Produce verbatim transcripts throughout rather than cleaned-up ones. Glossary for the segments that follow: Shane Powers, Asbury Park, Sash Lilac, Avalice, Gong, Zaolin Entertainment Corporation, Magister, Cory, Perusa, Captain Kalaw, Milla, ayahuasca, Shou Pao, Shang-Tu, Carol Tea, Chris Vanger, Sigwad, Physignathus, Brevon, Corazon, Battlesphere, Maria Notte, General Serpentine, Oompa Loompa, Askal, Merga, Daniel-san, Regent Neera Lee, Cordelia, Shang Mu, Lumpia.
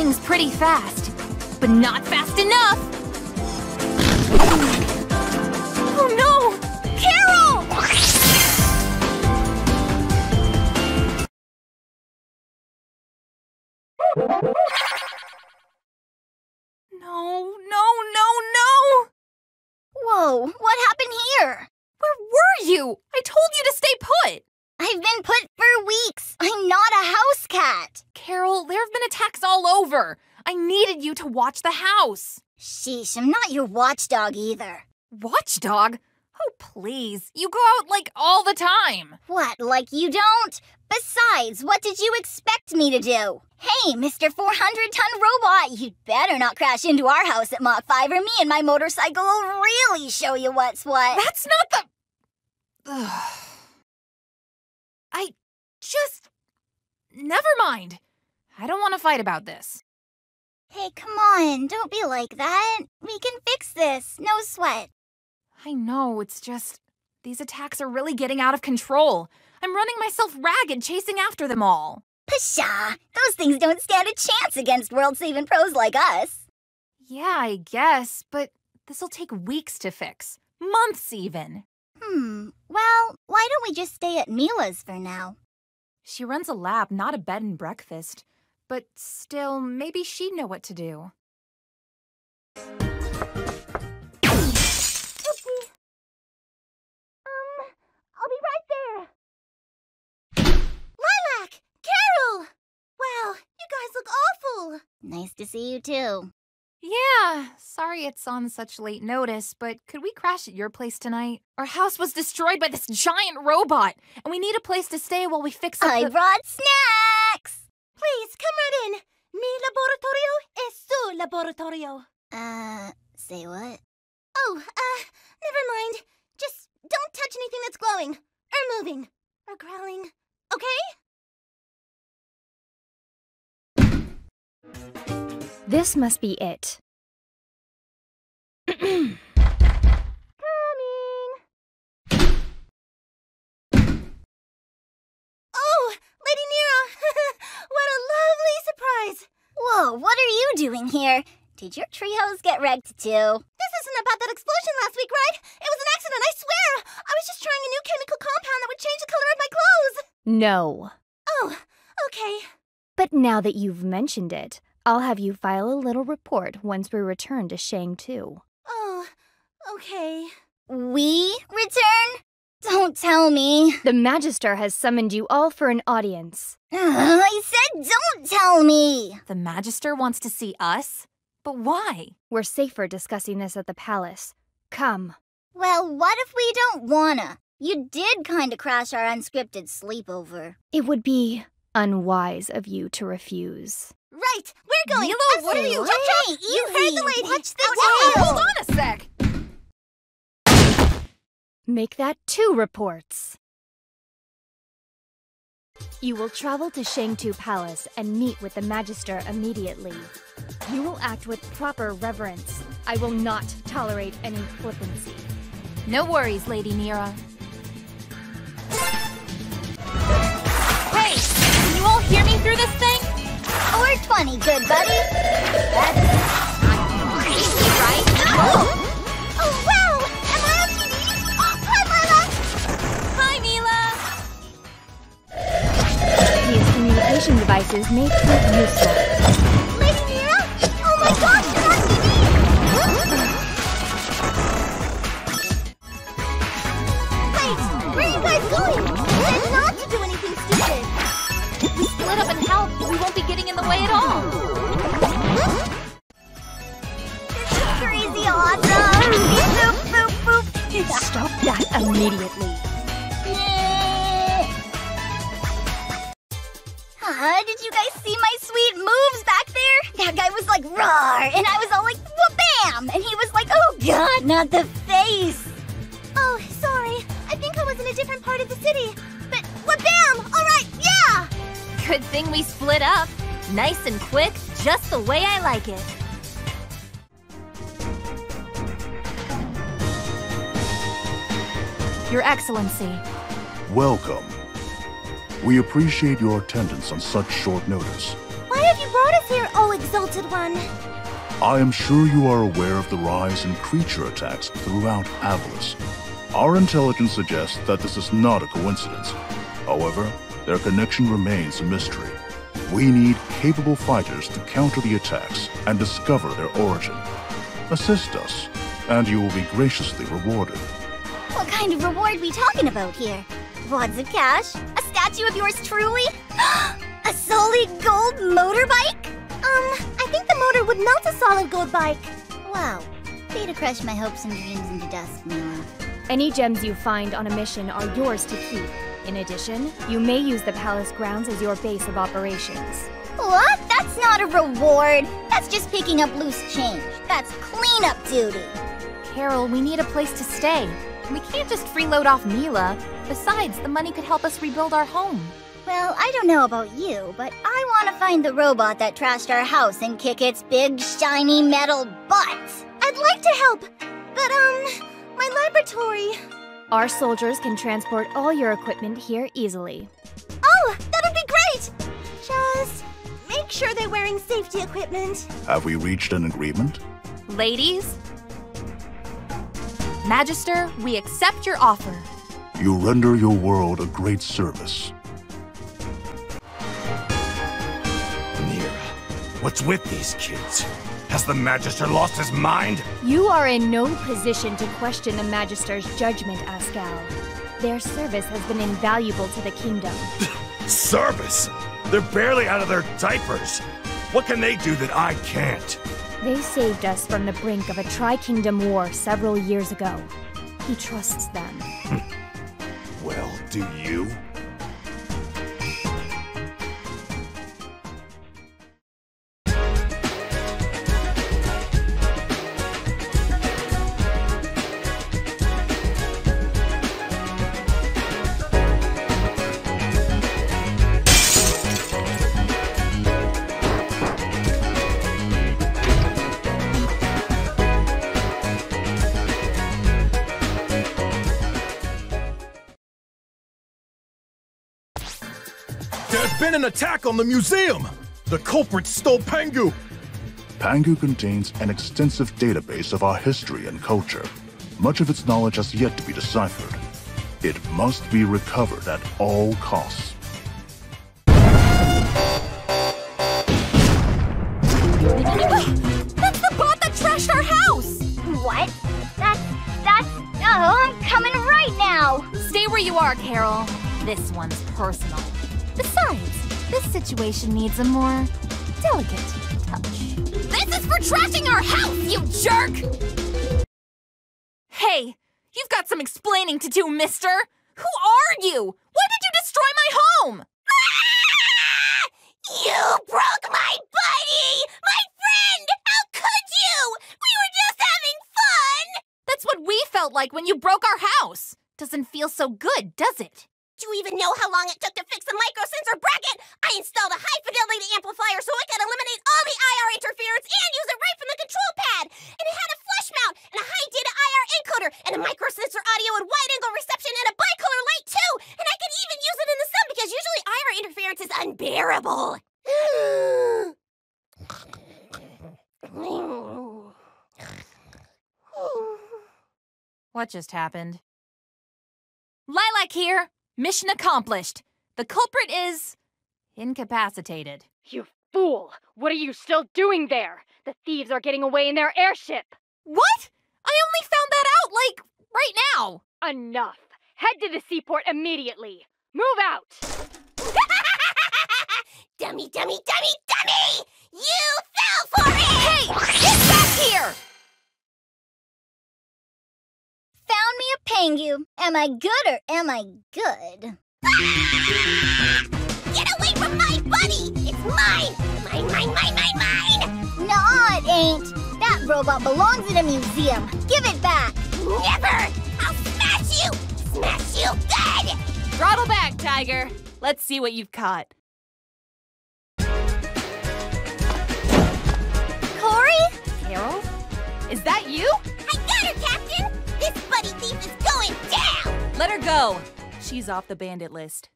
things pretty fast, but not fast enough! Oh no! Carol! No, no, no, no! Whoa, what happened here? Where were you? I told you to stay put! I've been put for weeks. I'm not a house cat. Carol, there have been attacks all over. I needed you to watch the house. Sheesh, I'm not your watchdog either. Watchdog? Oh, please. You go out, like, all the time. What, like you don't? Besides, what did you expect me to do? Hey, Mister four hundred ton Robot, you'd better not crash into our house at Mach five or me and my motorcycle will really show you what's what. That's not the... Ugh. I just... Never mind. I don't want to fight about this. Hey, come on. Don't be like that. We can fix this. No sweat. I know. It's just... These attacks are really getting out of control. I'm running myself ragged chasing after them all. Pshaw! Those things don't stand a chance against world-saving pros like us. Yeah, I guess. But this'll take weeks to fix. Months, even. Hmm, well, why don't we just stay at Mila's for now? She runs a lab, not a bed and breakfast. But still, maybe she'd know what to do. Oopsie. Um, I'll be right there. Lilac! Carol! Wow, you guys look awful. Nice to see you too. Yeah, sorry it's on such late notice, but could we crash at your place tonight? Our house was destroyed by this giant robot, and we need a place to stay while we fix up I the- brought snacks! Please, come right in. Mi laboratorio es su laboratorio. Uh, say what? Oh, uh, never mind. Just don't touch anything that's glowing, or moving, or growling, okay? This must be it. Coming! Oh, Lady Neera! What a lovely surprise! Whoa, what are you doing here? Did your treehouse get wrecked too? This isn't about that explosion last week, right? It was an accident, I swear! I was just trying a new chemical compound that would change the color of my clothes! No. Oh, okay. But now that you've mentioned it, I'll have you file a little report once we return to Shang-Tu. Oh, okay. We return? Don't tell me. The Magister has summoned you all for an audience. Ugh, I said don't tell me! The Magister wants to see us? But why? We're safer discussing this at the palace. Come. Well, what if we don't wanna? You did kinda crash our unscripted sleepover. It would be unwise of you to refuse. Right, we're going. Milla, what are you? Chop, chop. You heard the lady. Watch the tail. Hold on a sec. Make that two reports. You will travel to Shang-Tu Palace and meet with the Magister immediately. You will act with proper reverence. I will not tolerate any flippancy. No worries, Lady Neera. Hey, can you all hear me through this thing? Or twenty, good buddy. That's not easy, right? Oh, oh wow! Am I okay to use? Hi, Milla! Hi, Milla! These communication devices may prove useful. Lady Neera? Oh my gosh, you're not T V! Wait, where are you guys going? Said not to do anything stupid! Split up and help, we won't be getting in the way at all. This is crazy awesome. Boop, boop, boop. Stop that immediately. Uh, did you guys see my sweet moves back there? That guy was like, roar, and I was all like, wha-bam! And he was like, oh god, not the face. Oh, sorry. I think I was in a different part of the city. But, wha-bam! All right, yeah! Good thing we split up. Nice and quick, just the way I like it. Your Excellency. Welcome. We appreciate your attendance on such short notice. Why have you brought us Clear, O Exalted One! I am sure you are aware of the rise in creature attacks throughout Avalice. Our intelligence suggests that this is not a coincidence. However, their connection remains a mystery. We need capable fighters to counter the attacks and discover their origin. Assist us, and you will be graciously rewarded. What kind of reward we talking about here? Wads of cash? A statue of yours truly? A solid gold motorbike? Um, I think the motor would melt a solid gold bike. Wow. Data crushed my hopes and dreams into dust, Milla. Any gems you find on a mission are yours to keep. In addition, you may use the palace grounds as your base of operations. What? That's not a reward! That's just picking up loose change. That's cleanup duty! Carol, we need a place to stay. We can't just freeload off Milla. Besides, the money could help us rebuild our home. Well, I don't know about you, but I want to find the robot that trashed our house and kick its big, shiny metal butt! I'd like to help, but, um, my laboratory... Our soldiers can transport all your equipment here easily. Oh, that'd be great! Just make sure they're wearing safety equipment. Have we reached an agreement? Ladies? Magister, we accept your offer. You render your world a great service. Neera, what's with these kids? Has the Magister lost his mind? You are in no position to question the Magister's judgment, Askal. Their service has been invaluable to the Kingdom. Service? They're barely out of their diapers. What can they do that I can't? They saved us from the brink of a Tri-Kingdom war several years ago. He trusts them. Well, do you? There's been an attack on the museum! The culprits stole Pangu! Pangu contains an extensive database of our history and culture. Much of its knowledge has yet to be deciphered. It must be recovered at all costs. That's the bot that trashed our house! What? That's... that's... Oh, I'm coming right now! Stay where you are, Carol. This one's personal. Besides, this situation needs a more delicate touch. This is for trashing our house, you jerk! Hey, you've got some explaining to do, mister! Who are you? Why did you destroy my home? Ah! You broke my buddy! My friend! How could you? We were just having fun! That's what we felt like when you broke our house. Doesn't feel so good, does it? You even know how long it took to fix the microsensor bracket? I installed a high-fidelity amplifier so it could eliminate all the I R interference and use it right from the control pad! And it had a flush mount, and a high-data I R encoder, and a microsensor audio and wide-angle reception, and a bicolor light too! And I could even use it in the sun because usually I R interference is unbearable! What just happened? Lilac here! Mission accomplished. The culprit is... incapacitated. You fool! What are you still doing there? The thieves are getting away in their airship! What?! I only found that out, like, right now! Enough! Head to the seaport immediately! Move out! Dummy, dummy, dummy, dummy! You fell for it! Hey! Get back here! Found me a Pangu. Am I good or am I good? Ah! Get away from my buddy! It's mine! Mine, mine, mine, mine, mine! No, it ain't. That robot belongs in a museum. Give it back. Never! I'll smash you! Smash you good! Throttle back, Tiger. Let's see what you've caught. Cory? Carol? Is that you? I got her, Captain! This buddy thief is going down! Let her go. She's off the bandit list.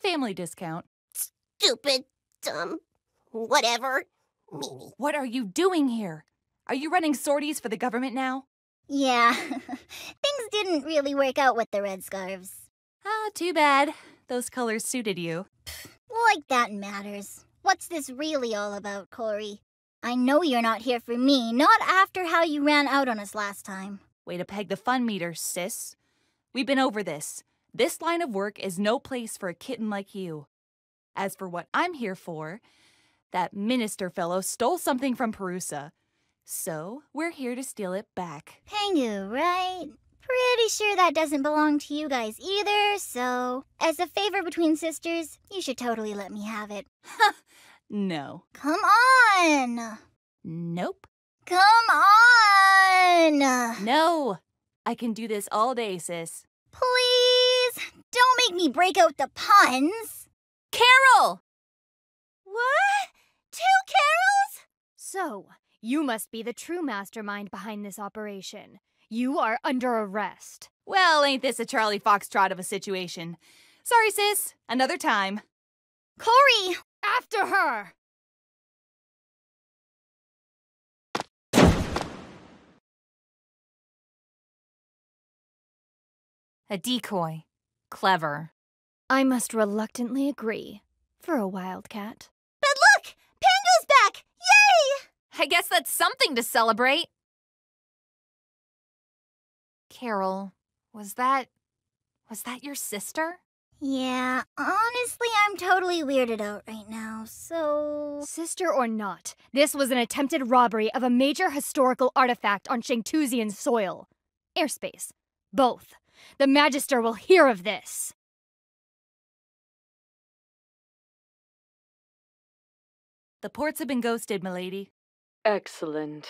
Family discount. Stupid, dumb, whatever. What are you doing here? Are you running sorties for the government now? Yeah. Things didn't really work out with the red scarves. Ah, too bad. Those colors suited you. Like that matters. What's this really all about, Cory? I know you're not here for me, not after how you ran out on us last time. Way to peg the fun meter, sis. We've been over this. This line of work is no place for a kitten like you. As for what I'm here for, that minister fellow stole something from Perusa. So, we're here to steal it back. Pangu, right? Pretty sure that doesn't belong to you guys either, so... As a favor between sisters, you should totally let me have it. Huh. No. Come on! Nope. Come on! No! I can do this all day, sis. Please! Don't make me break out the puns! Carol! What? Two Carols? So... You must be the true mastermind behind this operation. You are under arrest. Well, ain't this a Charlie Foxtrot of a situation. Sorry, sis. Another time. Cory! After her! A decoy. Clever. I must reluctantly agree. For a wildcat. But look! Pangu's back! Yay! I guess that's something to celebrate. Carol, was that... was that your sister? Yeah, honestly, I'm totally weirded out right now, so... Sister or not, this was an attempted robbery of a major historical artifact on Shang-Tusian soil. Airspace. Both. The Magister will hear of this. The ports have been ghosted, milady. Excellent.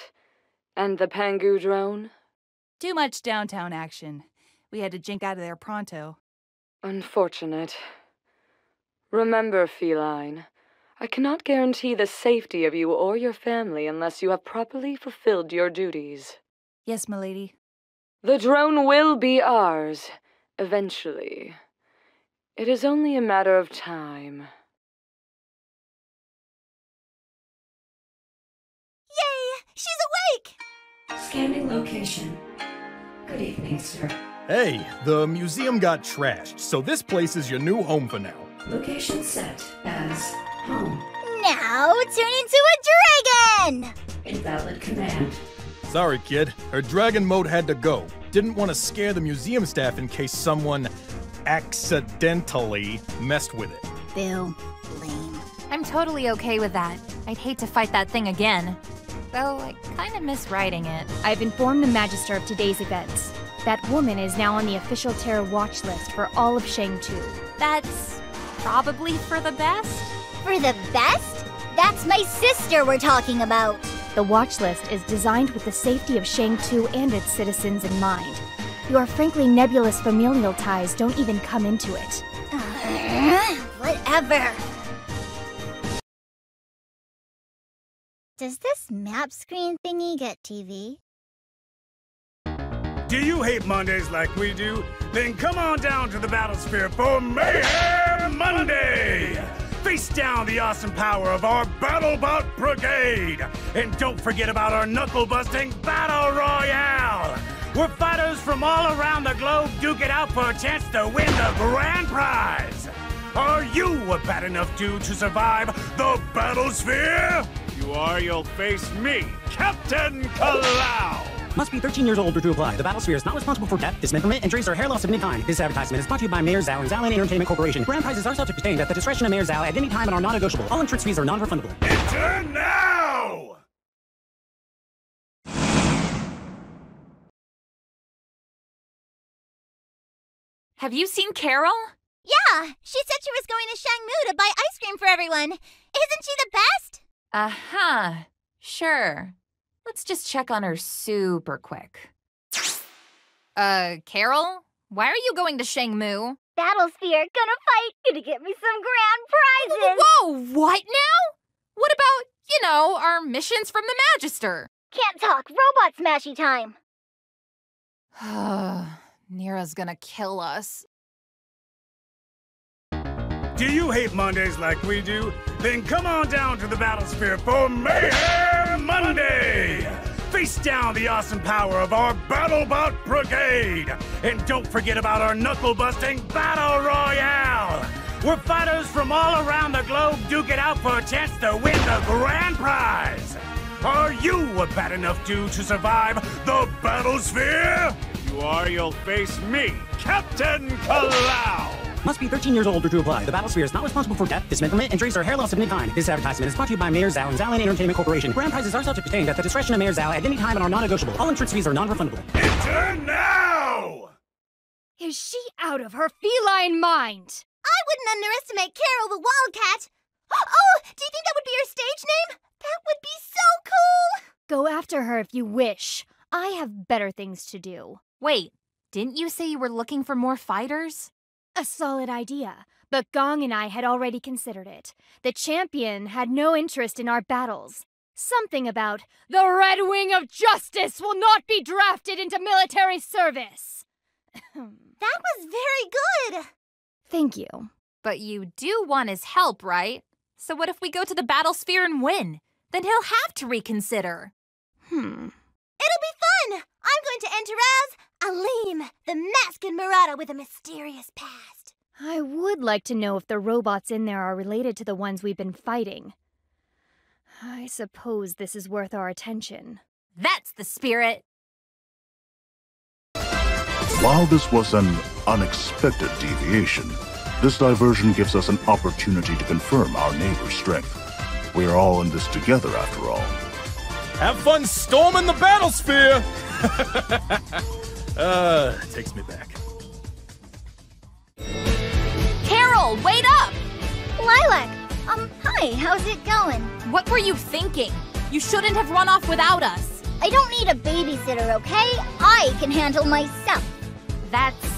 And the Pangu drone? Too much downtown action. We had to jink out of there pronto. Unfortunate. Remember, feline, I cannot guarantee the safety of you or your family unless you have properly fulfilled your duties. Yes, milady. The drone will be ours, eventually. It is only a matter of time. Yay! She's awake! Scanning location. Good evening, sir. Hey, the museum got trashed, so this place is your new home for now. Location set as home. Now turn into a dragon! Invalid command. Sorry, kid. Her dragon mode had to go. Didn't want to scare the museum staff in case someone accidentally messed with it. Boo. Lame. I'm totally okay with that. I'd hate to fight that thing again. Though, I kinda miss riding it. I've informed the Magister of today's events. That woman is now on the official terror watch list for all of Shang-Tu. That's... probably for the best? For the best? That's my sister we're talking about! The watch list is designed with the safety of Shang-Tu and its citizens in mind. Your frankly nebulous familial ties don't even come into it. Uh, whatever. Does this map screen thingy get T V? Do you hate Mondays like we do? Then come on down to the Battlesphere for Mayhem Monday! Face down the awesome power of our BattleBot Brigade! And don't forget about our knuckle-busting Battle Royale! Where fighters from all around the globe duke it out for a chance to win the grand prize! Are you a bad enough dude to survive the Battlesphere? You are, you'll face me, Captain Kalaw! Must be thirteen years old or to apply. The Battlesphere is not responsible for death, dismemberment, injuries, or hair loss of any kind. This advertisement is brought to you by Mayor Zao and Zaolin Entertainment Corporation. Grand prizes are subject to change at the discretion of Mayor Zao at any time and are non-negotiable. All entrance fees are non-refundable. Enter now! Have you seen Carol? Yeah! She said she was going to Shang Mu to buy ice cream for everyone. Isn't she the best? Uh-huh. Sure. Let's just check on her super quick. Uh, Carol? Why are you going to Shang Mu? Battlesphere, gonna fight, gonna get me some grand prizes! Whoa, what now? What about, you know, our missions from the Magister? Can't talk, robot smashy time! Neera's gonna kill us. Do you hate Mondays like we do? Then come on down to the Battlesphere for Mayhem Monday! Face down the awesome power of our BattleBot Brigade! And don't forget about our knuckle-busting Battle Royale! Where fighters from all around the globe duke it out for a chance to win the grand prize! Are you a bad enough dude to survive the Battlesphere? If you are, you'll face me, Captain Kalaw! Must be thirteen years older to apply. The Battlesphere is not responsible for death, dismemberment, injuries, or hair loss of any kind. This advertisement is brought to you by Mayor Zao and Zaolin Entertainment Corporation. Grand prizes are subject to change at the discretion of Mayor Zao at any time and are non-negotiable. All entrance fees are non-refundable. Enter now! Is she out of her feline mind? I wouldn't underestimate Carol the Wildcat. Oh, do you think that would be her stage name? That would be so cool! Go after her if you wish. I have better things to do. Wait, didn't you say you were looking for more fighters? A solid idea, but Gong and I had already considered it. The champion had no interest in our battles. Something about the Red Wing of Justice will not be drafted into military service. That was very good! Thank you. But you do want his help, right? So what if we go to the Battlesphere and win? Then he'll have to reconsider. Hmm. It'll be fun! I'm going to enter as Aleem, the masquerade with a mysterious past. I would like to know if the robots in there are related to the ones we've been fighting. I suppose this is worth our attention. That's the spirit! While this was an unexpected deviation, this diversion gives us an opportunity to confirm our neighbor's strength. We are all in this together, after all. Have fun storming the Battlesphere! Uh, it takes me back. Carol, wait up! Lilac, um, hi, how's it going? What were you thinking? You shouldn't have run off without us. I don't need a babysitter, okay? I can handle myself. That's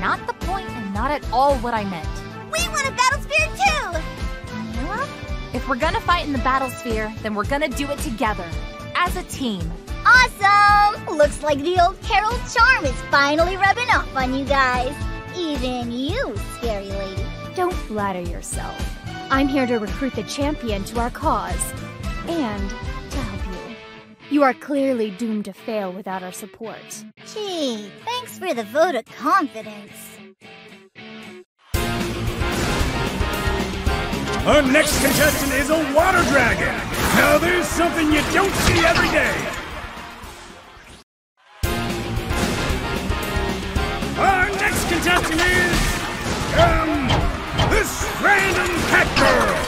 not the point and not at all what I meant. We want a Battlesphere too! Milla? If we're gonna fight in the Battlesphere, then we're gonna do it together, as a team. Awesome! Looks like the old Carol charm is finally rubbing off on you guys. Even you, scary lady. Don't flatter yourself. I'm here to recruit the champion to our cause. And to help you. You are clearly doomed to fail without our support. Gee, thanks for the vote of confidence. Our next contestant is a water dragon. Now there's something you don't see every day. Our next contestant is, um, this random cat girl!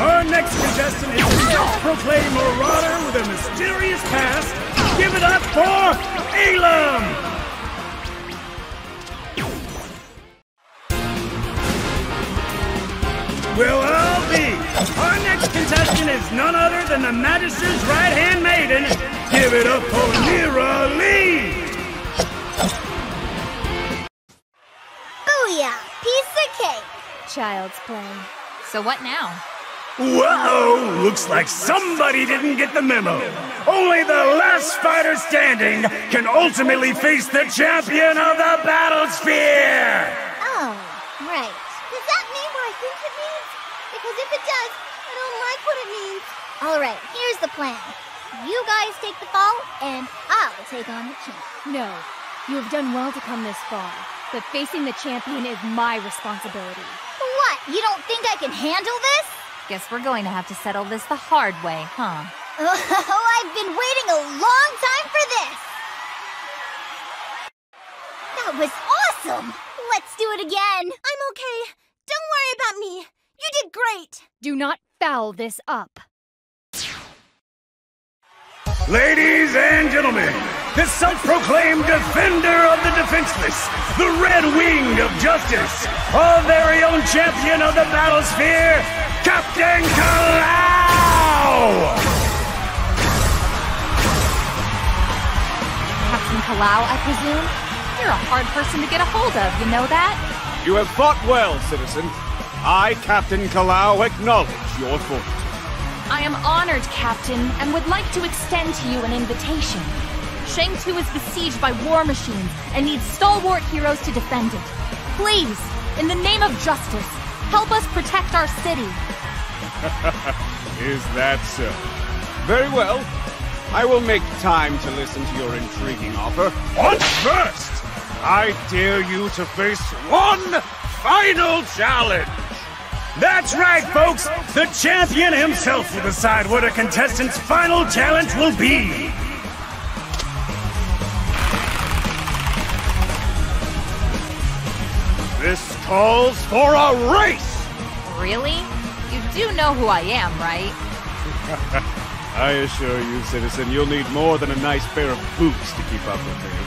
Our next contestant is the self-proclaimed marauder with a mysterious past. Give it up for Elam! Well, I'll be. Our next contestant is none other than the Magister's right-hand maiden. Give it up for Neera Lee! Booyah! Piece of cake! Child's play. So what now? Whoa! Looks like somebody didn't get the memo. Only the last fighter standing can ultimately face the champion of the Battlesphere! Oh, right. Does that mean what I think it means? Because if it does, I don't like what it means. All right, here's the plan. You guys take the fall, and I'll take on the champion. No, you have done well to come this far, but facing the champion is my responsibility. What? You don't think I can handle this? Guess we're going to have to settle this the hard way, huh? Oh, I've been waiting a long time for this! That was awesome! Let's do it again! I'm okay. Don't worry about me. You did great! Do not foul this up. Ladies and gentlemen, the self-proclaimed defender of the defenseless, the Red Wing of Justice, our very own champion of the Battlesphere, Captain Kalaw! Captain Kalaw, I presume? You're a hard person to get a hold of, you know that? You have fought well, citizen. I, Captain Kalaw, acknowledge your fault. I am honored, Captain, and would like to extend to you an invitation. Shang-Tu is besieged by war machines and needs stalwart heroes to defend it. Please, in the name of justice, help us protect our city. Is that so? Very well. I will make time to listen to your intriguing offer. But first, I dare you to face one final challenge. That's right, folks! The champion himself will decide what a contestant's final challenge will be! This calls for a race! Really? You do know who I am, right? I assure you, citizen, you'll need more than a nice pair of boots to keep up with me.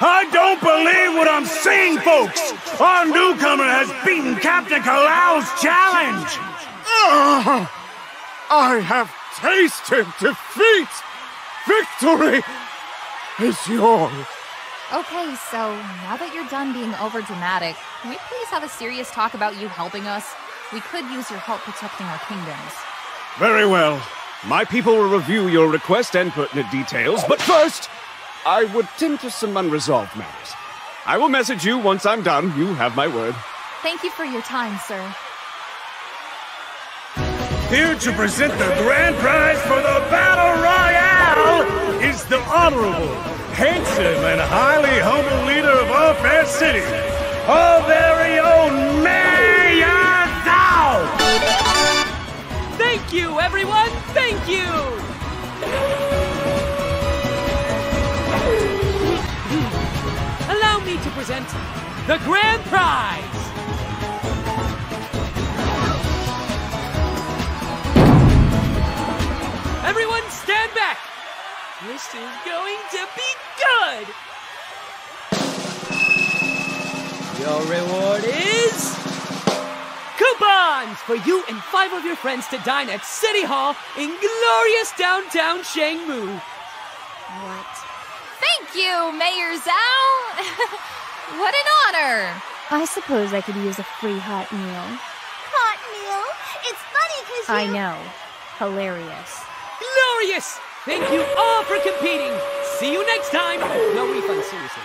I don't believe what I'm seeing, folks! Our newcomer has beaten Captain Kalaw's challenge! Uh, I have tasted defeat! Victory is yours! Okay, so now that you're done being overdramatic, can we please have a serious talk about you helping us? We could use your help protecting our kingdoms. Very well. My people will review your request and pertinent details, but first, I would tend to some unresolved matters. I will message you once I'm done. You have my word. Thank you for your time, sir. Here to present the grand prize for the Battle Royale is the honorable, handsome, and highly humble leader of our fair city, our very own Mayor Zao! Thank you, everyone! Thank you! To present the grand prize. Everyone stand back. This is going to be good. Your reward is coupons for you and five of your friends to dine at City Hall in glorious downtown Shang Mu. What? Thank you, Mayor Zao! What an honor! I suppose I could use a free hot meal. Hot meal? It's funny because you... I know. Hilarious. Glorious! Thank you all for competing! See you next time! No refund, seriously.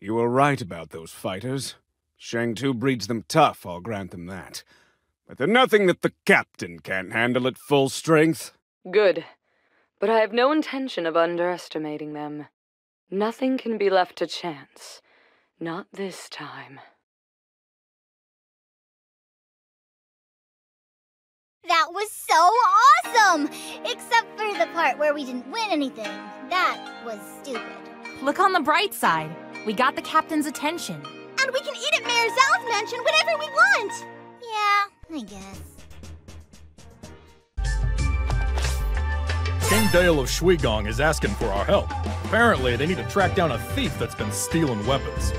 You were right about those fighters. Shang-Tu breeds them tough, I'll grant them that. But they're nothing that the captain can't handle at full strength. Good. But I have no intention of underestimating them. Nothing can be left to chance. Not this time. That was so awesome! Except for the part where we didn't win anything. That was stupid. Look on the bright side. We got the captain's attention. And we can eat at Mayor Zal's mansion whenever we want! Yeah, I guess. King Dale of Shuigang is asking for our help. Apparently, they need to track down a thief that's been stealing weapons.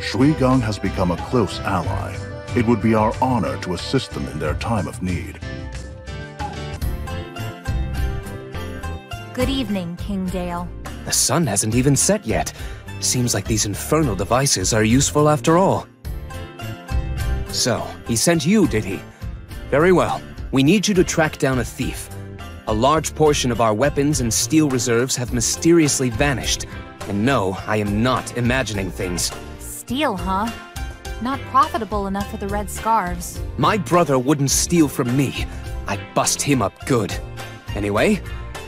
Shuigang has become a close ally. It would be our honor to assist them in their time of need. Good evening, King Dale. The sun hasn't even set yet. Seems like these infernal devices are useful after all. So, he sent you, did he? Very well. We need you to track down a thief. A large portion of our weapons and steel reserves have mysteriously vanished. And no, I am not imagining things. Steel, huh? Not profitable enough for the Red Scarves. My brother wouldn't steal from me. I bust him up good. Anyway,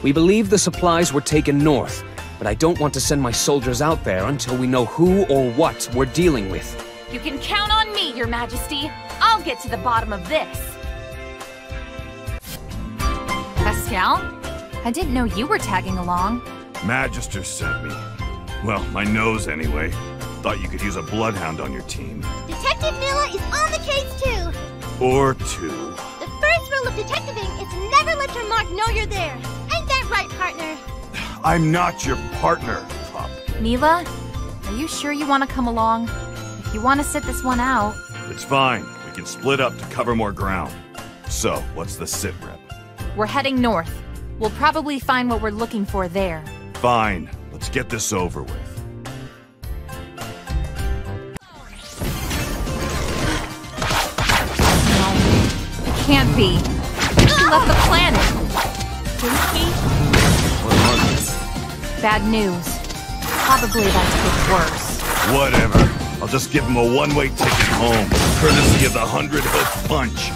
we believe the supplies were taken north, but I don't want to send my soldiers out there until we know who or what we're dealing with. You can count on me, Your Majesty. I'll get to the bottom of this. Askal? I didn't know you were tagging along. Magister sent me. Well, my nose anyway. Thought you could use a bloodhound on your team. Detective Milla is on the case too! Or two. The first rule of detectiving is never let your mark know you're there. Ain't that right, partner? I'm not your partner, pup. Milla, are you sure you want to come along? If you want to sit this one out... It's fine. We can split up to cover more ground. So, what's the sit rep? We're heading north. We'll probably find what we're looking for there. Fine. Let's get this over with. No. It can't be. left the planet, didn't he? What was this? Bad news. Probably that's the worse. Whatever. I'll just give him a one-way ticket home, courtesy of the hundred hook punch.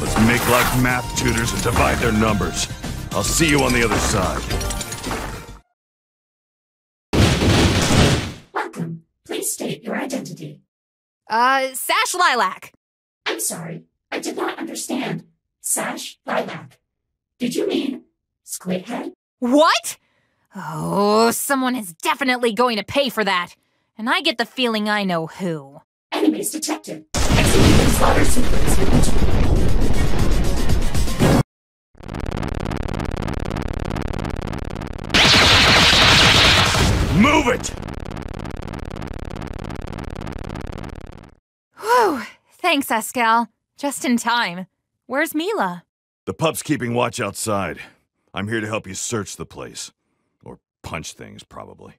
Let's make like math tutors and divide their numbers. I'll see you on the other side. Welcome. Please state your identity. Uh, Sash Lilac. I'm sorry. I did not understand. Sash Lilac. Did you mean Squidhead? What? Oh, someone is definitely going to pay for that. And I get the feeling I know who. Enemies detected. Executing slaughter sequence. Move it! Whew. Thanks, Askal. Just in time. Where's Milla? The pup's keeping watch outside. I'm here to help you search the place. Or punch things, probably.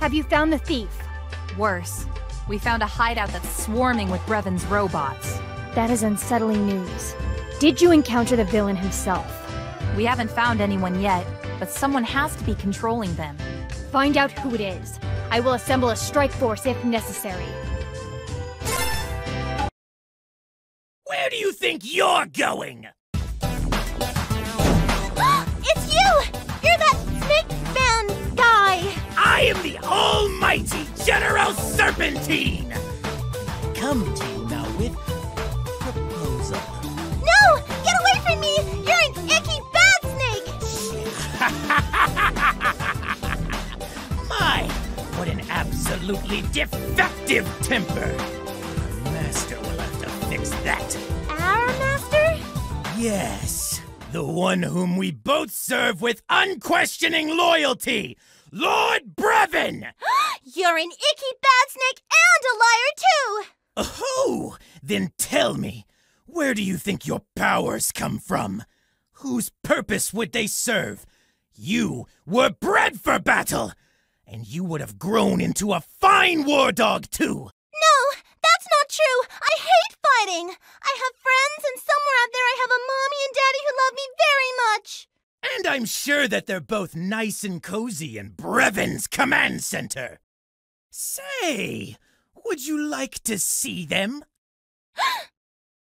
Have you found the thief? Worse. We found a hideout that's swarming with Brevon's robots. That is unsettling news. Did you encounter the villain himself? We haven't found anyone yet, but someone has to be controlling them. Find out who it is. I will assemble a strike force if necessary. Where do you think you're going? It's you! You're that snake man guy! I am the almighty General Serpentine! Come to you now with proposal. No! Get away from me! You're an icky bad snake! My, what an absolutely defective temper! Our master will have to fix that. Our master? Yes, the one whom we both serve with unquestioning loyalty, Lord Brevon! You're an icky bad snake and a liar too! Oh, then tell me, where do you think your powers come from? Whose purpose would they serve? You were bred for battle! And you would have grown into a fine war dog, too! No! That's not true! I hate fighting! I have friends, and somewhere out there I have a mommy and daddy who love me very much! And I'm sure that they're both nice and cozy in Brevon's command center! Say, would you like to see them?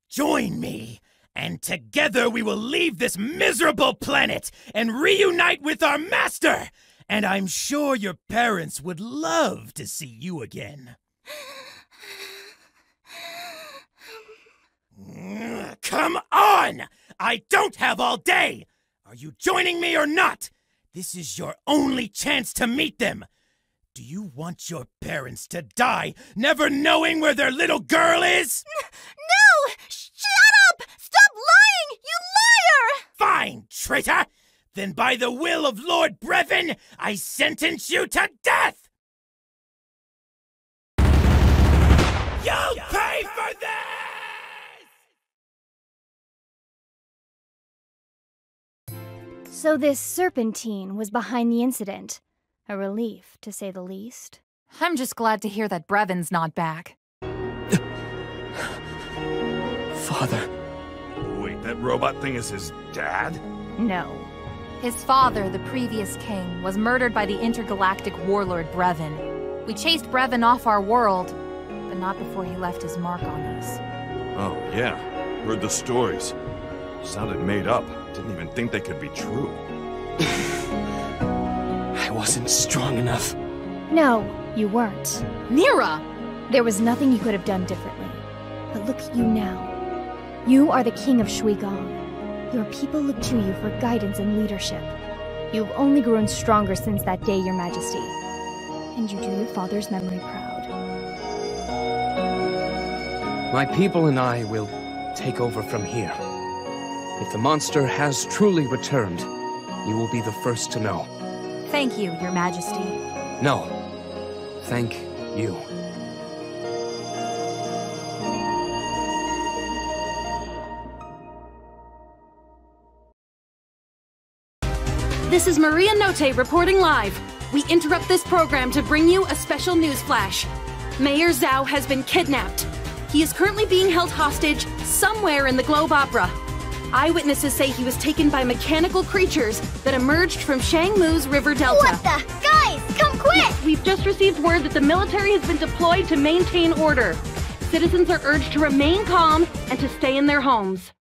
Join me, and together we will leave this miserable planet and reunite with our master! And I'm sure your parents would love to see you again. Come on! I don't have all day! Are you joining me or not? This is your only chance to meet them. Do you want your parents to die, never knowing where their little girl is? No! Shut up! Stop lying, you liar! Fine, traitor! Then by the will of Lord Brevon, I sentence you to death! You'll pay for this! So this Serpentine was behind the incident. A relief, to say the least. I'm just glad to hear that Brevon's not back. Father. Wait, that robot thing is his dad? No. His father, the previous king, was murdered by the intergalactic warlord Brevon. We chased Brevon off our world, but not before he left his mark on us. Oh, yeah. Heard the stories. Sounded made up. Didn't even think they could be true. I wasn't strong enough. No, you weren't. Neera! There was nothing you could have done differently. But look at you now. You are the king of Shuigang. Your people look to you for guidance and leadership. You've only grown stronger since that day, Your Majesty. And you do your father's memory proud. My people and I will take over from here. If the monster has truly returned, you will be the first to know. Thank you, Your Majesty. No. Thank you. This is Maria Notte reporting live. We interrupt this program to bring you a special news flash. Mayor Zao has been kidnapped. He is currently being held hostage somewhere in the Globe Opera. Eyewitnesses say he was taken by mechanical creatures that emerged from Shang Mu's river delta. What the? Guys, come quick! We've just received word that the military has been deployed to maintain order. Citizens are urged to remain calm and to stay in their homes.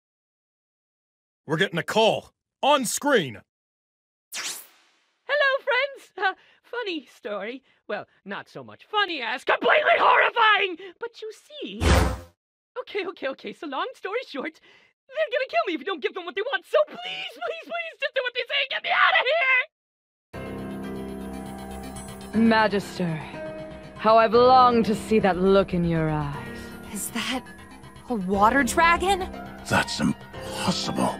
We're getting a call. On screen. Hello, friends. Uh, funny story. Well, not so much funny as completely horrifying. But you see... Okay, okay, okay. So long story short, they're gonna kill me if you don't give them what they want. So please, please, please, just do what they say and get me out of here. Magister, how I've longed to see that look in your eyes. Is that a water dragon? That's impossible.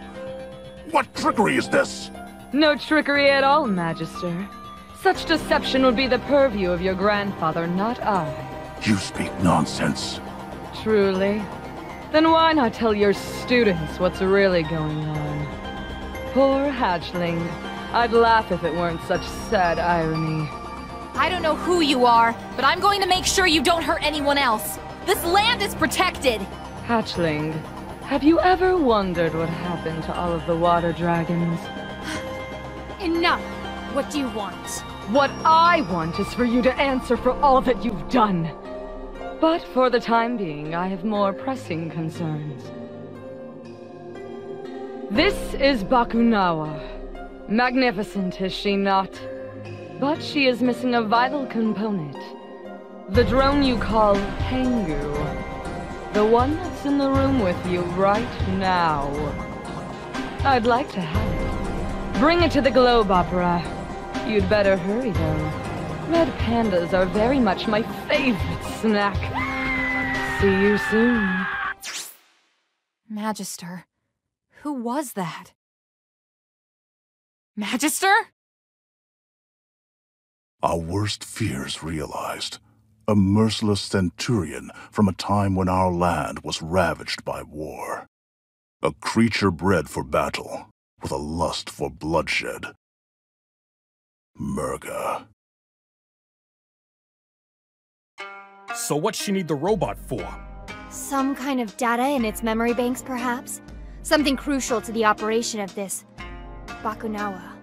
What trickery is this? No trickery at all, Magister. Such deception would be the purview of your grandfather, not I. You speak nonsense. Truly? Then why not tell your students what's really going on? Poor hatchling. I'd laugh if it weren't such sad irony. I don't know who you are, but I'm going to make sure you don't hurt anyone else. This land is protected! Hatchling, have you ever wondered what happened to all of the water dragons? Enough! What do you want? What I want is for you to answer for all that you've done. But for the time being, I have more pressing concerns. This is Bakunawa. Magnificent, is she not? But she is missing a vital component. The drone you call Pangu. The one that's in the room with you right now. I'd like to have it. Bring it to the Globe Opera. You'd better hurry, though. Red pandas are very much my favorite snack. See you soon. Magister, who was that? Magister? Our worst fears realized. A merciless centurion from a time when our land was ravaged by war. A creature bred for battle, with a lust for bloodshed. Merga. So what's she need the robot for? Some kind of data in its memory banks, perhaps? Something crucial to the operation of this... Bakunawa.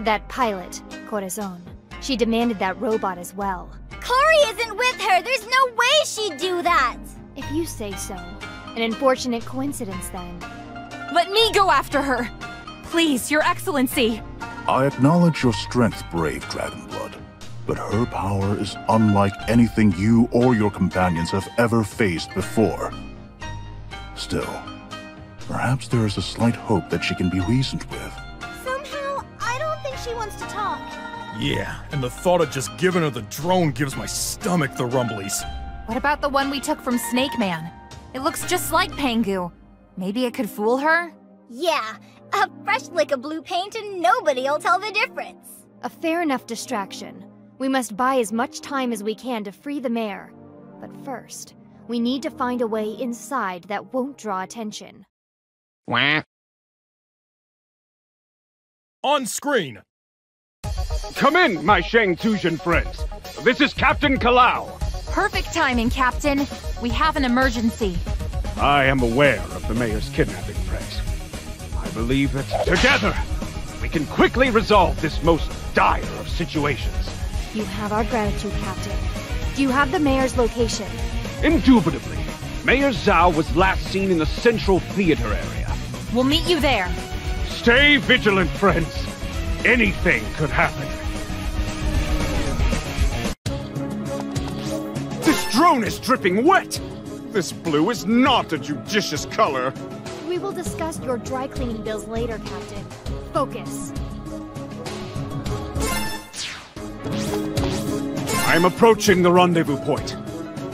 That pilot, Corazon. She demanded that robot as well. Cory isn't with her! There's no way she'd do that! If you say so. An unfortunate coincidence, then. Let me go after her! Please, Your Excellency! I acknowledge your strength, brave Dragonblood. But her power is unlike anything you or your companions have ever faced before. Still, perhaps there is a slight hope that she can be reasoned with. Somehow, I don't think she wants to talk. Yeah, and the thought of just giving her the drone gives my stomach the rumblies. What about the one we took from Snake Man? It looks just like Pangu. Maybe it could fool her? Yeah, a fresh lick of blue paint and nobody'll tell the difference. A fair enough distraction. We must buy as much time as we can to free the mayor. But first, we need to find a way inside that won't draw attention. Wah. On screen! Come in, my Shang-Tusian friends. This is Captain Kalaw. Perfect timing, Captain. We have an emergency. I am aware of the mayor's kidnapping threats. I believe that together, we can quickly resolve this most dire of situations. You have our gratitude, Captain. Do you have the mayor's location? Indubitably. Mayor Zao was last seen in the Central Theater area. We'll meet you there. Stay vigilant, friends. Anything could happen. This drone is dripping wet! This blue is not a judicious color. We will discuss your dry cleaning bills later, Captain. Focus. I'm approaching the rendezvous point.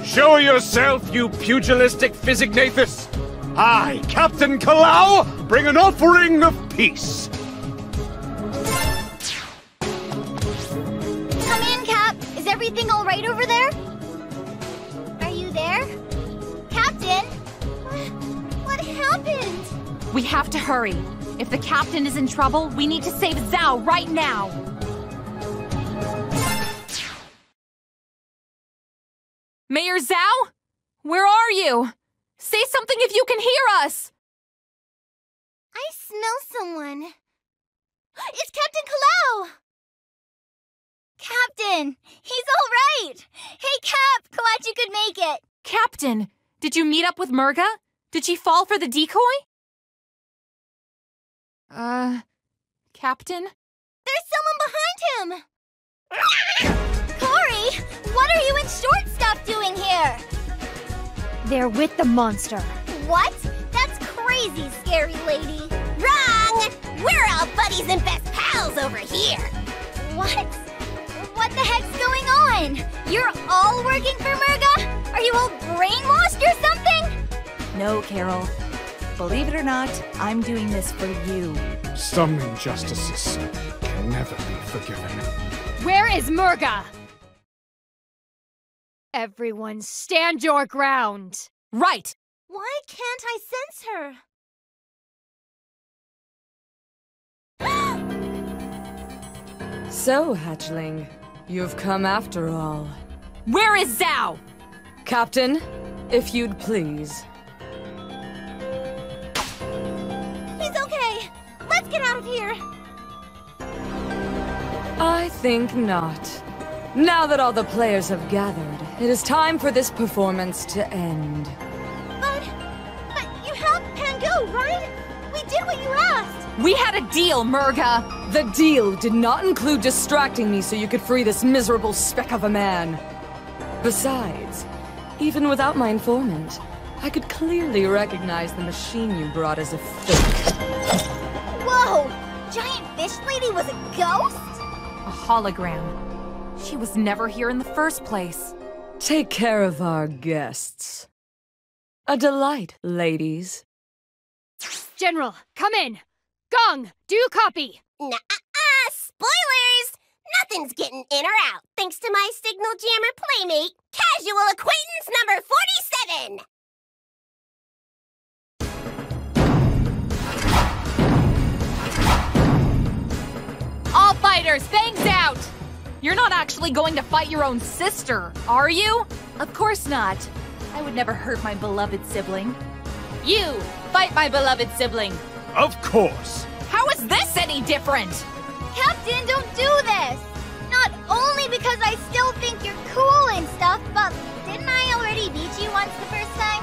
Show yourself, you pugilistic Physignathus! I, Captain Kalaw, bring an offering of peace! Come in, Cap! Is everything all right over there? Are you there? Captain? What, what happened? We have to hurry. If the captain is in trouble, we need to save Zao right now! Mayor Zao? Where are you? Say something if you can hear us! I smell someone. It's Captain Kalaw! Captain! He's all right! Hey, Cap! Glad you could make it! Captain! Did you meet up with Merga? Did she fall for the decoy? Uh... Captain? There's someone behind him! Cory! What are you in short stuff doing here? They're with the monster. What? That's crazy, scary lady. Wrong! We're all buddies and best pals over here! What? What the heck's going on? You're all working for Merga? Are you all brainwashed or something? No, Carol. Believe it or not, I'm doing this for you. Some injustices can never be forgiven. Where is Merga? Everyone, stand your ground! Right! Why can't I sense her? So, hatchling, you've come after all. Where is Zao? Captain, if you'd please. He's okay. Let's get out of here. I think not. Now that all the players have gathered, it is time for this performance to end. But... but you helped Pangu, right? We did what you asked! We had a deal, Merga! The deal did not include distracting me so you could free this miserable speck of a man. Besides, even without my informant, I could clearly recognize the machine you brought as a fake. Whoa! Giant fish lady was a ghost? A hologram. She was never here in the first place. Take care of our guests. A delight, ladies. General, come in! Gong, do you copy? Nuh-uh-uh! Spoilers! Nothing's getting in or out, thanks to my signal jammer playmate, casual acquaintance number forty-seven! All fighters, fangs out! You're not actually going to fight your own sister, are you? Of course not. I would never hurt my beloved sibling. You, fight my beloved sibling! Of course! How is this any different? Captain, don't do this! Not only because I still think you're cool and stuff, but didn't I already beat you once the first time?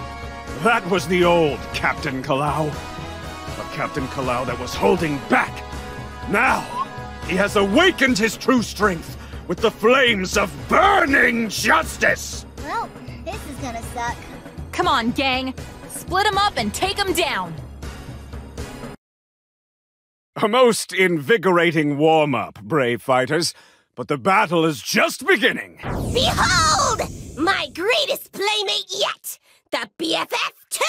That was the old Captain Kalaw. The Captain Kalaw that was holding back. Now, he has awakened his true strength with the flames of burning justice! Well, this is gonna suck. Come on, gang. Split him up and take him down. A most invigorating warm-up, brave fighters, but the battle is just beginning. Behold! My greatest playmate yet! The B F F two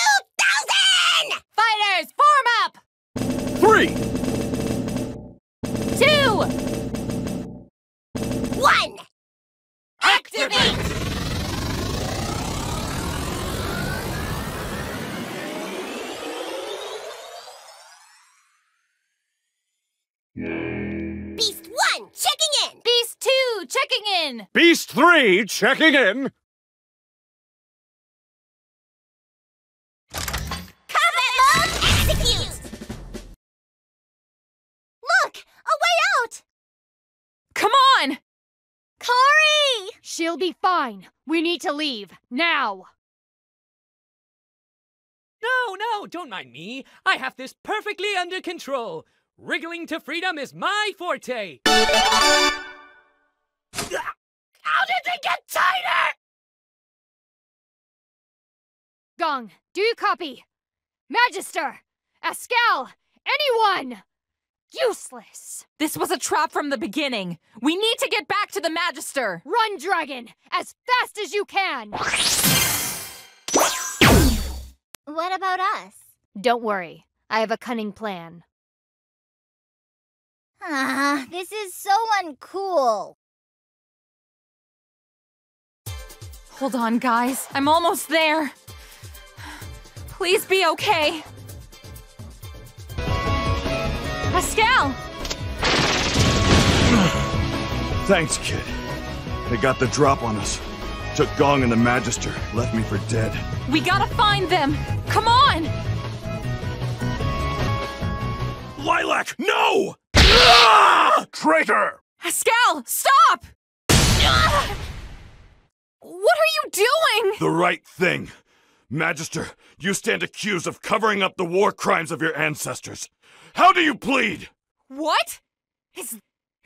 thousand! Fighters, form up! Three! Two! One! Activate! Activate. Beast one, checking in! Beast two, checking in! Beast three, checking in! Combat mode, execute! Look! A way out! Come on! Cory! She'll be fine. We need to leave. Now! No, no, don't mind me. I have this perfectly under control. Wriggling to freedom is my forte! How did they get tighter?! Gong, do you copy? Magister! Askal! Anyone! Useless! This was a trap from the beginning! We need to get back to the Magister! Run, dragon! As fast as you can! What about us? Don't worry. I have a cunning plan. Ah, this is so uncool. Hold on, guys. I'm almost there. Please be okay. Askal! Thanks, kid. They got the drop on us. Took Gong and the Magister, left me for dead. We gotta find them! Come on! Lilac, no! Ah! Traitor! Askal, stop! Ah! What are you doing? The right thing. Magister, you stand accused of covering up the war crimes of your ancestors. How do you plead? What? Is,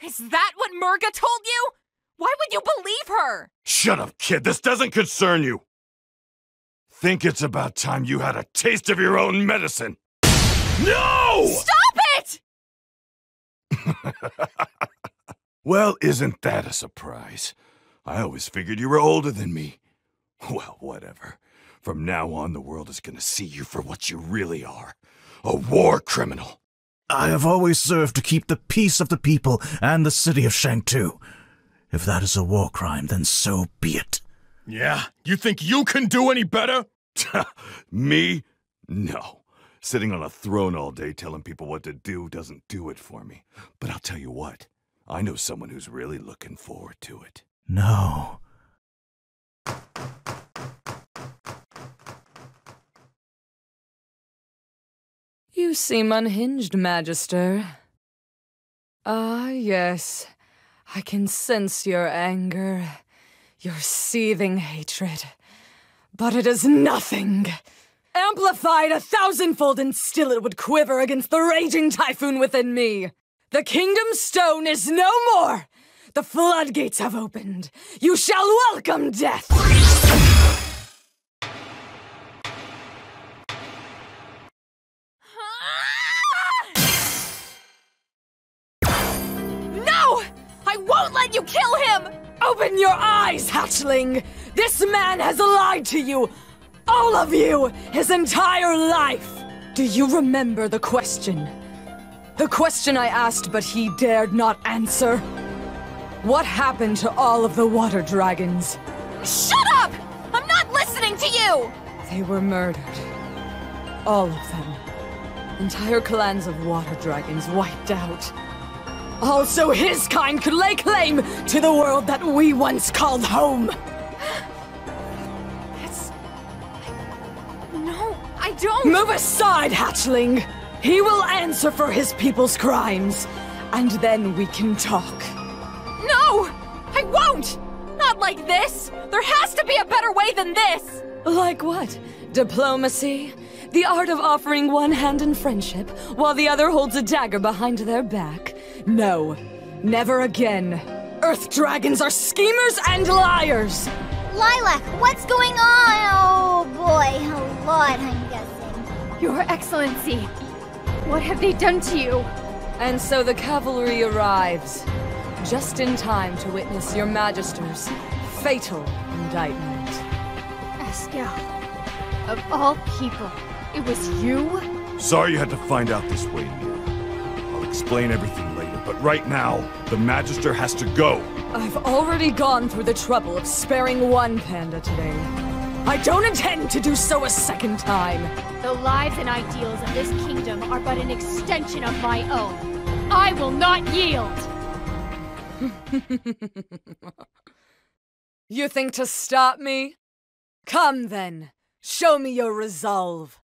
is that what Merga told you? Why would you believe her? Shut up, kid. This doesn't concern you. Think it's about time you had a taste of your own medicine. No! Stop it! Well, isn't that a surprise? I always figured you were older than me. Well, whatever. From now on, the world is gonna see you for what you really are. A war criminal. I have always served to keep the peace of the people and the city of Shang-Tu. If that is a war crime, then so be it. Yeah? You think you can do any better? Me? No. Sitting on a throne all day telling people what to do doesn't do it for me. But I'll tell you what, I know someone who's really looking forward to it. No. You seem unhinged, Magister. Ah, yes. I can sense your anger, your seething hatred. But it is nothing. Amplified a thousandfold and still it would quiver against the raging typhoon within me. The Kingdom Stone is no more! The floodgates have opened. You shall welcome death! You kill him! Open your eyes, hatchling! This man has lied to you! All of you! His entire life! Do you remember the question? The question I asked, but he dared not answer? What happened to all of the water dragons? Shut up! I'm not listening to you! They were murdered. All of them. Entire clans of water dragons wiped out. Also, his kind could lay claim to the world that we once called home. That's... I... No, I don't... Move aside, hatchling! He will answer for his people's crimes, and then we can talk. No! I won't! Not like this! There has to be a better way than this! Like what? Diplomacy? The art of offering one hand in friendship, while the other holds a dagger behind their back? No. Never again. Earth dragons are schemers and liars! Lilac, what's going on? Oh boy, a lot, I'm guessing. Your Excellency, what have they done to you? And so the cavalry arrives, just in time to witness your Magister's fatal indictment. Askal, of all people, it was you? Sorry you had to find out this way, Milla. I'll explain everything later. But right now, the Magister has to go. I've already gone through the trouble of sparing one panda today. I don't intend to do so a second time. The lives and ideals of this kingdom are but an extension of my own. I will not yield! You think to stop me? Come then, show me your resolve.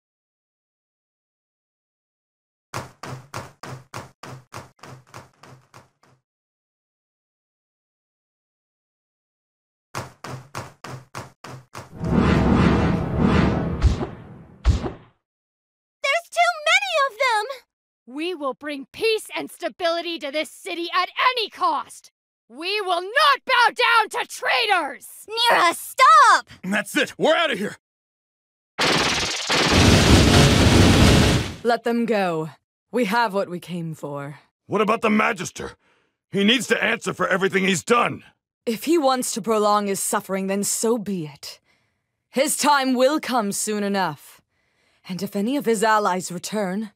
We will bring peace and stability to this city at any cost! We will not bow down to traitors! Neera, stop! That's it! We're out of here! Let them go. We have what we came for. What about the Magister? He needs to answer for everything he's done! If he wants to prolong his suffering, then so be it. His time will come soon enough. And if any of his allies return,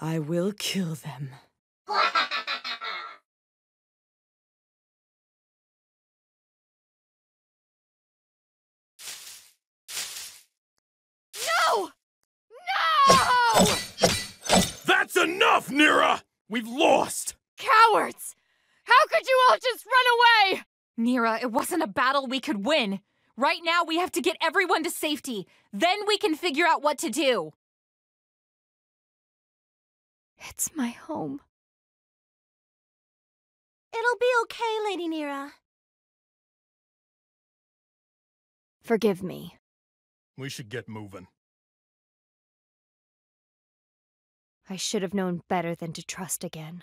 I will kill them. No! No! That's enough, Neera! We've lost! Cowards! How could you all just run away? Neera, it wasn't a battle we could win. Right now, we have to get everyone to safety. Then we can figure out what to do. It's my home. It'll be okay, Lady Neera. Forgive me. We should get moving. I should have known better than to trust again.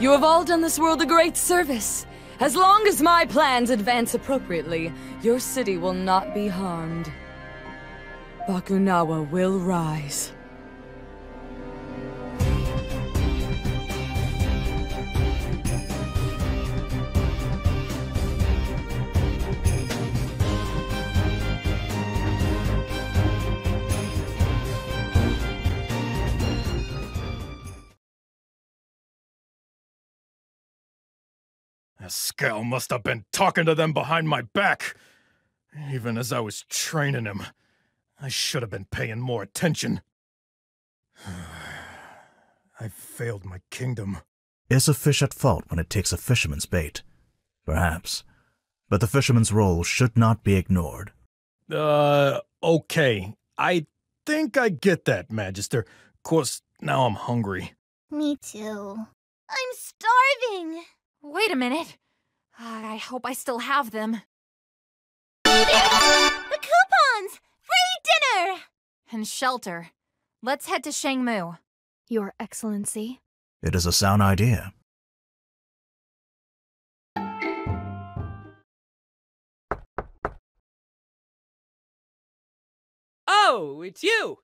You have all done this world a great service. As long as my plans advance appropriately, your city will not be harmed. Bakunawa will rise. Askal must have been talking to them behind my back. Even as I was training him, I should have been paying more attention. I failed my kingdom. Is a fish at fault when it takes a fisherman's bait? Perhaps. But the fisherman's role should not be ignored. Uh, okay. I think I get that, Magister. Of course, now I'm hungry. Me too. I'm starving! Wait a minute. I hope I still have them. The coupons! Free dinner! And shelter. Let's head to Shang Mu. Your Excellency. It is a sound idea. Oh, it's you!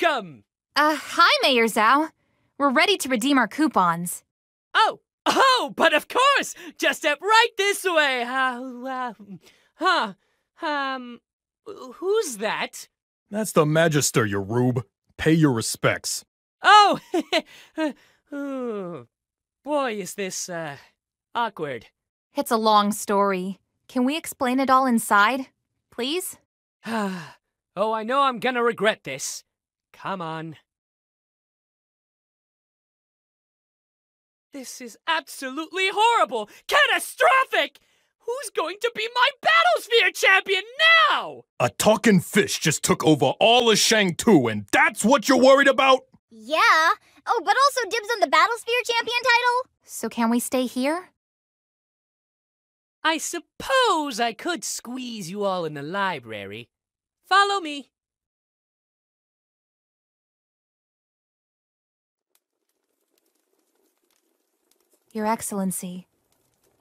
Welcome! Uh, hi, Mayor Zao. We're ready to redeem our coupons. Oh, oh, but of course! Just step right this way! Uh, uh, huh, um, who's that? That's the Magister, you rube. Pay your respects. Oh, oh boy, is this, uh, awkward. It's a long story. Can we explain it all inside, please? Oh, I know I'm gonna regret this. Come on. This is absolutely horrible! Catastrophic! Who's going to be my Battlesphere champion now?! A talking fish just took over all of Shang-Tu, and that's what you're worried about?! Yeah. Oh, but also dibs on the Battlesphere champion title? So can we stay here? I suppose I could squeeze you all in the library. Follow me. Your Excellency,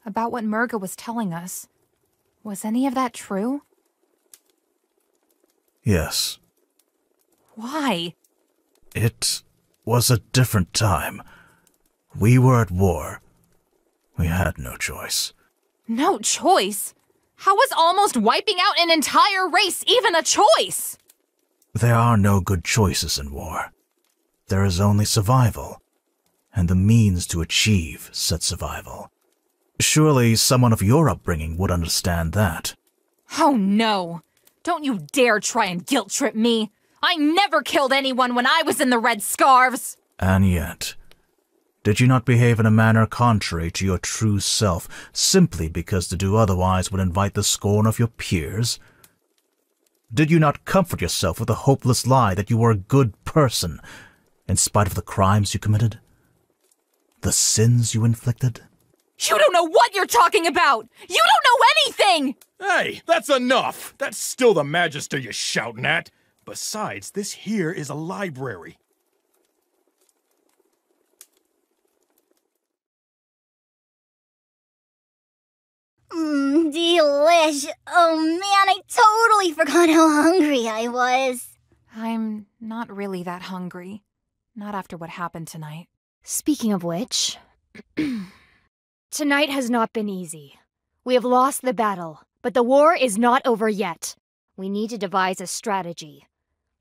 about what Merga was telling us, was any of that true? Yes. Why? It was a different time. We were at war. We had no choice. No choice? How was almost wiping out an entire race even a choice? There are no good choices in war. There is only survival. And the means to achieve such survival. Surely someone of your upbringing would understand that. Oh no! Don't you dare try and guilt-trip me! I never killed anyone when I was in the Red Scarves! And yet, did you not behave in a manner contrary to your true self, simply because to do otherwise would invite the scorn of your peers? Did you not comfort yourself with the hopeless lie that you were a good person, in spite of the crimes you committed? The sins you inflicted? You don't know what you're talking about! You don't know anything! Hey, that's enough! That's still the Magister you're shouting at! Besides, this here is a library. Mmm, delish! Oh man, I totally forgot how hungry I was! I'm not really that hungry. Not after what happened tonight. Speaking of which, tonight has not been easy. We have lost the battle, but the war is not over yet. We need to devise a strategy.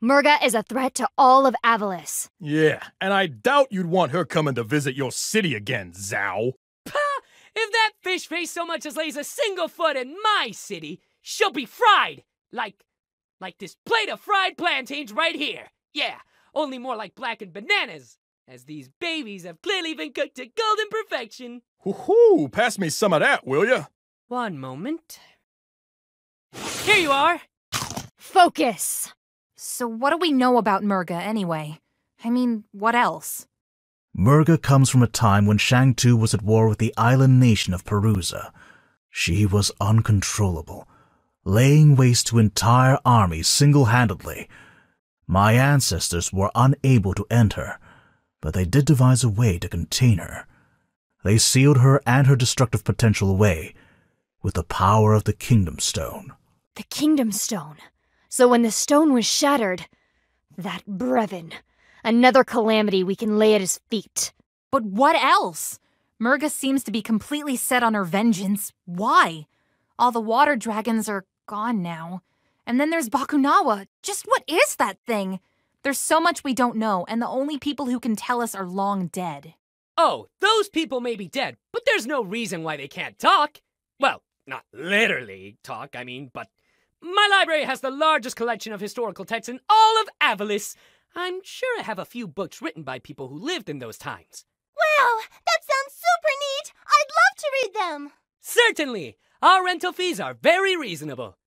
Merga is a threat to all of Avalice. Yeah, and I doubt you'd want her coming to visit your city again, Zao. Pah! If that fish face so much as lays a single foot in my city, she'll be fried! Like, like this plate of fried plantains right here. Yeah, only more like blackened bananas, as these babies have clearly been cooked to golden perfection. Woohoo! Pass me some of that, will ya? One moment. Here you are! Focus! So what do we know about Merga, anyway? I mean, what else? Merga comes from a time when Shang-Tu was at war with the island nation of Perusa. She was uncontrollable, laying waste to entire armies single-handedly. My ancestors were unable to end her, but they did devise a way to contain her. They sealed her and her destructive potential away with the power of the Kingdom Stone. The Kingdom Stone? So when the stone was shattered, that Brevon... another calamity we can lay at his feet. But what else? Merga seems to be completely set on her vengeance. Why? All the water dragons are gone now. And then there's Bakunawa. Just what is that thing? There's so much we don't know, and the only people who can tell us are long dead. Oh, those people may be dead, but there's no reason why they can't talk. Well, not literally talk, I mean, but... my library has the largest collection of historical texts in all of Avalice. I'm sure I have a few books written by people who lived in those times. Wow, that sounds super neat! I'd love to read them! Certainly! Our rental fees are very reasonable.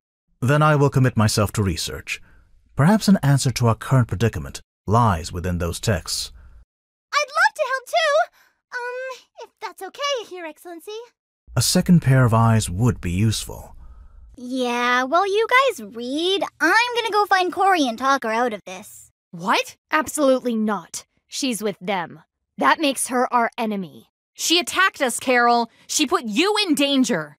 Then I will commit myself to research. Perhaps an answer to our current predicament lies within those texts. I'd love to help too! Um, if that's okay, Your Excellency. A second pair of eyes would be useful. Yeah, well, you guys read. I'm gonna go find Cory and talk her out of this. What? Absolutely not. She's with them. That makes her our enemy. She attacked us, Carol. She put you in danger.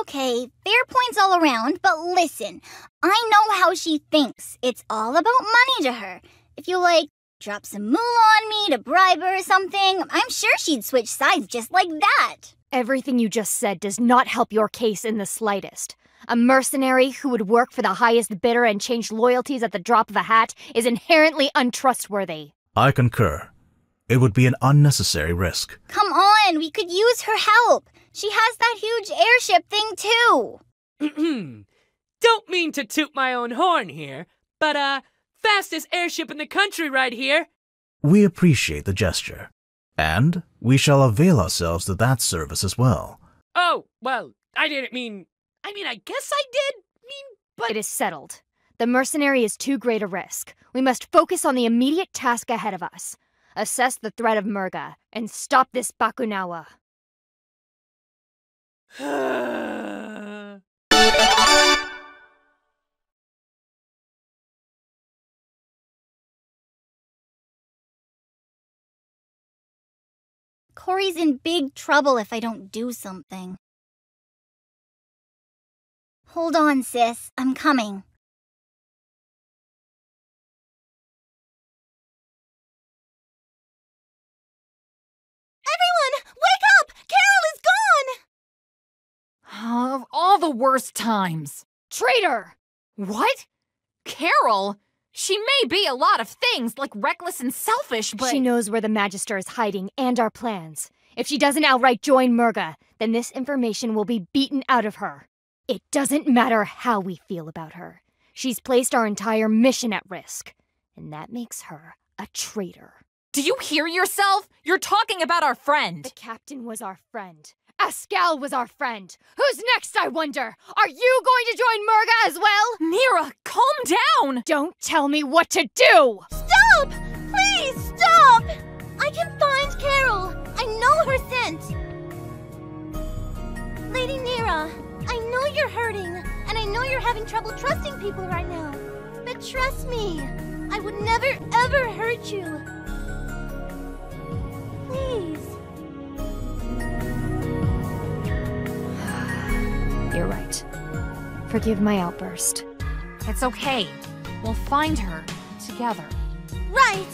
Okay, fair points all around, but listen. I know how she thinks. It's all about money to her. If you, like, drop some moolah on me to bribe her or something, I'm sure she'd switch sides just like that. Everything you just said does not help your case in the slightest. A mercenary who would work for the highest bidder and change loyalties at the drop of a hat is inherently untrustworthy. I concur. It would be an unnecessary risk. Come on, we could use her help. She has that huge airship thing, too. Don't mean to toot my own horn here, but, uh, fastest airship in the country right here. We appreciate the gesture, and we shall avail ourselves of that service as well. Oh, well, I didn't mean... I mean, I guess I did mean, but... It is settled. The mercenary is too great a risk. We must focus on the immediate task ahead of us. Assess the threat of Merga, and stop this Bakunawa. Cory's in big trouble if I don't do something. Hold on, sis. I'm coming. Everyone, wake up! Carol is gone! Of all the worst times. Traitor! What? Carol? She may be a lot of things, like reckless and selfish, but... She knows where the Magister is hiding and our plans. If she doesn't outright join Merga, then this information will be beaten out of her. It doesn't matter how we feel about her. She's placed our entire mission at risk, and that makes her a traitor. Do you hear yourself? You're talking about our friend. The captain was our friend. Askal was our friend. Who's next, I wonder? Are you going to join Merga as well? Neera, calm down! Don't tell me what to do! Stop! Please, stop! I can find Carol. I know her scent. Lady Neera. I know you're hurting, and I know you're having trouble trusting people right now. But trust me, I would never, ever hurt you. Please. You're right. Forgive my outburst. It's okay. We'll find her together. Right!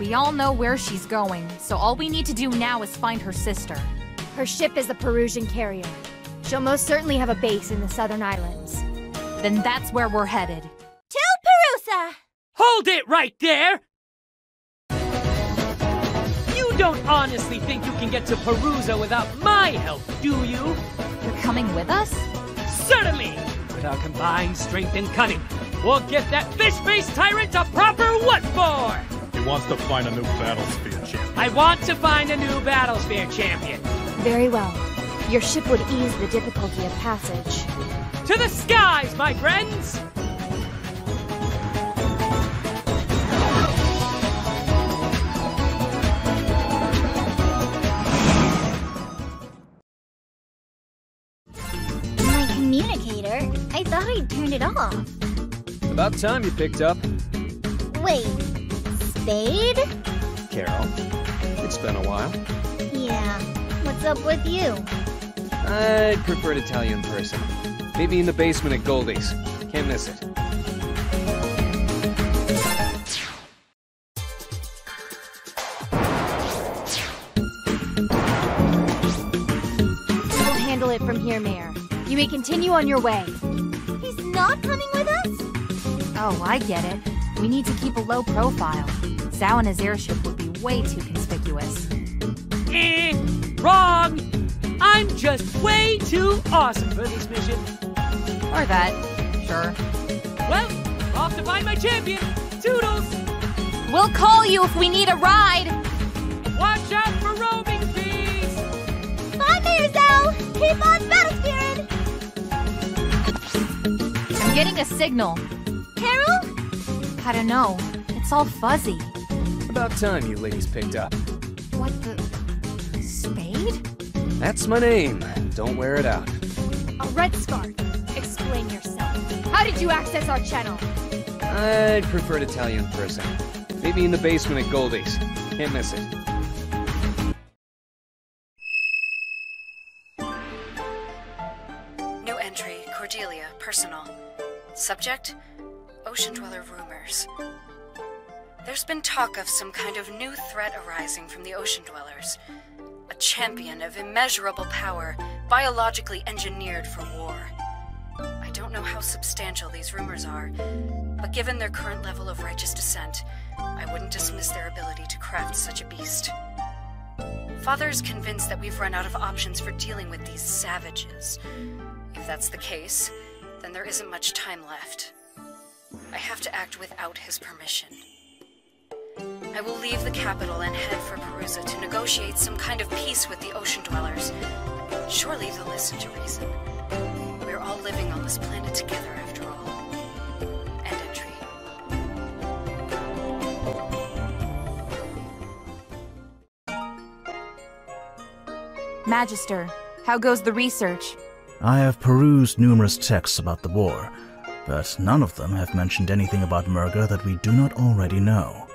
We all know where she's going, so all we need to do now is find her sister. Her ship is the Perusian carrier. She'll most certainly have a base in the Southern Islands. Then that's where we're headed. Till Perusa! Hold it right there! You don't honestly think you can get to Perusa without my help, do you? You're coming with us? Certainly! With our combined strength and cunning, we'll get that fish-faced tyrant a proper what for! He wants to find a new Battlesphere champion. I want to find a new Battlesphere champion. Very well. Your ship would ease the difficulty of passage. To the skies, my friends! I thought I turned it off. About time you picked up. Wait, Spade? Carol, it's been a while. Yeah, what's up with you? I'd prefer to tell you in person. Meet me in the basement at Goldie's. Can't miss it. We'll handle it from here, Mayor. You may continue on your way. He's not coming with us? Oh, I get it. We need to keep a low profile. Zao and his airship would be way too conspicuous. Eh, wrong! I'm just way too awesome for this mission. Or that, sure. Well, off to find my champion, Toodles! We'll call you if we need a ride! Watch out for roaming fees! Bye, Mayor Zao! Keep on Battlesphere! I'm getting a signal. Carol? I don't know. It's all fuzzy. About time you ladies picked up. What the... Spade? That's my name. Don't wear it out. A red scarf. Explain yourself. How did you access our channel? I'd prefer to tell you in person. Meet me in the basement at Goldie's. Can't miss it. New entry, Cordelia, personal. Subject? Ocean Dweller rumors. There's been talk of some kind of new threat arising from the Ocean Dwellers. A champion of immeasurable power, biologically engineered for war. I don't know how substantial these rumors are, but given their current level of righteous descent, I wouldn't dismiss their ability to craft such a beast. Father is convinced that we've run out of options for dealing with these savages. If that's the case, then there isn't much time left. I have to act without his permission. I will leave the capital and head for Perusa to negotiate some kind of peace with the Ocean Dwellers. Surely they'll listen to reason. We're all living on this planet together after all. End entry. Magister, how goes the research? I have perused numerous texts about the war, but none of them have mentioned anything about Merga that we do not already know.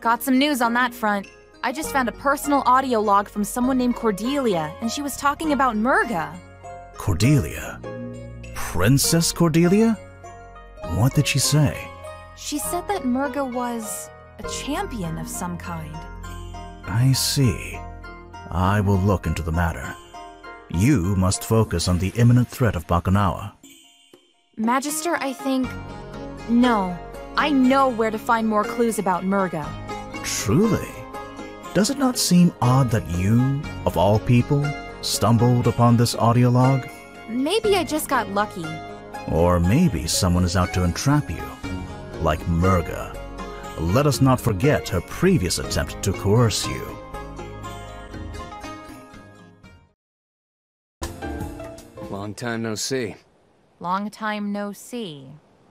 Got some news on that front. I just found a personal audio log from someone named Cordelia, and she was talking about Merga. Cordelia? Princess Cordelia? What did she say? She said that Merga was a champion of some kind. I see. I will look into the matter. You must focus on the imminent threat of Bakunawa. Magister, I think... No, I know where to find more clues about Merga. Truly? Does it not seem odd that you, of all people, stumbled upon this audio log? Maybe I just got lucky. Or maybe someone is out to entrap you, like Merga. Let us not forget her previous attempt to coerce you. Long time no see. Long time no see.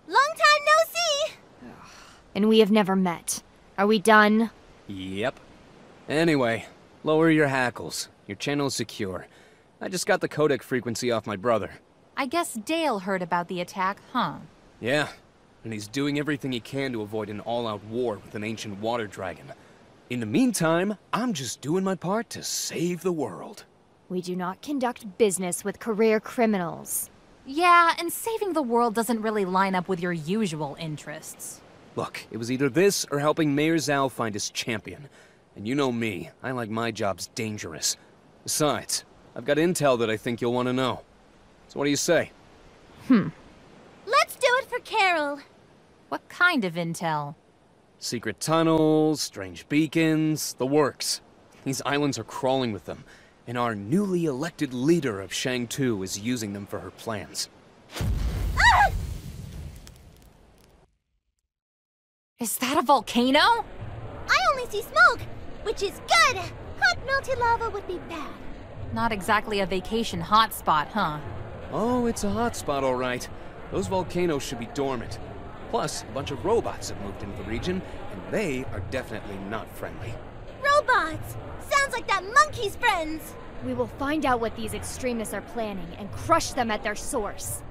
Long time no see! Ugh. And we have never met. Are we done? Yep. Anyway, lower your hackles. Your channel's secure. I just got the codec frequency off my brother. I guess Dale heard about the attack, huh? Yeah. And he's doing everything he can to avoid an all-out war with an ancient water dragon. In the meantime, I'm just doing my part to save the world. We do not conduct business with career criminals. Yeah, and saving the world doesn't really line up with your usual interests. Look, it was either this or helping Mayor Zao find his champion. And you know me, I like my jobs dangerous. Besides, I've got intel that I think you'll want to know. So what do you say? Hmm. Let's do it for Carol! What kind of intel? Secret tunnels, strange beacons, the works. These islands are crawling with them, and our newly elected leader of Shang-Tu is using them for her plans. Ah! Is that a volcano? I only see smoke, which is good! Hot melted lava would be bad. Not exactly a vacation hotspot, huh? Oh, it's a hotspot, all right. Those volcanoes should be dormant. Plus, a bunch of robots have moved into the region, and they are definitely not friendly. Robots! Sounds like that monkey's friends! We will find out what these extremists are planning and crush them at their source.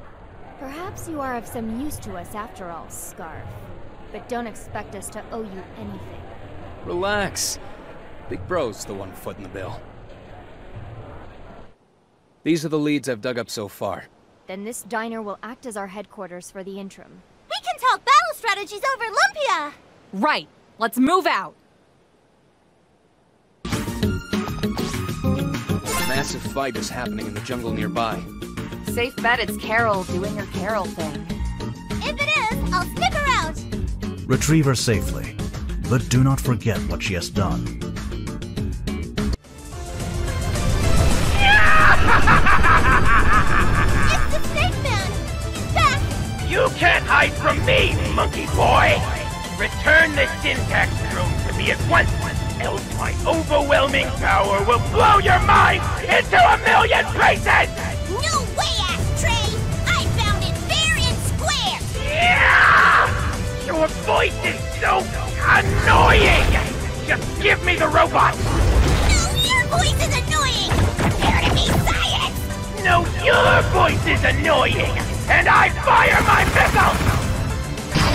Perhaps you are of some use to us after all, Scarf. But don't expect us to owe you anything. Relax. Big Bro's the one foot in the bill. These are the leads I've dug up so far. Then this diner will act as our headquarters for the interim. We can talk battle strategies over Lumpia! Right! Let's move out! A massive fight is happening in the jungle nearby. Safe bet it's Carol doing her Carol thing. If it is, I'll snip her out! Retrieve her safely, but do not forget what she has done. You can't hide from me, monkey boy! Return the Syntax room to me at once, else my overwhelming power will blow your mind into a million pieces! No way, Ashtray! I found it fair and square! Yeah! Your voice is so annoying! Just give me the robot! No, your voice is annoying! Compare to me, science! No, your voice is annoying! And I fire my missile!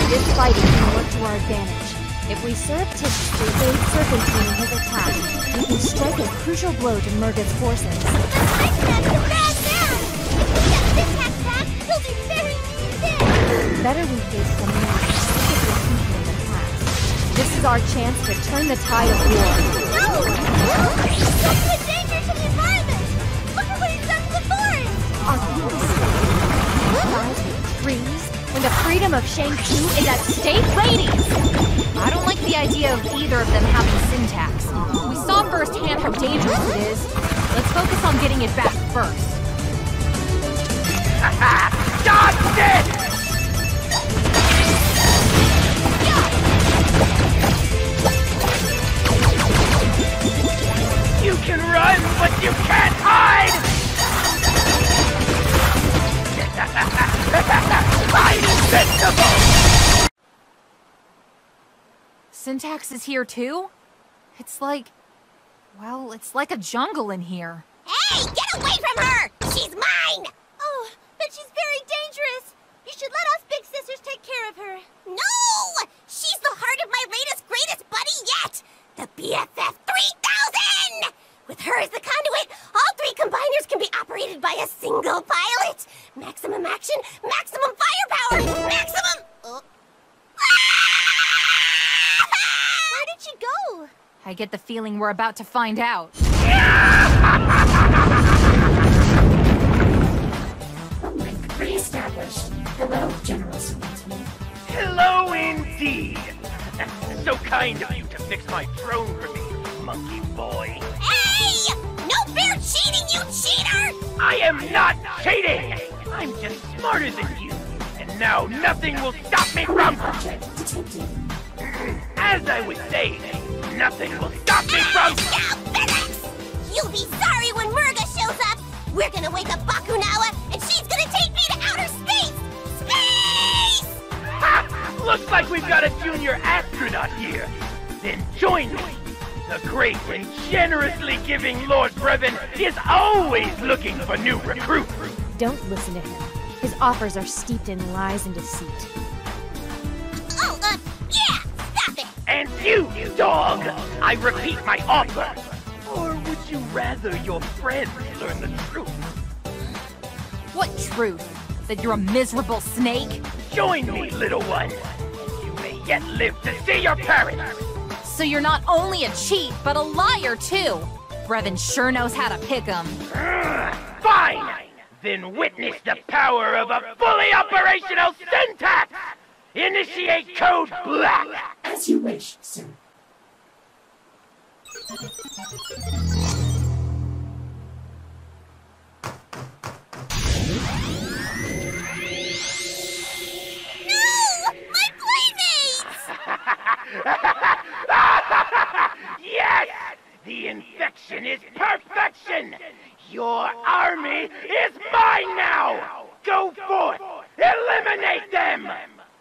This fighting can work to our advantage. If we surreptitiously aid Serpentine in his attack, we can strike a crucial blow to Merga's forces. The Syntax is bad now! If we get Syntax back, he'll be very easy! Better we face the man who is defeated in the past. This is our chance to turn the tide of war. No! No! That's a danger to the environment! Look at what he's done to the forest! Our people trees, when the freedom of Shang-Tu is at stake, ladies! I don't like the idea of either of them having Syntax. We saw firsthand how dangerous it is. Let's focus on getting it back first. Ha ha! Dodged it! You can run, but you can't hide! Syntax is here too? It's like... well, it's like a jungle in here. Hey! Get away from her! She's mine! Oh, but she's very dangerous! You should let us big sisters take care of her. No! She's the heart of my latest greatest buddy yet! The B F F three thousand! With her as the conduit, all three combiners can be operated by a single pilot! Maximum action, maximum firepower, maximum... Uh. Where did she go? I get the feeling we're about to find out. Re-established. Hello, General Serpentine. Hello indeed! So kind of you to fix my throne for me, monkey boy. Hey! No fair cheating, you cheater! I am not cheating! I'm just smarter than you, and now nothing will stop me from... As I was saying, nothing will stop me from... No, Felix! You'll be sorry when Merga shows up! We're gonna wake up Bakunawa, and she's gonna take me to outer space! Space! Ha! Looks like we've got a junior astronaut here! Then join me! The great and generously giving Lord Brevon is always looking for new recruits. Don't listen to him. His offers are steeped in lies and deceit. Oh, uh, yeah! Stop it! And you, dog! I repeat my offer! Or would you rather your friends learn the truth? What truth? That you're a miserable snake? Join me, little one! You may yet live to see your parents! So you're not only a cheat, but a liar, too! Brevon sure knows how to pick 'em. Fine! Then witness the power of a fully operational Syntax! Initiate Code Black! As you wish, sir.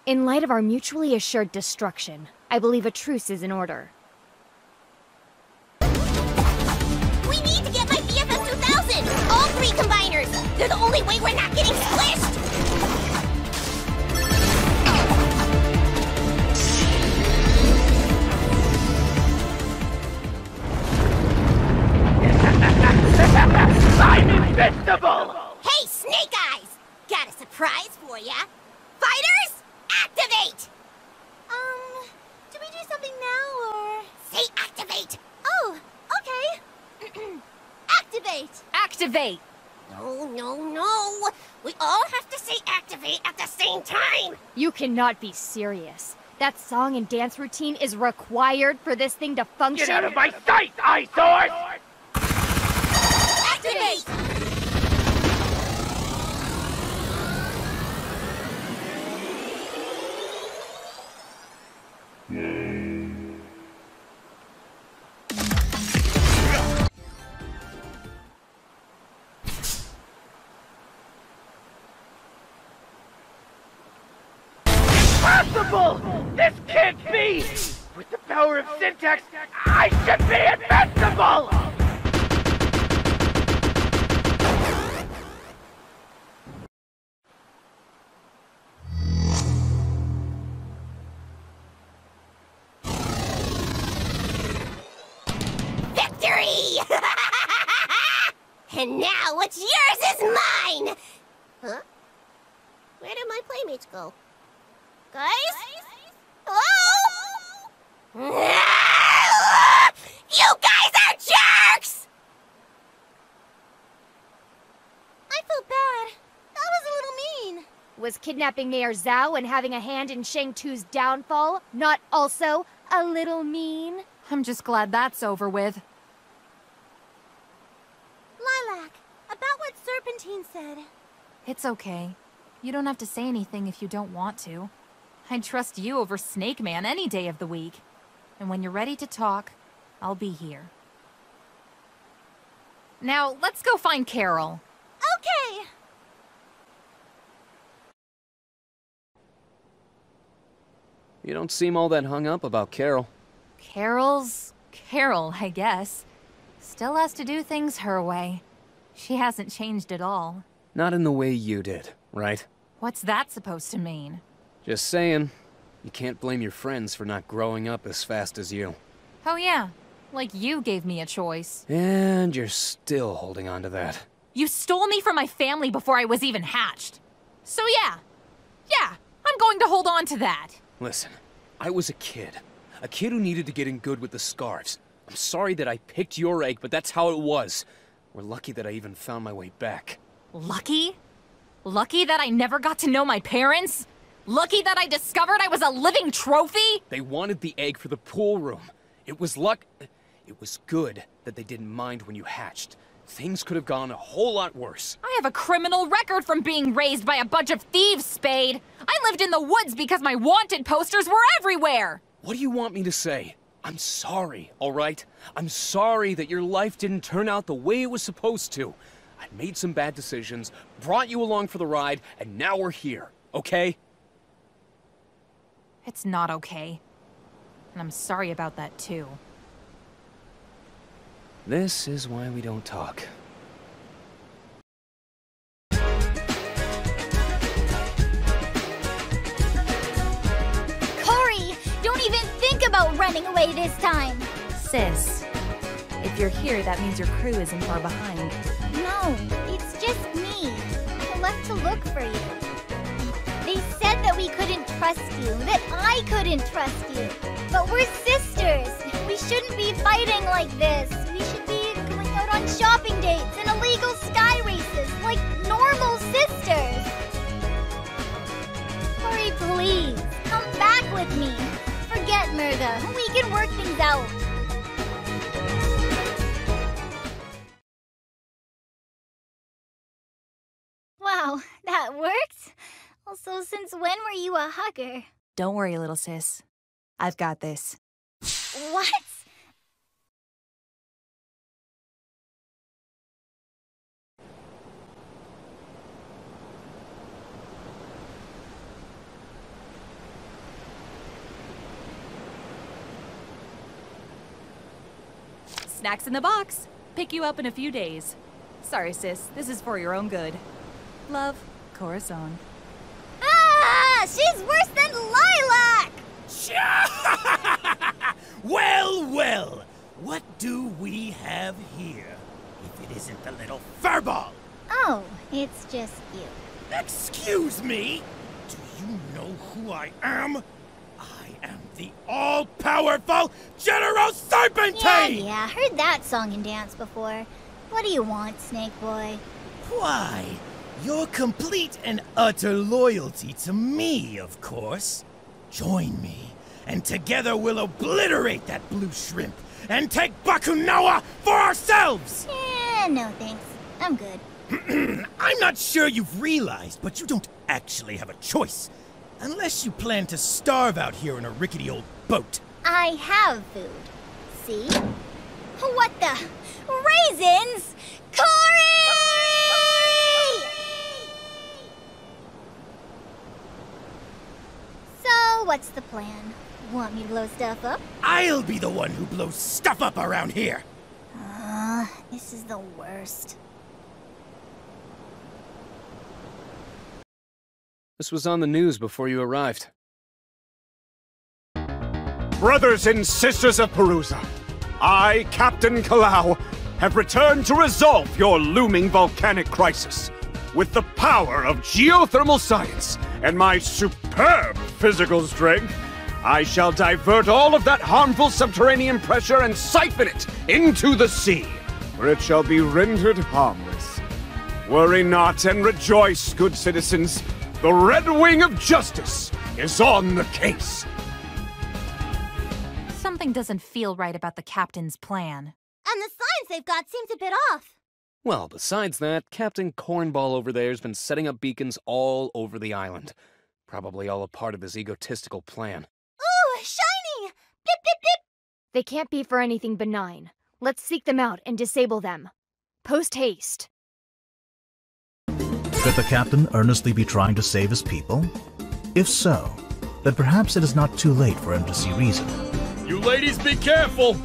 In light of our mutually assured destruction, I believe a truce is in order. We need to get my B F F two thousand! All three combiners! They're the only way we're not getting squished! I'm invincible! Hey, Snake Eyes! Got a surprise for ya! Fighters! Activate! Um, do we do something now, or...? Say activate! Oh, okay. Activate! Activate! No, no, no! We all have to say activate at the same time! You cannot be serious. That song and dance routine is required for this thing to function... Get out of my sight, eyesore! Activate! Activate. Impossible! This can't be! With the power of Syntax, I should be invincible! And now what's yours is mine! Huh? Where did my playmates go? Guys? Hello? You guys are jerks! I feel bad. That was a little mean. Was kidnapping Mayor Zao and having a hand in Shang-Tu's downfall not also a little mean? I'm just glad that's over with. Lilac, about what Serpentine said. It's okay. You don't have to say anything if you don't want to. I'd trust you over Snake Man any day of the week. And when you're ready to talk, I'll be here. Now, let's go find Carol. Okay! You don't seem all that hung up about Carol. Carol's... Carol, I guess. Still has to do things her way. She hasn't changed at all. Not in the way you did, right? What's that supposed to mean? Just saying. You can't blame your friends for not growing up as fast as you. Oh yeah. Like you gave me a choice. And you're still holding on to that. You stole me from my family before I was even hatched. So yeah. Yeah, I'm going to hold on to that. Listen, I was a kid. A kid who needed to get in good with the scarves. I'm sorry that I picked your egg, but that's how it was. We're lucky that I even found my way back. Lucky? Lucky that I never got to know my parents? Lucky that I discovered I was a living trophy? They wanted the egg for the pool room. It was luck... It was good that they didn't mind when you hatched. Things could have gone a whole lot worse. I have a criminal record from being raised by a bunch of thieves, Spade. I lived in the woods because my wanted posters were everywhere. What do you want me to say? I'm sorry, all right? I'm sorry that your life didn't turn out the way it was supposed to. I made some bad decisions, brought you along for the ride, and now we're here, okay? It's not okay. And I'm sorry about that, too. This is why we don't talk. Cory! Don't even think about running away this time! Sis, if you're here, that means your crew isn't far behind. No, it's just me. I left to look for you. They said that we couldn't trust you, that I couldn't trust you. But we're sisters. We shouldn't be fighting like this. We should be going out on shopping dates and illegal sky races like normal sisters. Cory, please, come back with me. Forget Merga. We can work things out. Also, since when were you a hugger? Don't worry, little sis. I've got this. What? Snacks in the box. Pick you up in a few days. Sorry, sis. This is for your own good. Love, Corazon. Ah! She's worse than Lilac! Well, well. What do we have here? If it isn't the little furball! Oh, it's just you. Excuse me? Do you know who I am? I am the all-powerful General Serpentine! Yeah, yeah, heard that song and dance before. What do you want, Snake Boy? Why, your complete and utter loyalty to me, of course. Join me, and together we'll obliterate that blue shrimp and take Bakunawa for ourselves! Eh, no thanks. I'm good. I'm not sure you've realized, but you don't actually have a choice. Unless you plan to starve out here in a rickety old boat. I have food. See? What the? Raisins? Cory! So, what's the plan? Want me to blow stuff up? I'll be the one who blows stuff up around here! Uh, this is the worst. This was on the news before you arrived. Brothers and sisters of Perusa, I, Captain Kalaw, have returned to resolve your looming volcanic crisis. With the power of geothermal science and my superb physical strength, I shall divert all of that harmful subterranean pressure and siphon it into the sea, where it shall be rendered harmless. Worry not and rejoice, good citizens. The Red Wing of Justice is on the case! Something doesn't feel right about the captain's plan. And the signs they've got seem a bit off. Well, besides that, Captain Cornball over there's been setting up beacons all over the island. Probably all a part of his egotistical plan. Ooh, shiny! Pip, pip, pip! They can't be for anything benign. Let's seek them out and disable them. Post haste. Could the captain earnestly be trying to save his people? If so, then perhaps it is not too late for him to see reason. You ladies be careful!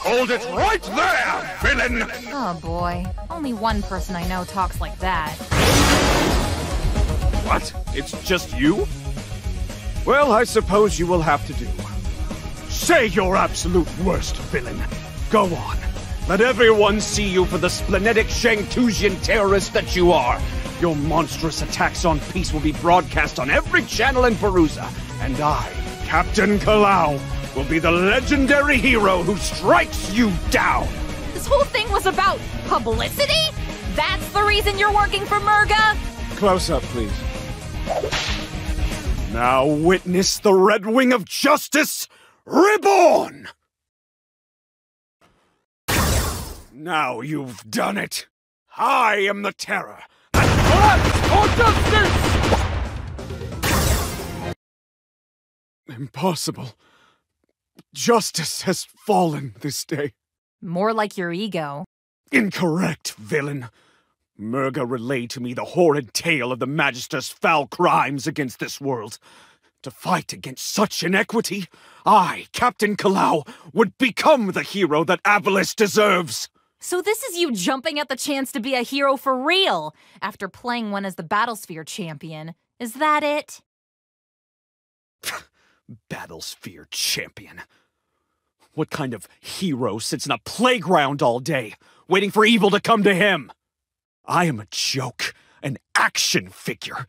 Hold it right there, villain! Oh boy, only one person I know talks like that. What? It's just you? Well, I suppose you will have to do. Say your absolute worst, villain. Go on. Let everyone see you for the splenetic Shang-Tuian terrorist that you are. Your monstrous attacks on peace will be broadcast on every channel in Perusa. And I, Captain Kalaw, will be the legendary hero who strikes you down. This whole thing was about publicity? That's the reason you're working for Merga? Close up, please. Now witness the Red Wing of Justice, reborn! Now you've done it! I am the terror that collapsed for justice! Impossible. Justice has fallen this day. More like your ego. Incorrect, villain. Merga relayed to me the horrid tale of the Magister's foul crimes against this world. To fight against such inequity, I, Captain Kalaw, would become the hero that Avalice deserves! So this is you jumping at the chance to be a hero for real, after playing one as the Battlesphere champion. Is that it? Battlesphere champion? What kind of hero sits in a playground all day, waiting for evil to come to him? I am a joke, an action figure.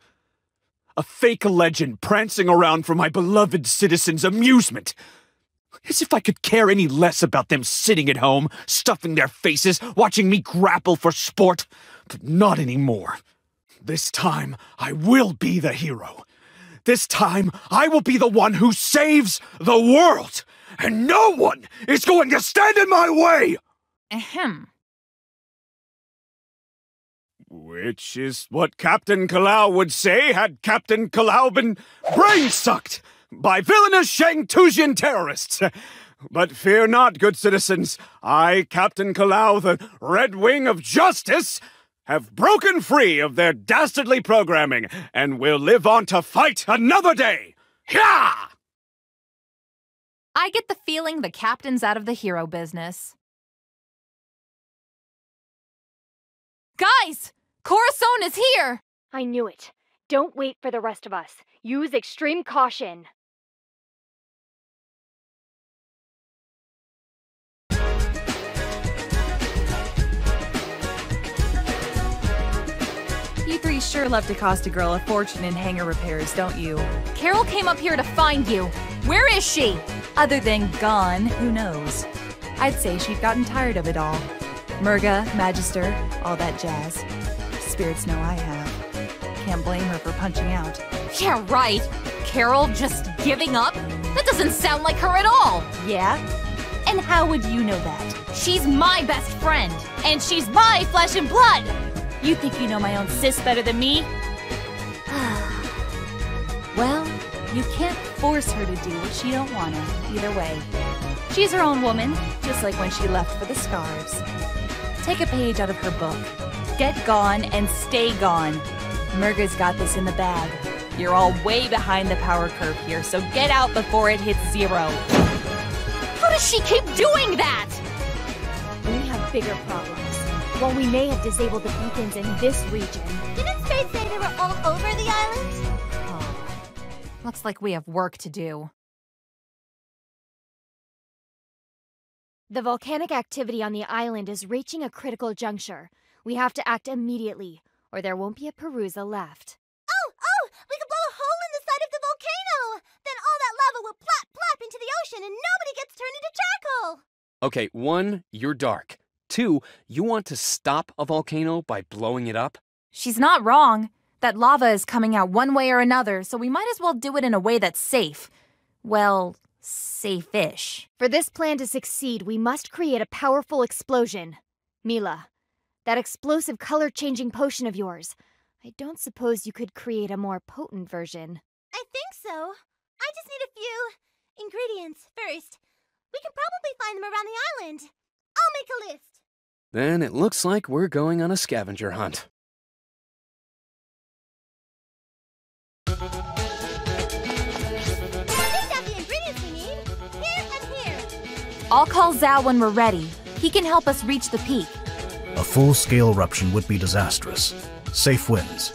A fake legend prancing around for my beloved citizens' amusement. As if I could care any less about them sitting at home, stuffing their faces, watching me grapple for sport. But not anymore. This time, I will be the hero. This time, I will be the one who saves the world. And no one is going to stand in my way! Ahem. Which is what Captain Kalaw would say had Captain Kalaw been brain-sucked by villainous Shang-Tusian terrorists. But fear not, good citizens. I, Captain Kalaw, the Red Wing of Justice, have broken free of their dastardly programming and will live on to fight another day. Yeah! I get the feeling the captain's out of the hero business. Guys! Corazon is here! I knew it. Don't wait for the rest of us. Use extreme caution. You three sure love to cost a girl a fortune in hangar repairs, don't you? Carol came up here to find you. Where is she? Other than gone, who knows? I'd say she'd gotten tired of it all. Merga, Magister, all that jazz. Spirits know I have. Can't blame her for punching out. Yeah, right. Carol just giving up? That doesn't sound like her at all. Yeah? And how would you know that? She's my best friend, and she's my flesh and blood. You think you know my own sis better than me? Well, you can't force her to do what she don't want to, either way. She's her own woman, just like when she left for the scarves. Take a page out of her book. Get gone and stay gone. Merga's got this in the bag. You're all way behind the power curve here, so get out before it hits zero. How does she keep doing that? We have bigger problems. While we may have disabled the beacons in this region... Didn't Spade say they were all over the island? Oh. Looks like we have work to do. The volcanic activity on the island is reaching a critical juncture. We have to act immediately, or there won't be a Perusa left. Oh, oh! We could blow a hole in the side of the volcano! Then all that lava will plop, plop into the ocean and nobody gets turned into charcoal! Okay, one, you're dark. Two, you want to stop a volcano by blowing it up? She's not wrong. That lava is coming out one way or another, so we might as well do it in a way that's safe. Well... safe-ish. For this plan to succeed, we must create a powerful explosion. Milla, that explosive color-changing potion of yours. I don't suppose you could create a more potent version. I think so. I just need a few ingredients first. We can probably find them around the island. I'll make a list. Then it looks like we're going on a scavenger hunt. I'll call Zao when we're ready. He can help us reach the peak. A full-scale eruption would be disastrous. Safe wins.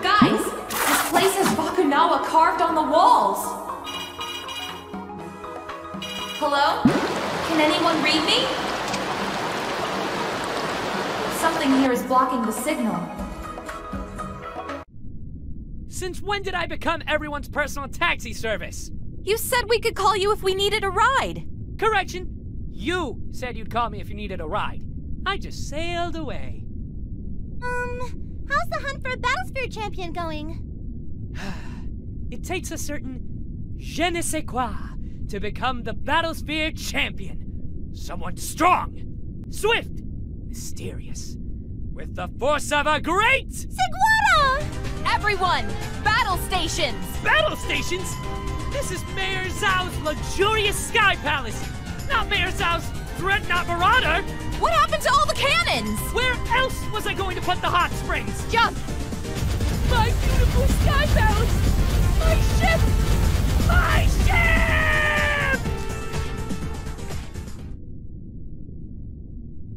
Guys, this place has Bakunawa carved on the walls. Hello? Can anyone read me? Something here is blocking the signal. Since when did I become everyone's personal taxi service? You said we could call you if we needed a ride. Correction. You said you'd call me if you needed a ride. I just sailed away. Um, how's the hunt for a Battlesphere champion going? It takes a certain je ne sais quoi to become the Battlesphere champion. Someone strong, swift, mysterious, with the force of a great... Saguara! Everyone! Battle stations! Battle stations? This is Mayor Zao's luxurious sky palace! Not Mayor Zao's dreadnought marauder! What happened to all the cannons? Where else was I going to put the hot springs? Jump! My beautiful sky palace! My ship! My ship!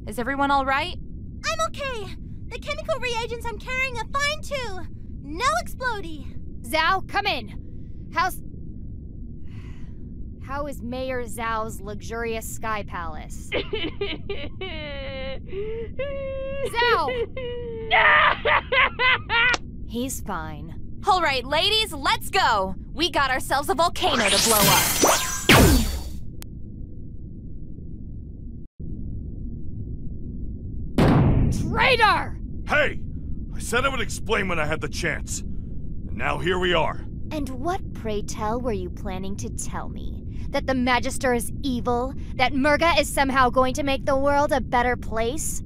Is everyone alright? I'm okay! The chemical reagents I'm carrying are fine too! No explodey! Zao, come in! How's... How is Mayor Zao's luxurious sky palace? Zao! He's fine. Alright, ladies, let's go! We got ourselves a volcano to blow up! Traitor! Hey! I said I would explain when I had the chance. And now here we are. And what, pray tell, were you planning to tell me? That the Magister is evil? That Merga is somehow going to make the world a better place?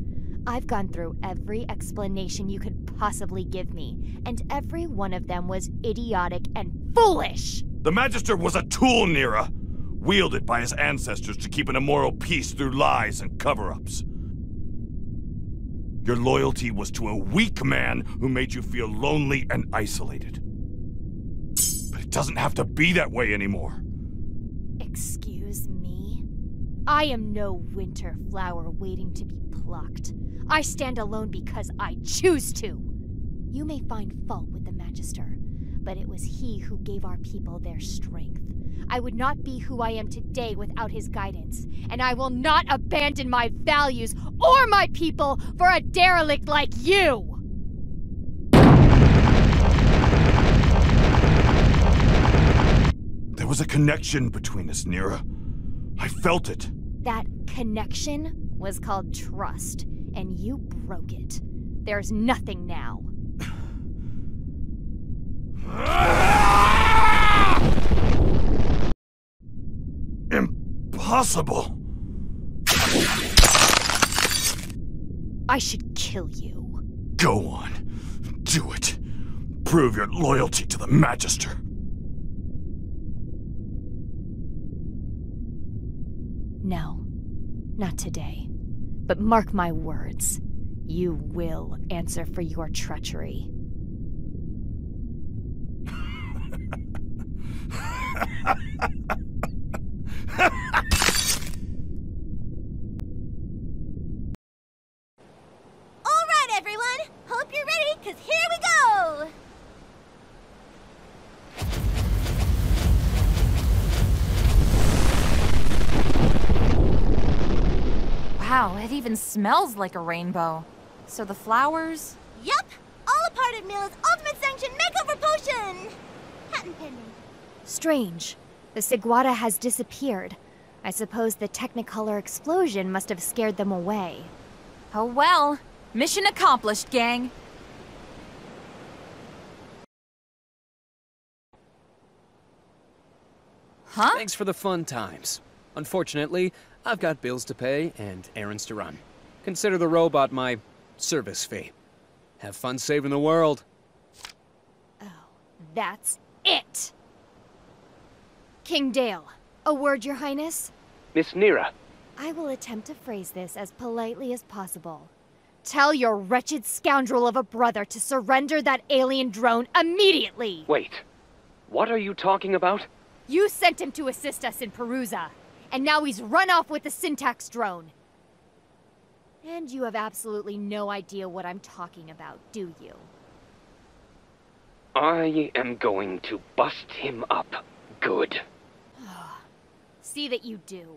I've gone through every explanation you could possibly give me, and every one of them was idiotic and foolish! The Magister was a tool, Neera, wielded by his ancestors to keep an immoral peace through lies and cover-ups. Your loyalty was to a weak man who made you feel lonely and isolated. But it doesn't have to be that way anymore. Excuse me? I am no winter flower waiting to be plucked. I stand alone because I choose to. You may find fault with the Magister, but it was he who gave our people their strength. I would not be who I am today without his guidance, and I will not abandon my values or my people for a derelict like you! There was a connection between us, Neera. I felt it. That connection was called trust, and you broke it. There's nothing now. Impossible! I should kill you. Go on. Do it. Prove your loyalty to the Magister. No. Not today. But mark my words. You will answer for your treachery. Even smells like a rainbow. So the flowers? Yup! All a part of Milla's ultimate sanction makeover potion! Patent pending. Strange. The saguaro has disappeared. I suppose the Technicolor explosion must have scared them away. Oh well. Mission accomplished, gang. Huh? Thanks for the fun times. Unfortunately, I've got bills to pay and errands to run. Consider the robot my service fee. Have fun saving the world. Oh, that's it! King Dale, a word, Your Highness? Miss Neera. I will attempt to phrase this as politely as possible. Tell your wretched scoundrel of a brother to surrender that alien drone immediately! Wait. What are you talking about? You sent him to assist us in Perusa. And now he's run off with the Syntax drone. And you have absolutely no idea what I'm talking about, do you? I am going to bust him up good. See that you do.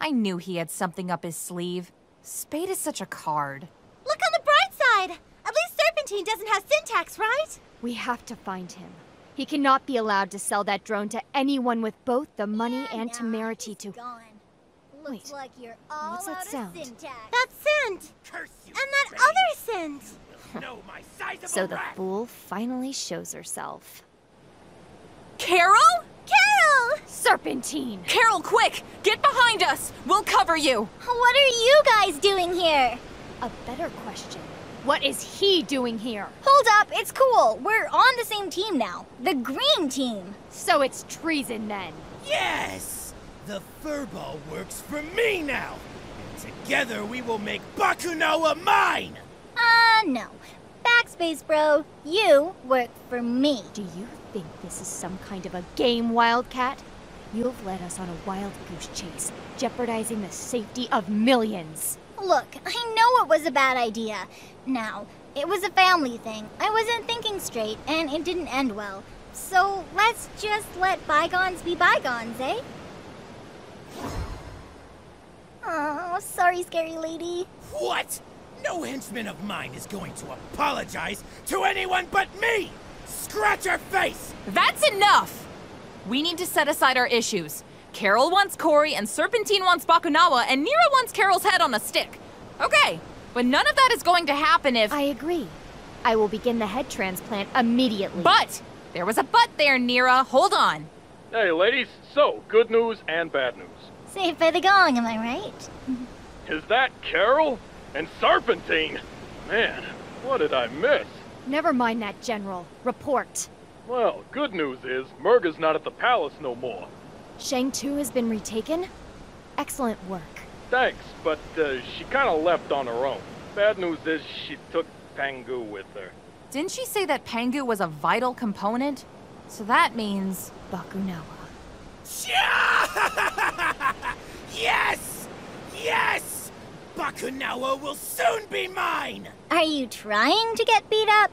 I knew he had something up his sleeve. Spade is such a card. Look on the bright side! At least Serpentine doesn't have Syntax, right? We have to find him. He cannot be allowed to sell that drone to anyone with both the money yeah, and temerity to... Gone. Looks Wait, like you're all what's that sound? That's Scent! Curse you, and that Spade. Other Scent! You know my size of so a the rat. Fool finally shows herself. Carol? Carol! Serpentine! Carol, quick! Get behind us! We'll cover you! What are you guys doing here? A better question. What is he doing here? Hold up, it's cool. We're on the same team now. The green team. So it's treason then. Yes! The furball works for me now. And together we will make Bakunawa mine! Uh, no. Backspace, bro. You work for me. Do you think this is some kind of a game, Wildcat? You've led us on a wild goose chase, jeopardizing the safety of millions. Look, I know it was a bad idea. Now, it was a family thing. I wasn't thinking straight, and it didn't end well. So, let's just let bygones be bygones, eh? Oh, sorry, scary lady. What? No henchman of mine is going to apologize to anyone but me! Scratch her face! That's enough! We need to set aside our issues. Carol wants Cory, and Serpentine wants Bakunawa, and Neera wants Carol's head on a stick. Okay, but none of that is going to happen if... I agree. I will begin the head transplant immediately. But! There was a but there, Neera. Hold on. Hey, ladies, so, good news and bad news. Saved by the gong, am I right? Is that Carol? And Serpentine? Man, what did I miss? Never mind that, General. Report. Well, good news is, Merga's not at the palace no more. Shang-Tu has been retaken? Excellent work. Thanks, but uh, she kinda left on her own. Bad news is she took Pangu with her. Didn't she say that Pangu was a vital component? So that means... Bakunawa. Yes! Yes! Bakunawa will soon be mine! Are you trying to get beat up?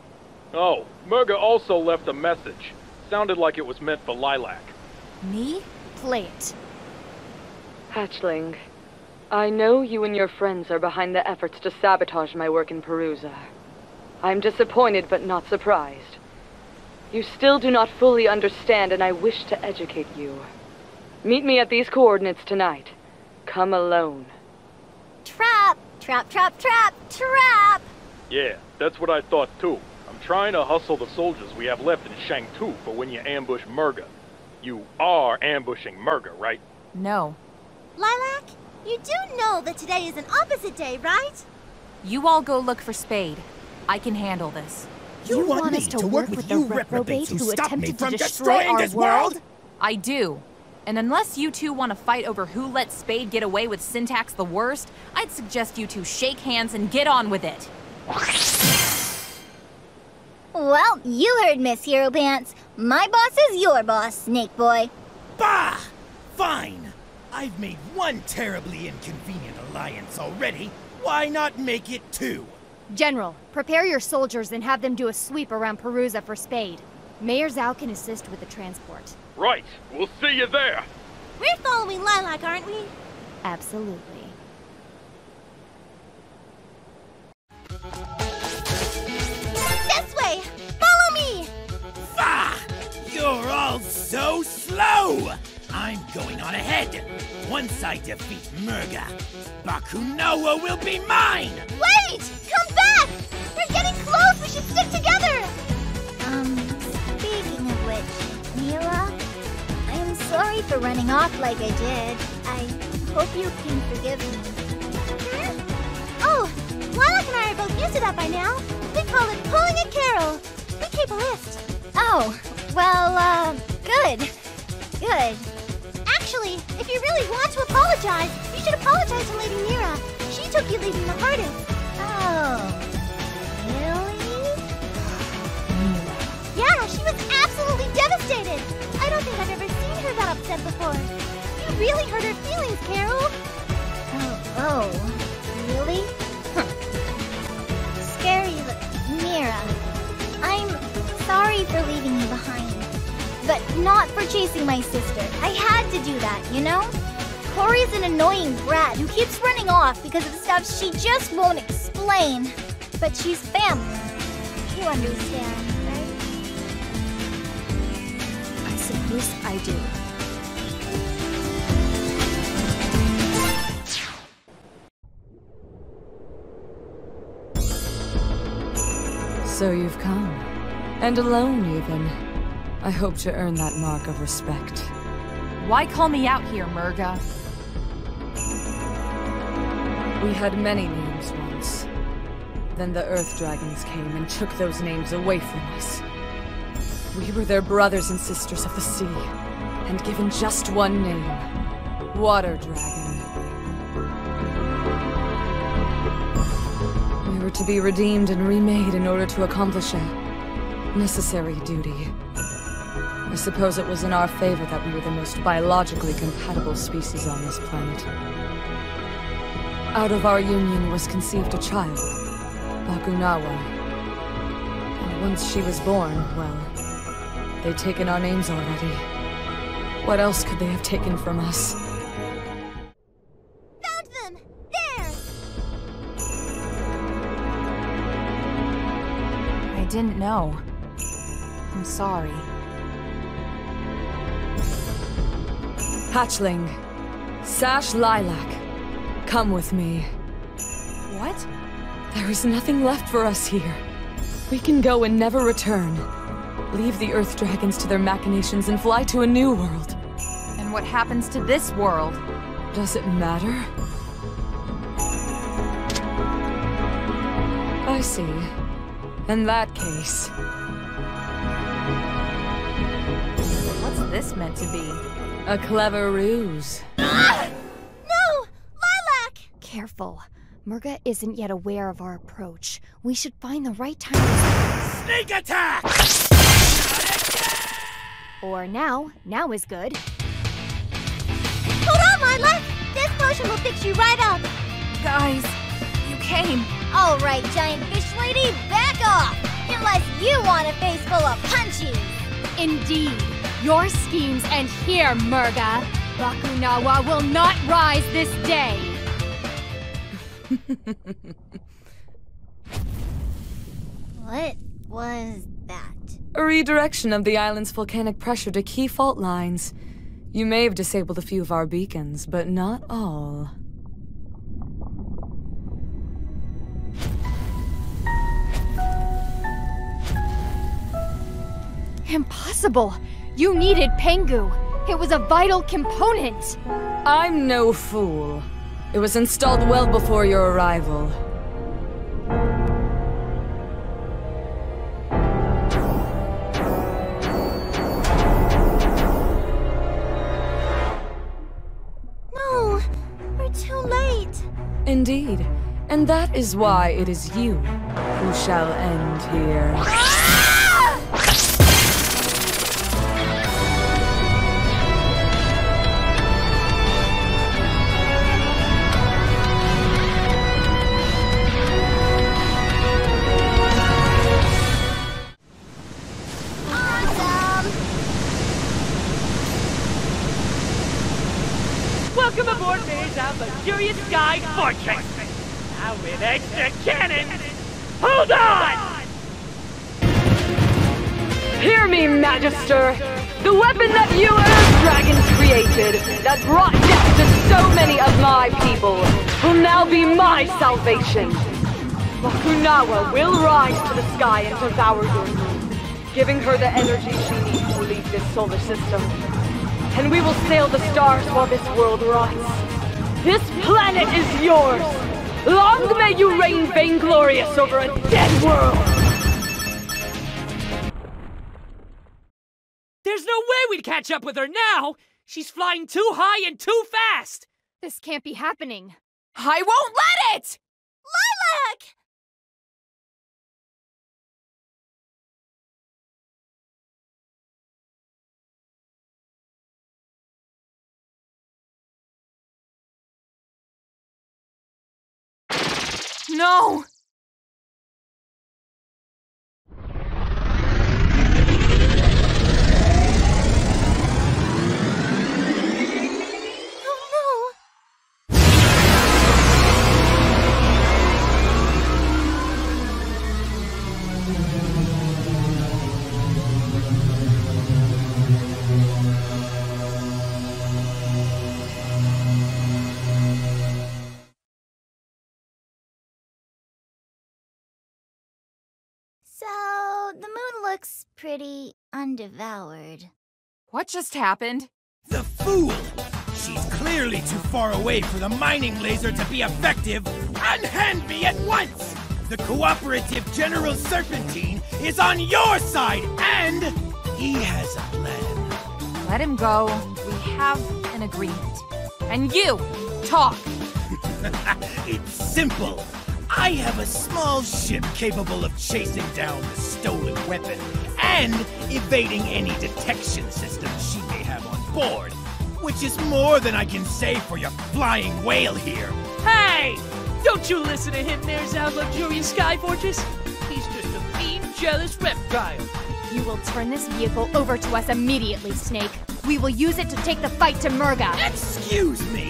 Oh, Merga also left a message. Sounded like it was meant for Lilac. Me? Play it. Hatchling, I know you and your friends are behind the efforts to sabotage my work in Perusa. I'm disappointed but not surprised. You still do not fully understand, and I wish to educate you. Meet me at these coordinates tonight. Come alone. Trap! Trap, trap, trap, trap! Yeah, that's what I thought too. I'm trying to hustle the soldiers we have left in Shang-Tu for when you ambush Merga. You are ambushing Merga, right? No. Lilac, you do know that today is an opposite day, right? You all go look for Spade. I can handle this. You, you want, want us to, to work, work with you reprobates who, who attempted to destroy our this world? world? I do. And unless you two want to fight over who let Spade get away with Syntax the worst, I'd suggest you two shake hands and get on with it. Well, you heard, Miss Hero Pants. My boss is your boss, Snake Boy. Bah! Fine. I've made one terribly inconvenient alliance already. Why not make it two? General, prepare your soldiers and have them do a sweep around Perusa for Spade. Mayor Zao can assist with the transport. Right. We'll see you there. We're following Lilac, aren't we? Absolutely. This way! Follow me! Bah! You're all so slow! I'm going on ahead. Once I defeat Merga, Bakunawa will be mine! Wait! Come back! We're getting close! We should stick together! Um, speaking of which, Milla, I am sorry for running off like I did. I hope you can forgive me. Huh? Oh, Lilac and I are both used to that by now. We call it pulling a Carol. We keep a list. Oh, well, uh, good. Good. Actually, if you really want to apologize, you should apologize to Lady Neera. She took you leaving the hardest. Oh. Really? Yeah, she was absolutely devastated. I don't think I've ever seen her that upset before. You really hurt her feelings, Carol. Oh, oh. Really? Huh. Scary, Neera. I'm sorry for leaving you behind. But not for chasing my sister. I had to do that, you know? Cory's an annoying brat who keeps running off because of the stuff she just won't explain. But she's family. You understand, right? I suppose I do. So you've come. And alone, even. I hope to earn that mark of respect. Why call me out here, Merga? We had many names once. Then the Earth Dragons came and took those names away from us. We were their brothers and sisters of the sea, and given just one name. Water Dragon. We were to be redeemed and remade in order to accomplish a necessary duty. I suppose it was in our favor that we were the most biologically compatible species on this planet. Out of our union was conceived a child, Bakunawa. And once she was born, well, they'd taken our names already. What else could they have taken from us? Found them! There! I didn't know. I'm sorry. Hatchling, Sash Lilac, come with me. What? There is nothing left for us here. We can go and never return. Leave the Earth Dragons to their machinations and fly to a new world. And what happens to this world? Does it matter? I see. In that case... What's this meant to be? A clever ruse. Ah! No! Lilac! Careful. Merga isn't yet aware of our approach. We should find the right time to... Sneak attack! Or now. Now is good. Hold on, Lila! This potion will fix you right up! Guys, you came. Alright, giant fish lady, back off! Unless you want a face full of punchies! Indeed. Your schemes end here, Merga. Bakunawa will not rise this day! What was that? A redirection of the island's volcanic pressure to key fault lines. You may have disabled a few of our beacons, but not all. Impossible! You needed Pangu. It was a vital component! I'm no fool. It was installed well before your arrival. Indeed. And that is why it is you who shall end here. Awesome! Welcome aboard Mayor Zao's luxurious guide fortress! Now with extra cannon! Hold on! Hear me, Magister! The weapon that you Earth Dragons created, that brought death to so many of my people, will now be my salvation! Bakunawa will rise to the sky and devour your moon, giving her the energy she needs to leave this solar system. And we will sail the stars while this world rots. This planet is yours! Long may you reign vainglorious over a dead world! There's no way we'd catch up with her now! She's flying too high and too fast! This can't be happening. I won't let it! Lilac! No! Oh no! So, the moon looks pretty undevoured. What just happened? The fool! She's clearly too far away for the mining laser to be effective! Unhand me at once! The cooperative General Serpentine is on your side, and he has a plan. Let him go. We have an agreement. And you, talk! It's simple. I have a small ship capable of chasing down the stolen weapon and evading any detection system she may have on board, which is more than I can say for your flying whale here. Hey! Don't you listen to him, there's our luxurious sky fortress. He's just a mean, jealous reptile. You will turn this vehicle over to us immediately, Snake. We will use it to take the fight to Merga. Excuse me?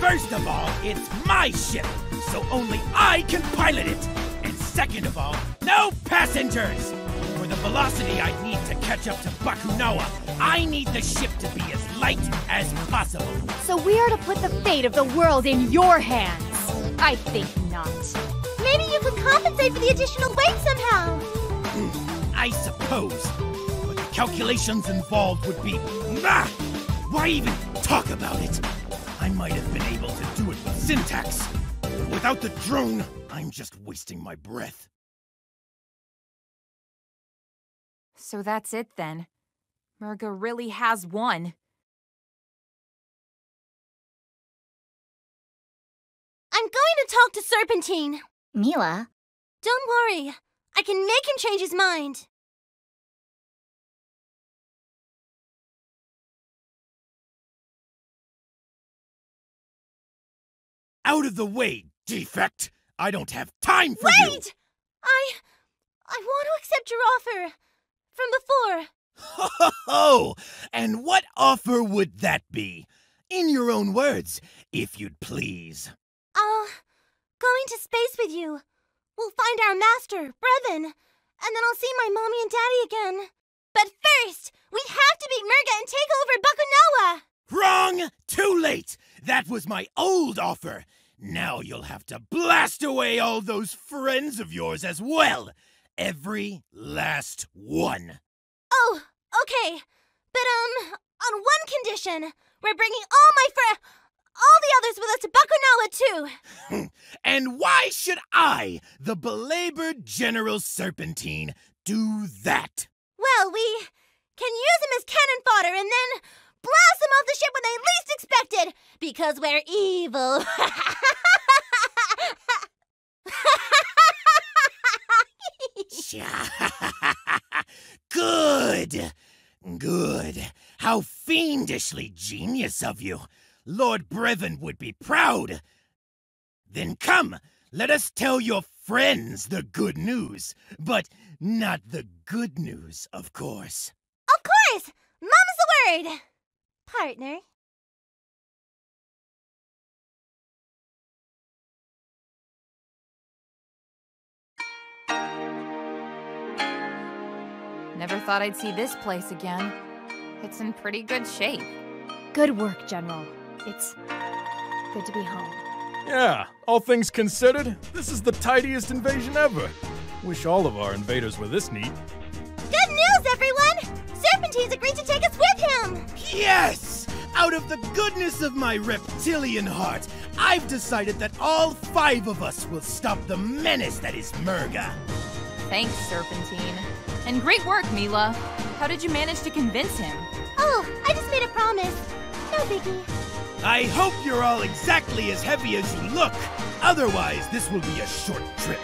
First of all, it's my ship. So only I can pilot it! And second of all, no passengers! For the velocity I need to catch up to Bakunawa, I need the ship to be as light as possible. So we are to put the fate of the world in your hands? I think not. Maybe you can compensate for the additional weight somehow! I suppose. calculations involved would be nah! Why even talk about it? I might have been able to do it with Syntax. But without the drone, I'm just wasting my breath. So that's it then. Merga really has won. I'm going to talk to Serpentine. Milla? Don't worry. I can make him change his mind. Out of the way, defect! I don't have time for you! Wait! I... I want to accept your offer. From before. Ho ho ho! And what offer would that be? In your own words, if you'd please. I'll go into space with you. We'll find our master, Brevon, and then I'll see my mommy and daddy again. But first, we have to beat Merga and take over Bakunawa! Wrong! Too late! That was my old offer. Now you'll have to blast away all those friends of yours as well. Every last one. Oh, okay. But, um, on one condition. We're bringing all my fr- all the others with us to Bakunawa, too. And why should I, the belabored General Serpentine, do that? Well, we can use him as cannon fodder and then blast them off the ship when they least expected, because we're evil. Good. Good. How fiendishly genius of you. Lord Brevon would be proud. Then come, let us tell your friends the good news. But not the good news, of course. Of course! Mum's the word! Partner. Never thought I'd see this place again. It's in pretty good shape. Good work, General. It's good to be home. Yeah, all things considered, this is the tidiest invasion ever. Wish all of our invaders were this neat. Good news, everyone! Serpentine's agreed to take us with him! Yes! Out of the goodness of my reptilian heart, I've decided that all five of us will stop the menace that is Merga. Thanks, Serpentine. And great work, Milla. How did you manage to convince him? Oh, I just made a promise. No biggie. I hope you're all exactly as heavy as you look. Otherwise, this will be a short trip.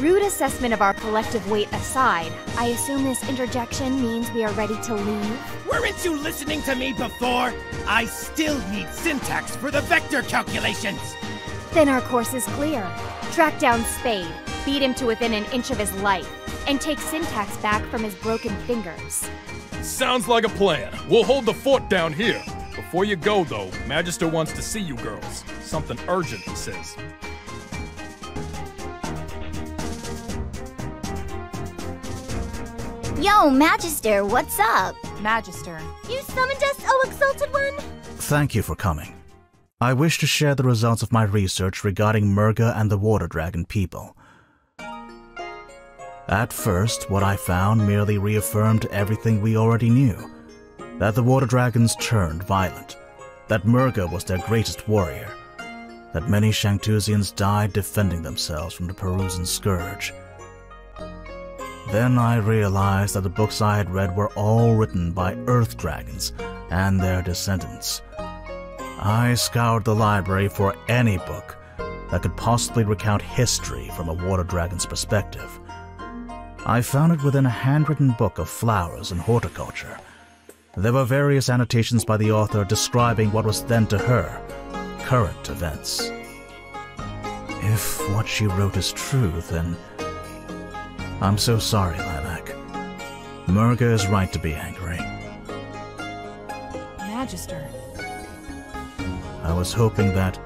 Rude assessment of our collective weight aside, I assume this interjection means we are ready to leave? Weren't you listening to me before? I still need Syntax for the vector calculations. Then our course is clear. Track down Spade, beat him to within an inch of his life, and take Syntax back from his broken fingers. Sounds like a plan. We'll hold the fort down here. Before you go, though, Magister wants to see you girls. Something urgent, he says. Yo, Magister, what's up? Magister. You summoned us, oh exalted one? Thank you for coming. I wish to share the results of my research regarding Merga and the Water Dragon people. At first, what I found merely reaffirmed everything we already knew. That the Water Dragons turned violent. That Merga was their greatest warrior. That many Shangtusians died defending themselves from the Perusan Scourge. Then I realized that the books I had read were all written by Earth Dragons and their descendants. I scoured the library for any book that could possibly recount history from a Water Dragon's perspective. I found it within a handwritten book of flowers and horticulture. There were various annotations by the author describing what was then to her, current events. If what she wrote is true, then... I'm so sorry, Lilac. Merga is right to be angry. Magister. I was hoping that,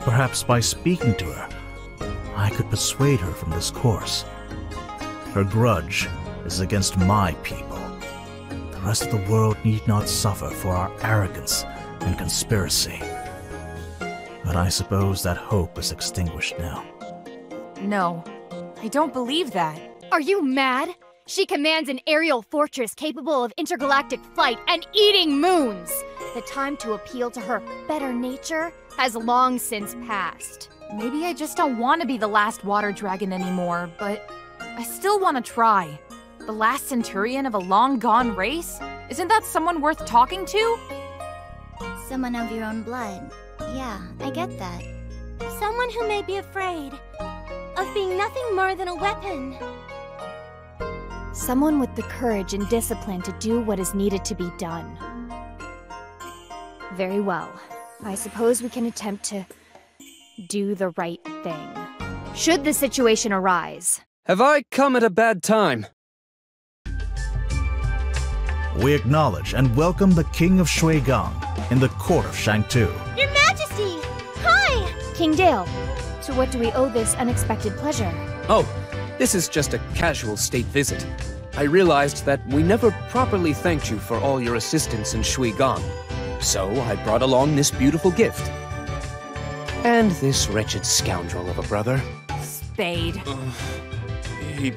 perhaps by speaking to her, I could persuade her from this course. Her grudge is against my people. The rest of the world need not suffer for our arrogance and conspiracy. But I suppose that hope is extinguished now. No, I don't believe that. Are you mad? She commands an aerial fortress capable of intergalactic flight and eating moons. The time to appeal to her better nature has long since passed. Maybe I just don't want to be the last water dragon anymore, but I still want to try. The last centurion of a long-gone race? Isn't that someone worth talking to? Someone of your own blood. Yeah, I get that. Someone who may be afraid of being nothing more than a weapon. Someone with the courage and discipline to do what is needed to be done. Very well. I suppose we can attempt to do the right thing. Should the situation arise. Have I come at a bad time? We acknowledge and welcome the King of Shuigang in the court of Shang-Tu. Your Majesty! Hi! King Dale, to what do we owe this unexpected pleasure? Oh, this is just a casual state visit. I realized that we never properly thanked you for all your assistance in Shuigang. So I brought along this beautiful gift. And this wretched scoundrel of a brother. Spade. Uh, he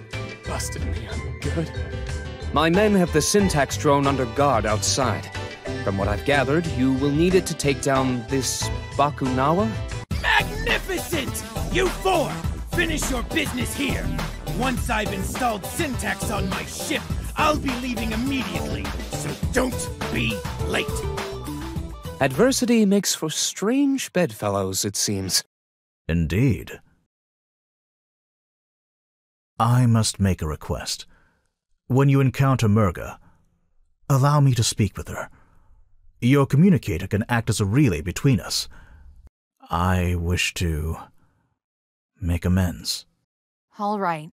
busted me up good. My men have the Syntax drone under guard outside. From what I've gathered, you will need it to take down this Bakunawa? Magnificent! You four, finish your business here. Once I've installed Syntax on my ship, I'll be leaving immediately, so don't be late. Adversity makes for strange bedfellows, it seems. Indeed. I must make a request. When you encounter Merga, allow me to speak with her. Your communicator can act as a relay between us. I wish to make amends. All right.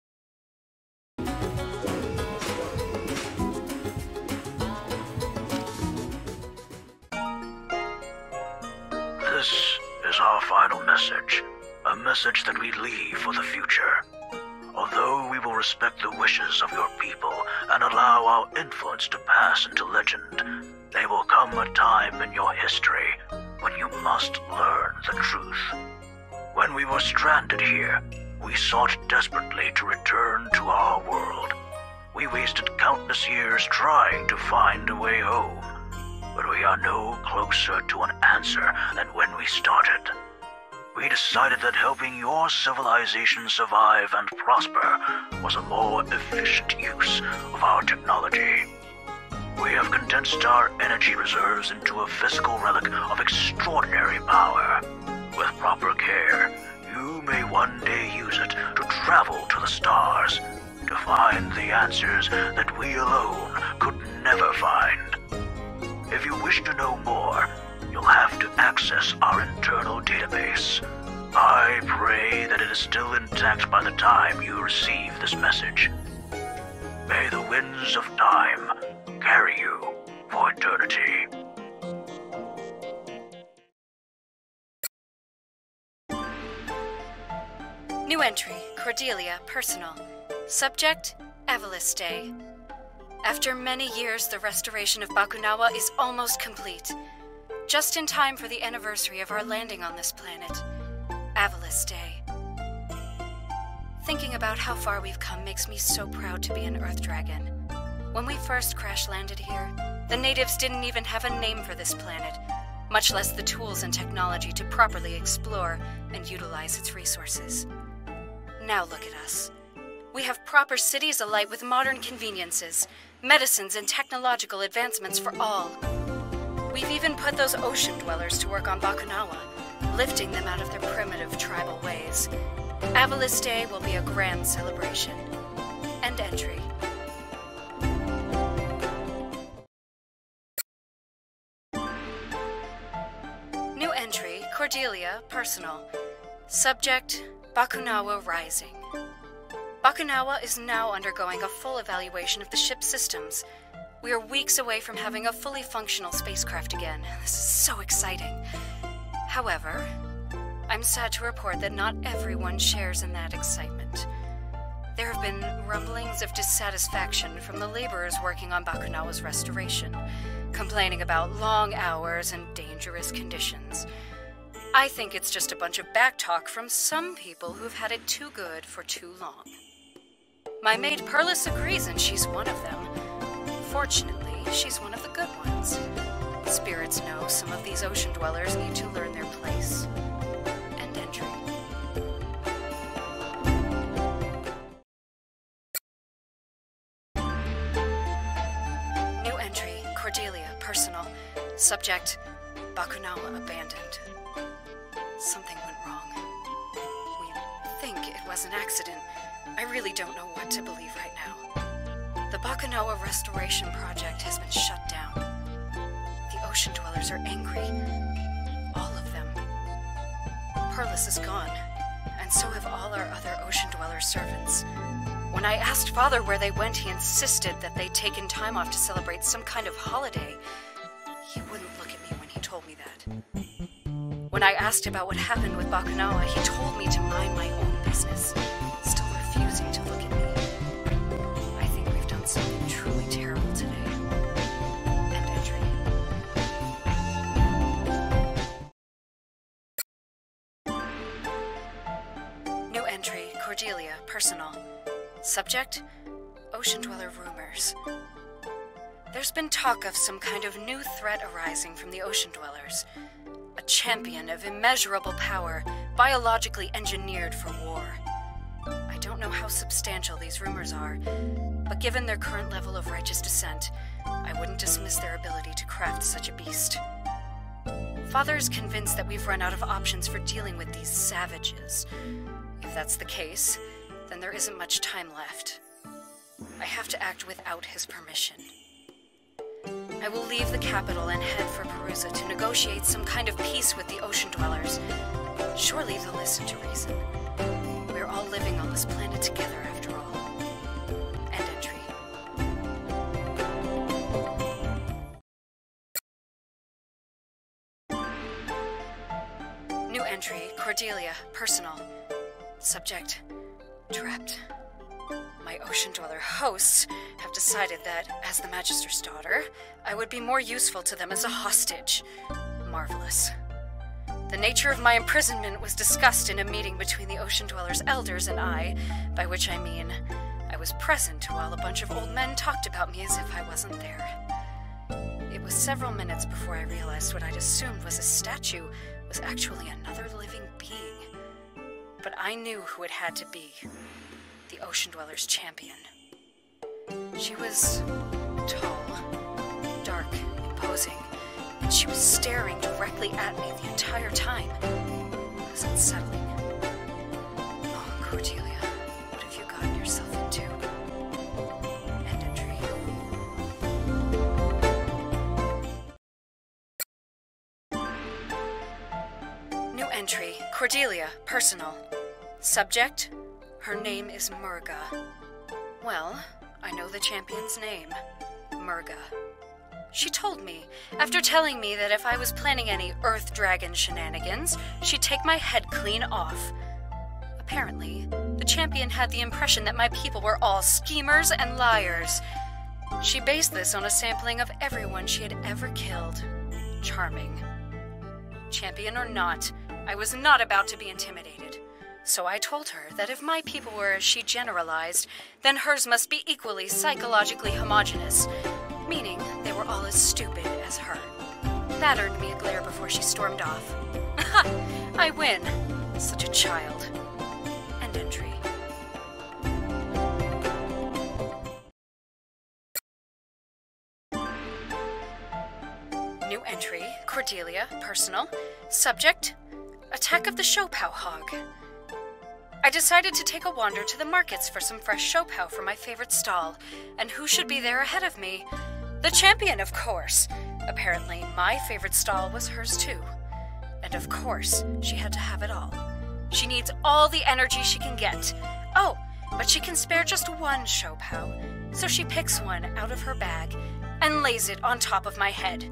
This is our final message, a message that we leave for the future. Although we will respect the wishes of your people and allow our influence to pass into legend, there will come a time in your history when you must learn the truth. When we were stranded here, we sought desperately to return to our world. We wasted countless years trying to find a way home. But we are no closer to an answer than when we started. We decided that helping your civilization survive and prosper was a more efficient use of our technology. We have condensed our energy reserves into a physical relic of extraordinary power. With proper care, you may one day use it to travel to the stars, to find the answers that we alone could never find. If you wish to know more, you'll have to access our internal database. I pray that it is still intact by the time you receive this message. May the winds of time carry you for eternity. New entry, Cordelia, personal. Subject, Avalice Day. After many years, the restoration of Bakunawa is almost complete. Just in time for the anniversary of our landing on this planet, Avalice Day. Thinking about how far we've come makes me so proud to be an Earth Dragon. When we first crash-landed here, the natives didn't even have a name for this planet, much less the tools and technology to properly explore and utilize its resources. Now look at us. We have proper cities alight with modern conveniences, medicines, and technological advancements for all. We've even put those ocean dwellers to work on Bakunawa, lifting them out of their primitive tribal ways. Avalice Day will be a grand celebration. End entry. New entry, Cordelia, personal. Subject, Bakunawa Rising. Bakunawa is now undergoing a full evaluation of the ship's systems. We are weeks away from having a fully functional spacecraft again. This is so exciting. However, I'm sad to report that not everyone shares in that excitement. There have been rumblings of dissatisfaction from the laborers working on Bakunawa's restoration, complaining about long hours and dangerous conditions. I think it's just a bunch of backtalk from some people who've had it too good for too long. My maid Perlis agrees, and she's one of them. Fortunately, she's one of the good ones. Spirits know some of these ocean dwellers need to learn their place. And entry. New entry, Cordelia, personal. Subject, Bakunawa abandoned. Something went wrong. We think it was an accident. I really don't know what to believe right now. The Bakunawa restoration project has been shut down. The ocean dwellers are angry. All of them. Perlis is gone, and so have all our other ocean dweller servants. When I asked Father where they went, he insisted that they'd taken time off to celebrate some kind of holiday. He wouldn't look at me when he told me that. When I asked about what happened with Bakunawa, he told me to mind my own business, still refusing to look at me. I think we've done something truly terrible today. End entry. New entry, Cordelia, personal. Subject, Ocean Dweller rumors. There's been talk of some kind of new threat arising from the Ocean Dwellers. A champion of immeasurable power, biologically engineered for war. I don't know how substantial these rumors are, but given their current level of righteous descent, I wouldn't dismiss their ability to craft such a beast. Father is convinced that we've run out of options for dealing with these savages. If that's the case, then there isn't much time left. I have to act without his permission. I will leave the capital and head for Perusa to negotiate some kind of peace with the ocean dwellers. Surely they'll listen to reason. We're all living on this planet together after all. End entry. New entry, Cordelia, personal. Subject, trapped. My ocean dweller hosts have decided that, as the Magister's daughter, I would be more useful to them as a hostage. Marvelous. The nature of my imprisonment was discussed in a meeting between the ocean dwellers' elders and I, by which I mean, I was present while a bunch of old men talked about me as if I wasn't there. It was several minutes before I realized what I'd assumed was a statue was actually another living being. But I knew who it had to be. The Ocean Dweller's champion. She was tall, dark, imposing, and she was staring directly at me the entire time. It was unsettling. Oh, Cordelia, what have you gotten yourself into? End entry. New entry, Cordelia, personal. Subject? Her name is Merga. Well, I know the champion's name. Merga. She told me, after telling me that if I was planning any Earth Dragon shenanigans, she'd take my head clean off. Apparently, the champion had the impression that my people were all schemers and liars. She based this on a sampling of everyone she had ever killed. Charming. Champion or not, I was not about to be intimidated. So I told her that if my people were as she generalized, then hers must be equally psychologically homogenous, meaning they were all as stupid as her. That earned me a glare before she stormed off. I win. Such a child. End entry. New entry, Cordelia, personal. Subject, Attack of the Showpow Hog. I decided to take a wander to the markets for some fresh showpow from my favorite stall, and who should be there ahead of me? The champion, of course! Apparently, my favorite stall was hers too. And of course, she had to have it all. She needs all the energy she can get. Oh, but she can spare just one showpow, so she picks one out of her bag and lays it on top of my head.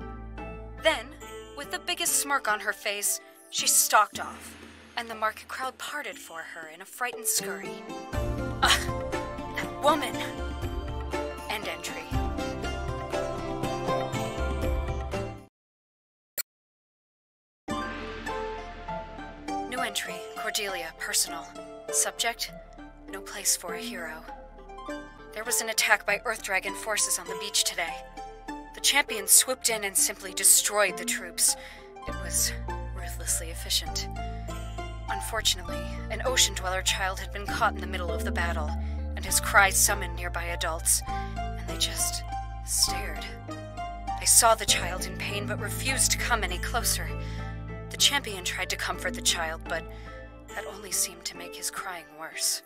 Then, with the biggest smirk on her face, she stalked off. And the market crowd parted for her in a frightened scurry. Ugh! That woman! End entry. New entry, Cordelia, personal. Subject, no place for a hero. There was an attack by Earth Dragon forces on the beach today. The champions swooped in and simply destroyed the troops. It was ruthlessly efficient. Unfortunately, an ocean dweller child had been caught in the middle of the battle, and his cries summoned nearby adults, and they just stared. I saw the child in pain, but refused to come any closer. The champion tried to comfort the child, but that only seemed to make his crying worse.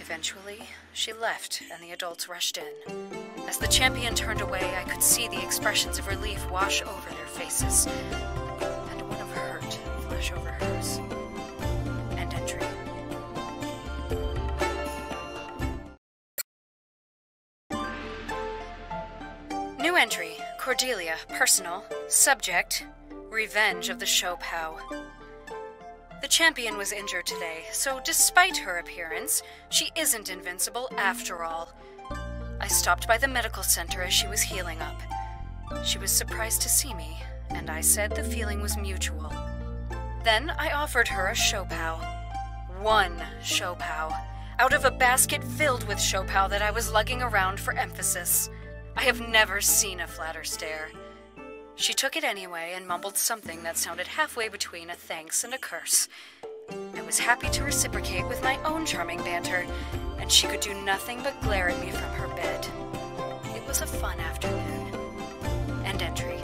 Eventually, she left, and the adults rushed in. As the champion turned away, I could see the expressions of relief wash over their faces, and one of hurt flash over hers. End entry. New entry, Cordelia, personal, subject, Revenge of the Shou Pao. The champion was injured today, so despite her appearance, she isn't invincible after all. I stopped by the medical center as she was healing up. She was surprised to see me, and I said the feeling was mutual. Then I offered her a Shou Pao. One Shou Pao, out of a basket filled with Shou Pao that I was lugging around for emphasis. I have never seen a flatter stare. She took it anyway and mumbled something that sounded halfway between a thanks and a curse. I was happy to reciprocate with my own charming banter, and she could do nothing but glare at me from her bed. It was a fun afternoon. End entry.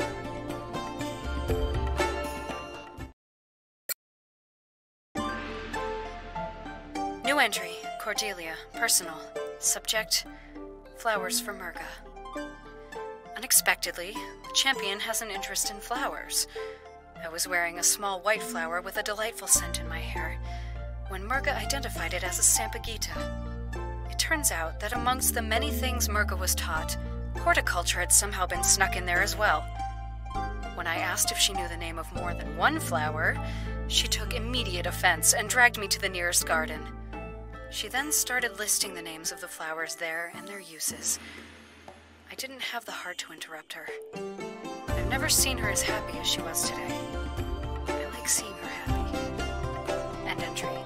New entry, Cordelia, personal, subject, flowers for Merga. Unexpectedly, the champion has an interest in flowers. I was wearing a small white flower with a delightful scent in my hair, when Merga identified it as a Sampaguita. It turns out that amongst the many things Merga was taught, horticulture had somehow been snuck in there as well. When I asked if she knew the name of more than one flower, she took immediate offense and dragged me to the nearest garden. She then started listing the names of the flowers there and their uses. I didn't have the heart to interrupt her. I've never seen her as happy as she was today. I like seeing her happy. End entry.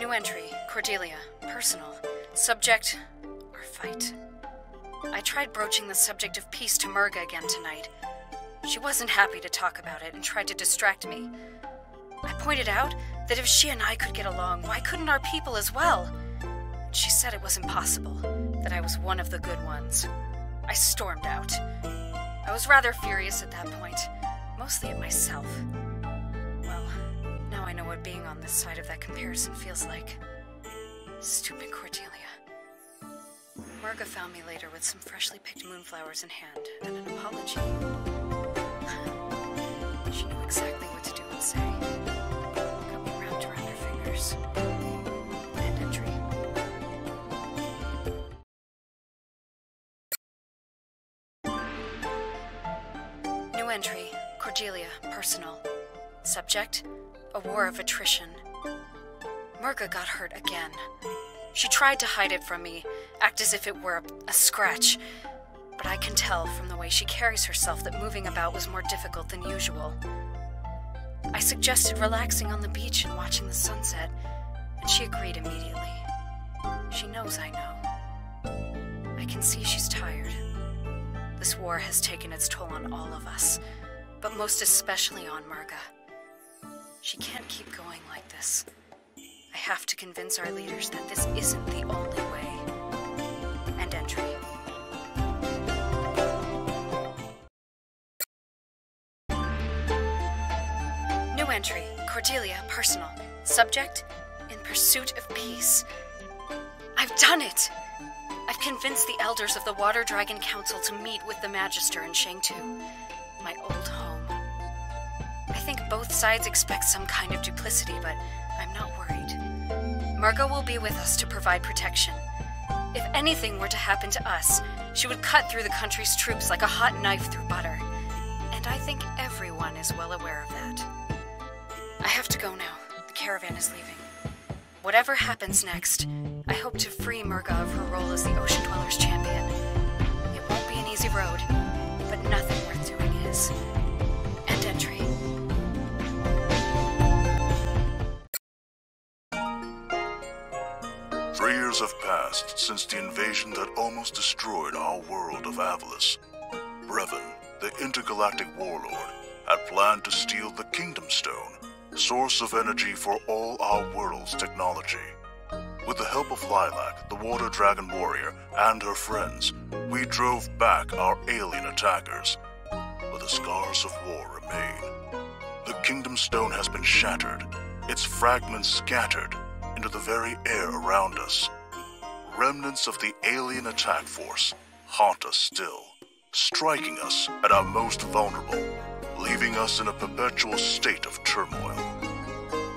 New entry, Cordelia, personal, subject, or fight. I tried broaching the subject of peace to Merga again tonight. She wasn't happy to talk about it and tried to distract me. I pointed out that if she and I could get along, why couldn't our people as well? She said it was impossible, that I was one of the good ones. I stormed out. I was rather furious at that point, mostly at myself. Well, now I know what being on this side of that comparison feels like. Stupid Cordelia. Merga found me later with some freshly picked moonflowers in hand and an apology. She knew exactly what to do and say. End entry. New entry, Cordelia, personal. Subject, a war of attrition. Merga got hurt again. She tried to hide it from me, act as if it were a, a scratch, but I can tell from the way she carries herself that moving about was more difficult than usual. I suggested relaxing on the beach and watching the sunset, and she agreed immediately. She knows I know. I can see she's tired. This war has taken its toll on all of us, but most especially on Merga. She can't keep going like this. I have to convince our leaders that this isn't the only way. End entry. New entry, Cordelia, personal, subject, in pursuit of peace. I've done it! I've convinced the elders of the Water Dragon Council to meet with the Magister in Shang-Tu, my old home. I think both sides expect some kind of duplicity, but I'm not worried. Merga will be with us to provide protection. If anything were to happen to us, she would cut through the country's troops like a hot knife through butter. And I think everyone is well aware of that. I have to go now. The caravan is leaving. Whatever happens next, I hope to free Merga of her role as the Ocean Dweller's champion. It won't be an easy road, but nothing worth doing is. End entry. Three years have passed since the invasion that almost destroyed our world of Avalice. Brevon, the intergalactic warlord, had planned to steal the Kingdom Stone, source of energy for all our world's technology. With the help of Lilac, the water dragon warrior, and her friends, we drove back our alien attackers. But the scars of war remain. The Kingdom Stone has been shattered, its fragments scattered into the very air around us. Remnants of the alien attack force haunt us still, striking us at our most vulnerable, leaving us in a perpetual state of turmoil.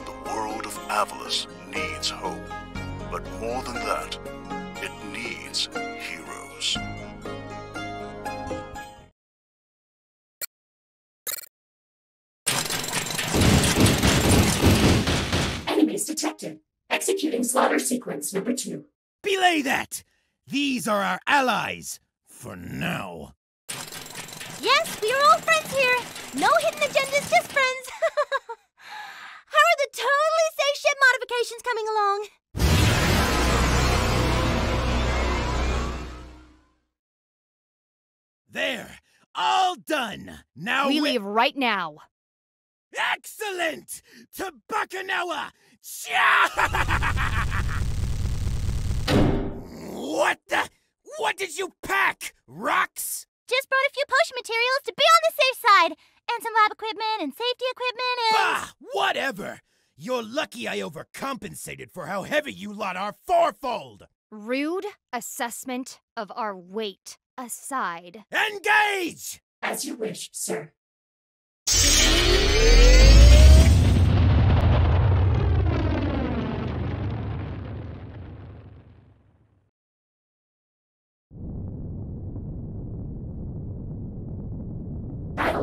The world of Avalice needs hope, but more than that, it needs heroes. Enemies detected. Executing slaughter sequence number two. Belay that! These are our allies, for now. Yes, we are all friends here. No hidden agendas, just friends. How are the totally safe ship modifications coming along? There, all done. Now we, we leave right now. Excellent! To Bakunawa! What the? What did you pack? Rocks? Just brought a few potion materials to be on the safe side, and some lab equipment and safety equipment and... Bah! Whatever! You're lucky I overcompensated for how heavy you lot are fourfold! Rude assessment of our weight aside. Engage! As you wish, sir.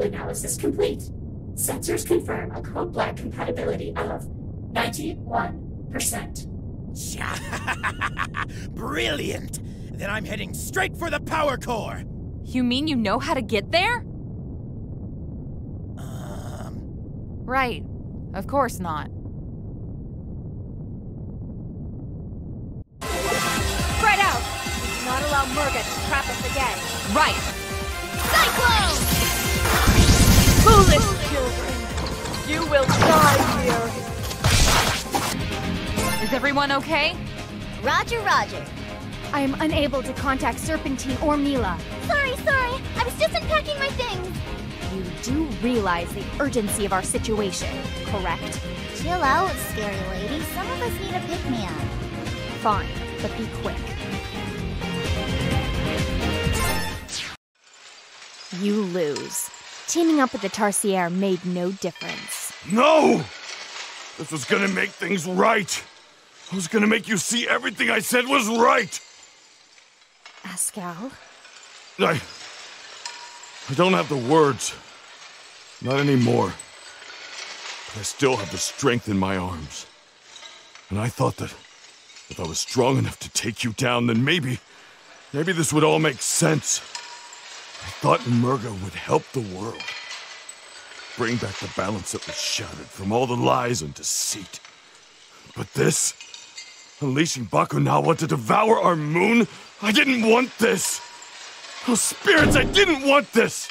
Analysis complete. Sensors confirm a code black compatibility of ninety-one percent. Brilliant! Then I'm heading straight for the power core! You mean you know how to get there? Um... Right. Of course not. Spread out! We do not allow Merga to trap us again. Right! Cyclone! Foolish children, you will die here. Is everyone okay? Roger, roger. I am unable to contact Serpentine or Milla. Sorry, sorry. I was just unpacking my things. You do realize the urgency of our situation, correct? Chill out, scary lady. Some of us need a pick-me-up. Fine, but be quick. You lose. Teaming up with the Tarsier made no difference. No! This was gonna make things right. I was gonna make you see everything I said was right. Askal? I... I don't have the words. Not anymore. But I still have the strength in my arms. And I thought that if I was strong enough to take you down, then maybe... maybe this would all make sense. I thought Merga would help the world. Bring back the balance that was shattered from all the lies and deceit. But this? Unleashing Bakunawa to devour our moon? I didn't want this! Oh, spirits, I didn't want this!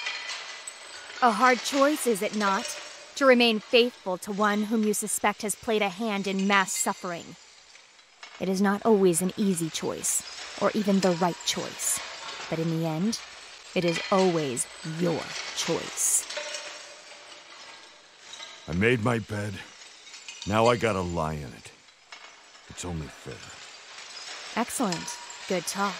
A hard choice, is it not? To remain faithful to one whom you suspect has played a hand in mass suffering. It is not always an easy choice, or even the right choice. But in the end... it is always your choice. I made my bed. Now I gotta lie in it. It's only fair. Excellent. Good talk.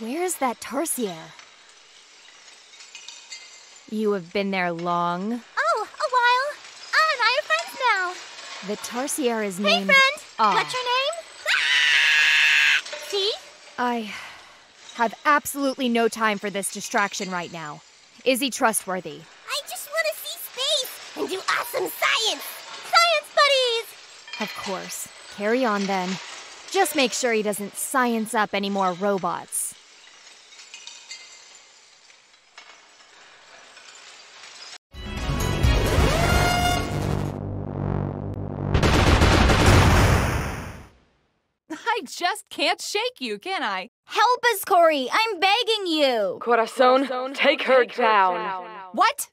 Where's that Tarsier? You have been there long? Oh, a while. I and I are friends now. The Tarsier is named... Hey, friend! Ah. What's your name? I have absolutely no time for this distraction right now. Is he trustworthy? I just want to see space and do awesome science! Science buddies! Of course. Carry on then. Just make sure he doesn't science up any more robots. just can't shake you, can I? Help us, Cory! I'm begging you! Corazon, Corazon take her take down. down. What?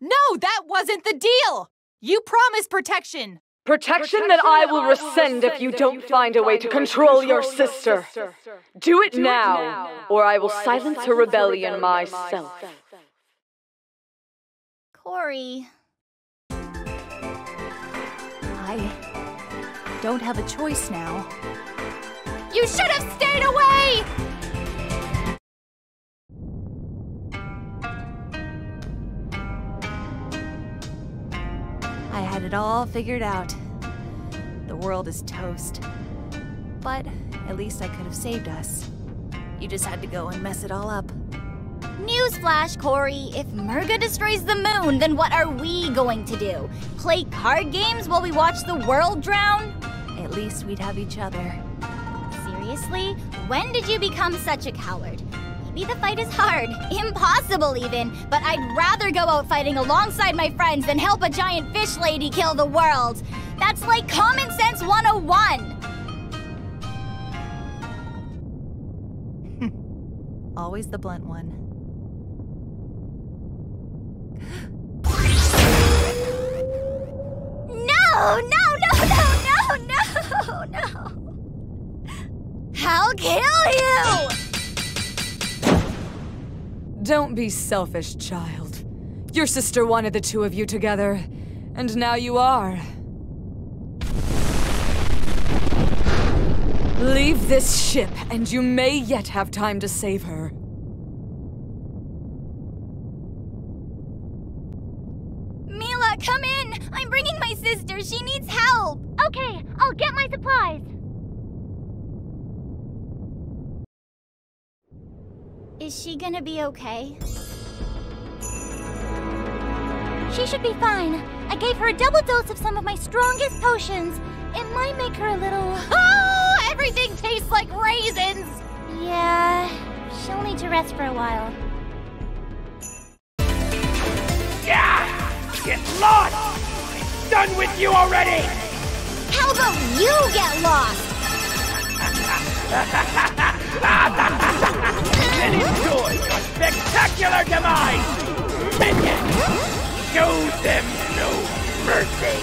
No, that wasn't the deal! You promised protection! Protection, protection that I will I rescind will if you don't, you don't find a way to control, control your, sister. your sister. Do it, Do now, it now, or I will or silence, I will silence her rebellion, rebellion myself. Cory... I don't have a choice now. You should have stayed away! I had it all figured out. The world is toast. But at least I could have saved us. You just had to go and mess it all up. Newsflash, Cory. If Merga destroys the moon, then what are we going to do? Play card games while we watch the world drown? At least we'd have each other. Seriously? When did you become such a coward? Maybe the fight is hard, impossible even, but I'd rather go out fighting alongside my friends than help a giant fish lady kill the world. That's like Common Sense one oh one. Always the blunt one. No, no, no, no, no, no, no. I'll kill you! Don't be selfish, child. Your sister wanted the two of you together, and now you are. Leave this ship, and you may yet have time to save her. Milla, come in! I'm bringing my sister! She needs help! Okay, I'll get my supplies! Is she gonna be okay? She should be fine. I gave her a double dose of some of my strongest potions. It might make her a little... Oh! Everything tastes like raisins! Yeah... she'll need to rest for a while. Yeah! Get lost! I'm done with you already! How about you get lost? And enjoy your spectacular demise! Minions! Show them no mercy!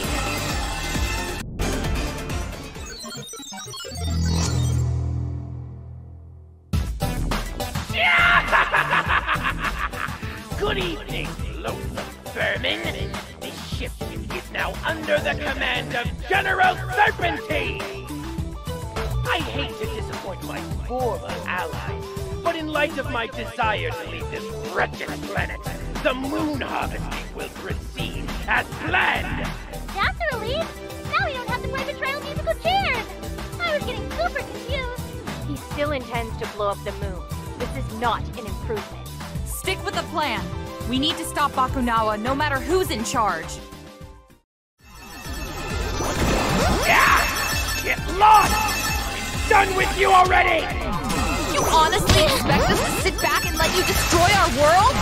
Good evening, loathsome vermin! This ship is now under the command of General Serpentine! I hate to disappoint my former allies, but in light of my desire to leave this wretched planet, the moon harvesting will proceed as planned! That's a relief! Now we don't have to play betrayal musical chairs! I was getting super confused! He still intends to blow up the moon. This is not an improvement. Stick with the plan! We need to stop Bakunawa no matter who's in charge! Yeah! Get lost! I'm done with you already! You honestly expect us to sit back and let you destroy our world?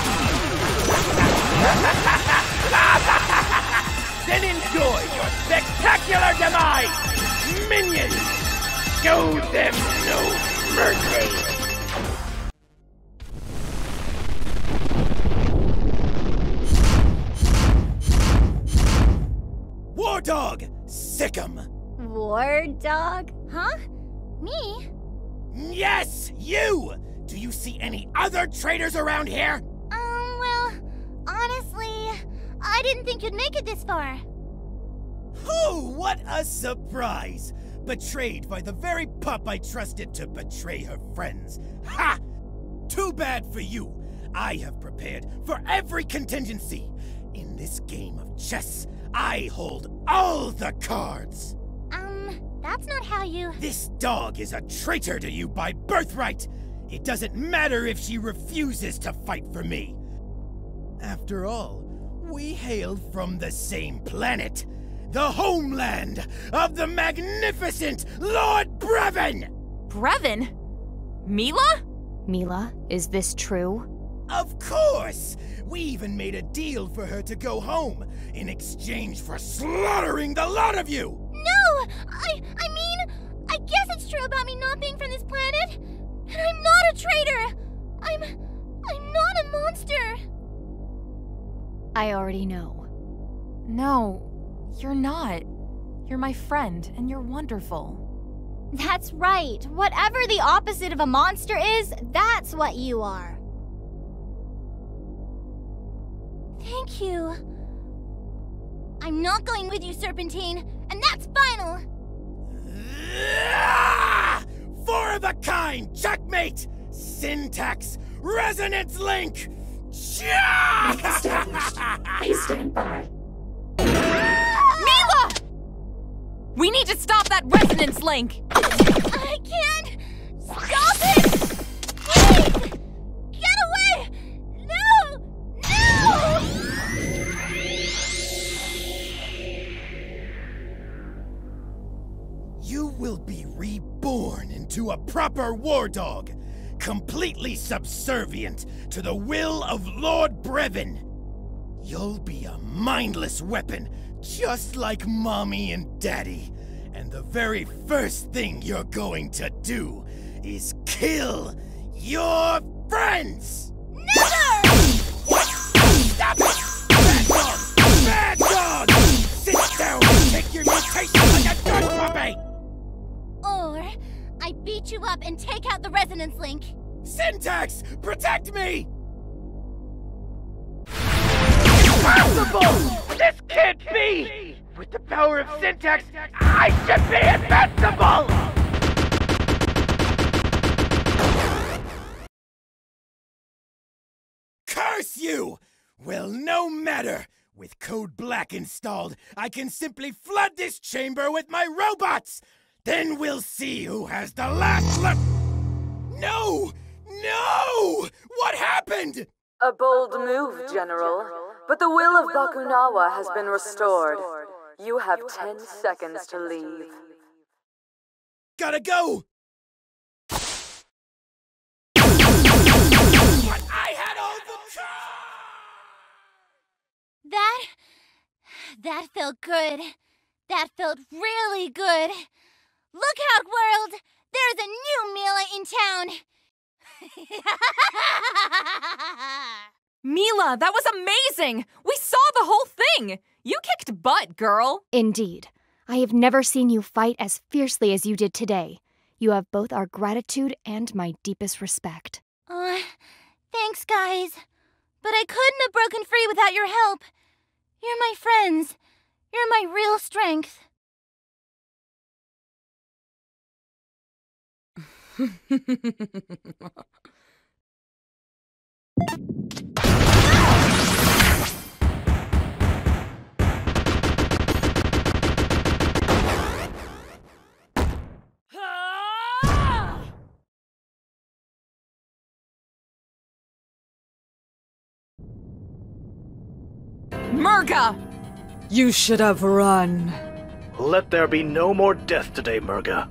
Then enjoy your spectacular demise! Minions! Show them no mercy! War Dog! Sick 'em! War Dog? Huh? Me? Yes, you! Do you see any other traitors around here? Um, well, honestly, I didn't think you'd make it this far. Oh, what a surprise! Betrayed by the very pup I trusted to betray her friends. Ha! Too bad for you. I have prepared for every contingency. In this game of chess, I hold all the cards. Um... That's not how you... This dog is a traitor to you by birthright! It doesn't matter if she refuses to fight for me! After all, we hail from the same planet! The homeland of the magnificent Lord Brevon! Brevon? Milla? Milla, is this true? Of course! We even made a deal for her to go home, in exchange for slaughtering the lot of you! No! I... I mean... I guess it's true about me not being from this planet, and I'm not a traitor! I'm... I'm not a monster! I already know. No, you're not. You're my friend, and you're wonderful. That's right. Whatever the opposite of a monster is, that's what you are. Thank you. I'm not going with you, Serpentine, and that's final! Four of a kind! Checkmate! Syntax! Resonance link! Established. Please stand by. Milla! We need to stop that resonance link! I can't! Stop it! Please! Get away! No! No! You will be reborn into a proper war dog, completely subservient to the will of Lord Brevon. You'll be a mindless weapon, just like Mommy and Daddy. And the very first thing you're going to do is kill your friends! Never! Stop it! Bad dog! Bad dog! Sit down and take your mutation like a good puppy! Or I beat you up and take out the resonance link. Syntax, protect me! Impossible! This can't be! With the power of Syntax, I should be invincible! Curse you! Well, no matter. With Code Black installed, I can simply flood this chamber with my robots! Then we'll see who has the last look. No! No! What happened? A bold move, General. But the will of Bakunawa has been restored. You have ten seconds to leave. Gotta go! But I had all the time! That... That felt good. That felt really good. Look out, world! There's a new Milla in town! Milla, that was amazing! We saw the whole thing! You kicked butt, girl! Indeed. I have never seen you fight as fiercely as you did today. You have both our gratitude and my deepest respect. Aw, uh, thanks, guys. But I couldn't have broken free without your help. You're my friends. You're my real strength. Merga! You should have run. Let there be no more death today, Merga.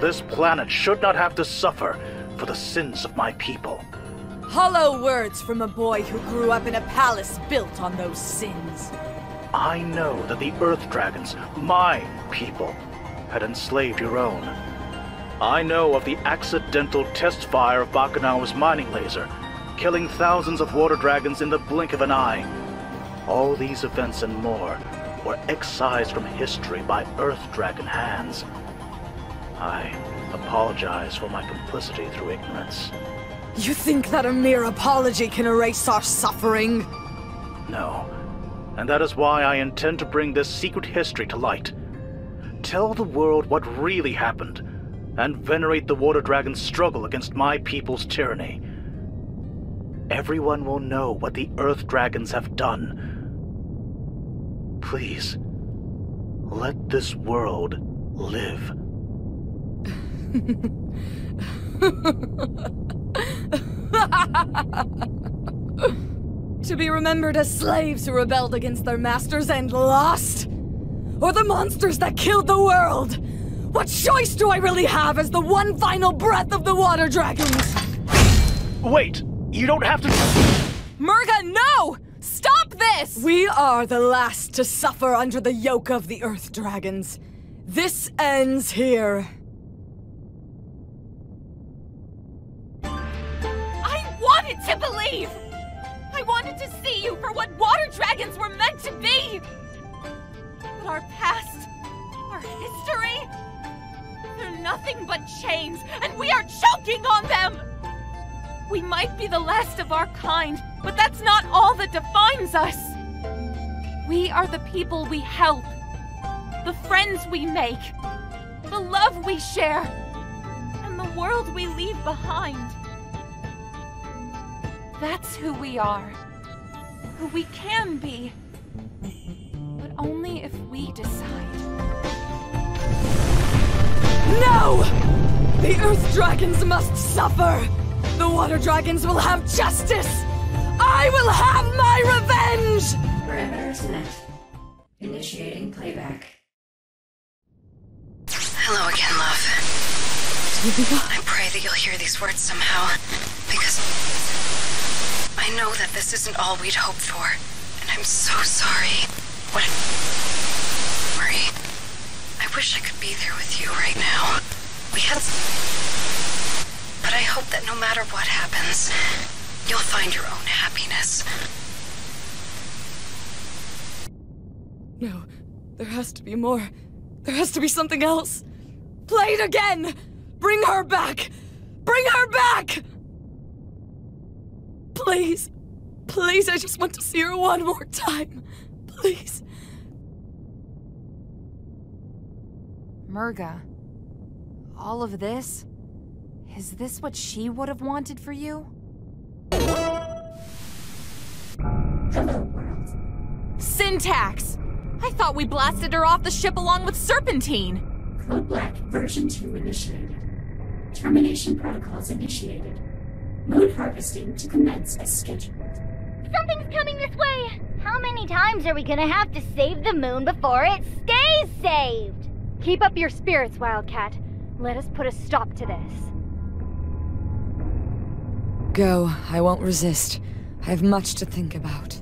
This planet should not have to suffer for the sins of my people. Hollow words from a boy who grew up in a palace built on those sins. I know that the Earth Dragons, my people, had enslaved your own. I know of the accidental test fire of Bakunawa's mining laser, killing thousands of water dragons in the blink of an eye. All these events and more were excised from history by Earth Dragon hands. I apologize for my complicity through ignorance. You think that a mere apology can erase our suffering? No, and that is why I intend to bring this secret history to light. Tell the world what really happened, and venerate the Water Dragon's struggle against my people's tyranny. Everyone will know what the Earth Dragons have done. Please, let this world live. To be remembered as slaves who rebelled against their masters and lost? Or the monsters that killed the world? What choice do I really have as the one final breath of the water dragons? Wait, you don't have to- Merga, no! Stop this! this! We are the last to suffer under the yoke of the Earth Dragons. This ends here. I wanted to believe! I wanted to see you for what water dragons were meant to be! But our past, our history, they're nothing but chains, and we are choking on them! We might be the last of our kind, but that's not all that defines us! We are the people we help, the friends we make, the love we share, and the world we leave behind. That's who we are, who we can be, but only if we decide. No! The Earth Dragons must suffer! The Water Dragons will have justice! I will have my revenge! Parameters met. Initiating playback. Hello again, love. I pray that you'll hear these words somehow, because I know that this isn't all we'd hoped for, and I'm so sorry. What a... Sorry. I wish I could be there with you right now. We had... But I hope that no matter what happens, you'll find your own happiness. No. There has to be more. There has to be something else. Play it again! Bring her back! Bring her back! Please, please, I just want to see her one more time. Please. Merga, all of this? Is this what she would have wanted for you? Syntax! I thought we blasted her off the ship along with Serpentine. Code Black version two initiated. Termination protocols initiated. Mood harvesting to commence as scheduled. Something's coming this way! How many times are we gonna have to save the moon before it stays saved? Keep up your spirits, Wildcat. Let us put a stop to this. Go. I won't resist. I have much to think about.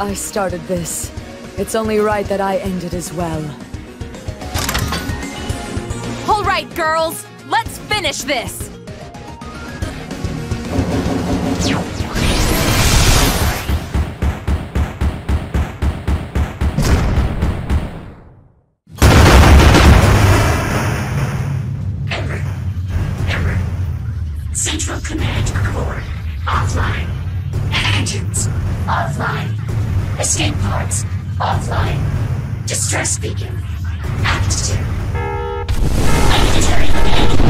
I started this. It's only right that I end it as well. All right, girls! Let's finish this! Central Command Core offline. Engines offline. Escape pods offline. Distress beacon active. Planetary command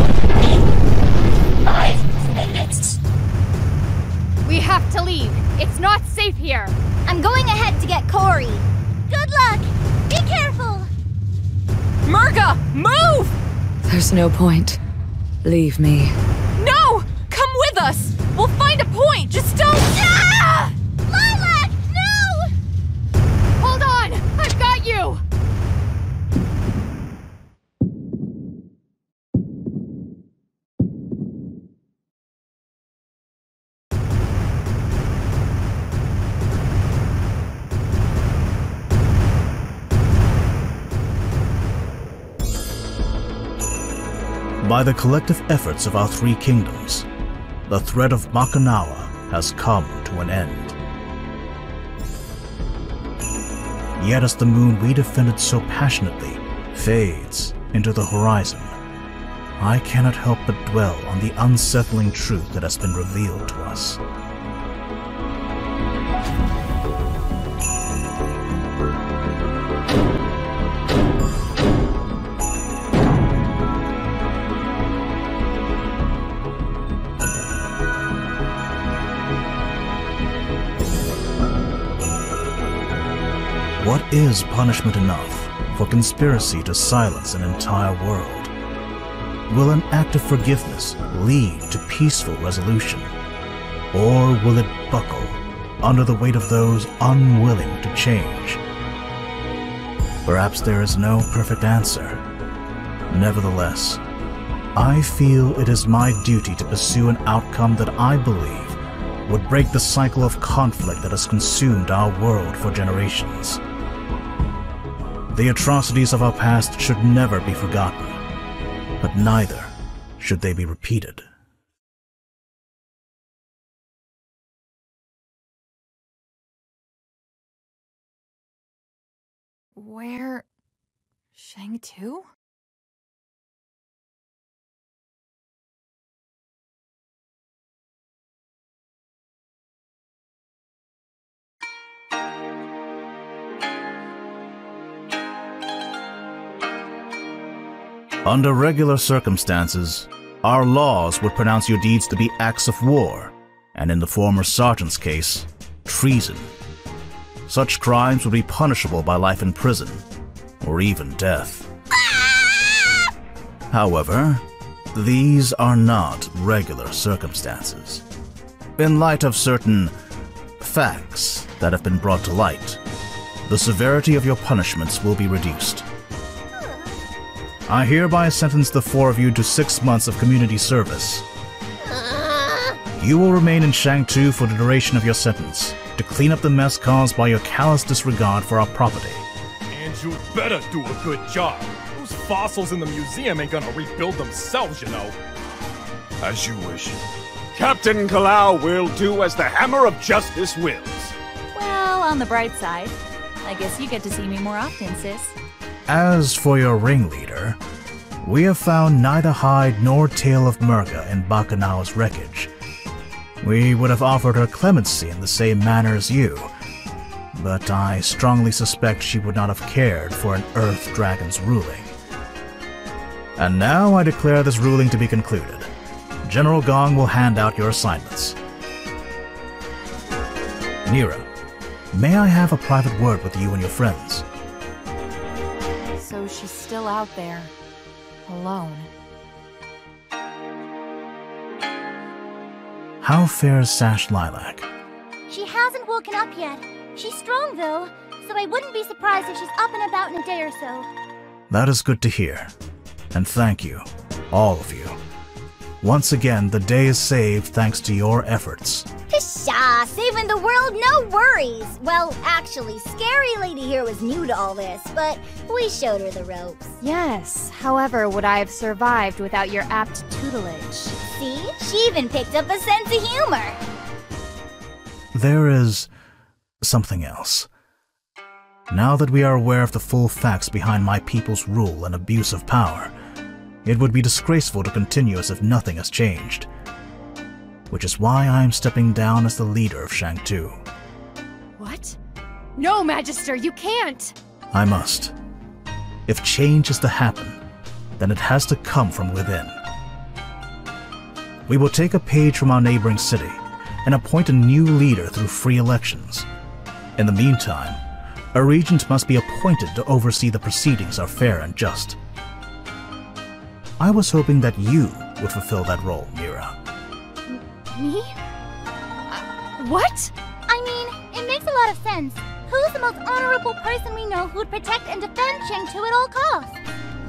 in five minutes. We have to leave. It's not safe here. I'm going ahead to get Cory. Good luck. Be careful. Merga, move! There's no point. Leave me. No! Come with us. We'll find a point. Just don't. Ah! By the collective efforts of our three kingdoms, the threat of Bakunawa has come to an end. Yet as the moon we defended so passionately fades into the horizon, I cannot help but dwell on the unsettling truth that has been revealed to us. What is punishment enough for conspiracy to silence an entire world? Will an act of forgiveness lead to peaceful resolution? Or will it buckle under the weight of those unwilling to change? Perhaps there is no perfect answer. Nevertheless, I feel it is my duty to pursue an outcome that I believe would break the cycle of conflict that has consumed our world for generations. The atrocities of our past should never be forgotten, but neither should they be repeated. Where... Shang-Tu? Under regular circumstances, our laws would pronounce your deeds to be acts of war, and in the former sergeant's case, treason. Such crimes would be punishable by life in prison, or even death. However, these are not regular circumstances. In light of certain facts that have been brought to light, the severity of your punishments will be reduced. I hereby sentence the four of you to six months of community service. You will remain in Shang-Tu for the duration of your sentence, to clean up the mess caused by your callous disregard for our property. And you better do a good job. Those fossils in the museum ain't gonna rebuild themselves, you know. As you wish. Captain Kalaw will do as the hammer of justice wills. Well, on the bright side, I guess you get to see me more often, sis. As for your ringleader, we have found neither hide nor tail of Merga in Bakunawa's wreckage. We would have offered her clemency in the same manner as you, but I strongly suspect she would not have cared for an Earth Dragon's ruling. And now I declare this ruling to be concluded. General Gong will hand out your assignments. Neera, may I have a private word with you and your friends? So she's still out there, alone. How fares Sash Lilac? She hasn't woken up yet. She's strong though, so I wouldn't be surprised if she's up and about in a day or so. That is good to hear. And thank you, all of you. Once again, the day is saved thanks to your efforts. Pshaw, saving the world, no worries! Well, actually, Scary Lady here was new to all this, but we showed her the ropes. Yes, however would I have survived without your apt tutelage? See? She even picked up a sense of humor! There is... something else. Now that we are aware of the full facts behind my people's rule and abuse of power, it would be disgraceful to continue as if nothing has changed. Which is why I am stepping down as the leader of Shang-Tu. What? No, Magister, you can't! I must. If change is to happen, then it has to come from within. We will take a page from our neighboring city and appoint a new leader through free elections. In the meantime, a regent must be appointed to oversee the proceedings are fair and just. I was hoping that you would fulfill that role, Neera. Me? Uh, what? I mean, it makes a lot of sense. Who's the most honorable person we know who'd protect and defend Shang-Tu at all costs?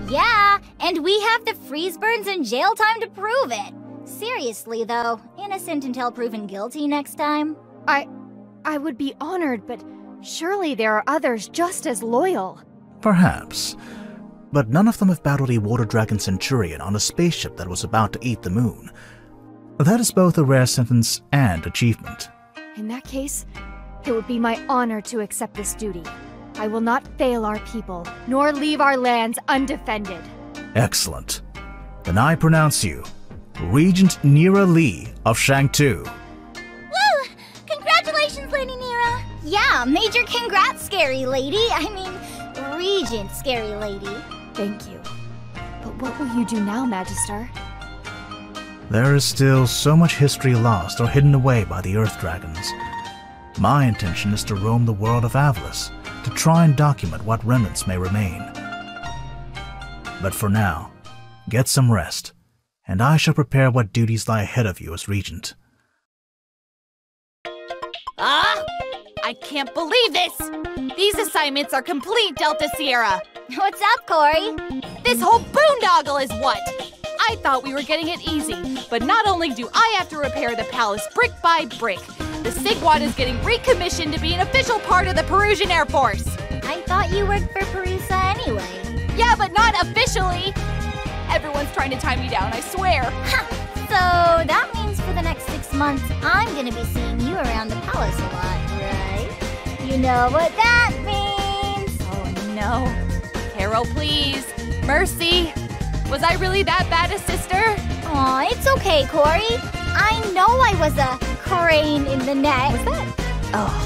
Yeah, and we have the freeze burns and jail time to prove it. Seriously, though, innocent until proven guilty next time. I... I would be honored, but surely there are others just as loyal. Perhaps. But none of them have battled a water dragon centurion on a spaceship that was about to eat the moon. That is both a rare sentence and achievement. In that case, it would be my honor to accept this duty. I will not fail our people, nor leave our lands undefended. Excellent. Then I pronounce you Regent Neera Lee of Shang-Tu. Woo! Congratulations, Lady Neera! Yeah, major congrats, Scary Lady. I mean, Regent Scary Lady. Thank you. But what will you do now, Magister? There is still so much history lost or hidden away by the Earth Dragons. My intention is to roam the world of Avalice to try and document what remnants may remain. But for now, get some rest, and I shall prepare what duties lie ahead of you as regent. Ah! I can't believe this! These assignments are complete, Delta Sierra! What's up, Cory? This whole boondoggle is what? I thought we were getting it easy, but not only do I have to repair the palace brick by brick, the Sigwad is getting recommissioned to be an official part of the Perusian Air Force. I thought you worked for Perusa anyway. Yeah, but not officially. Everyone's trying to tie me down, I swear. Ha! So that means for the next six months, I'm gonna be seeing you around the palace a lot, right? You know what that means. Oh no. Carol, please. Mercy. Was I really that bad a sister? Aw, it's okay, Cory. I know I was a crane in the net. What's that? Oh,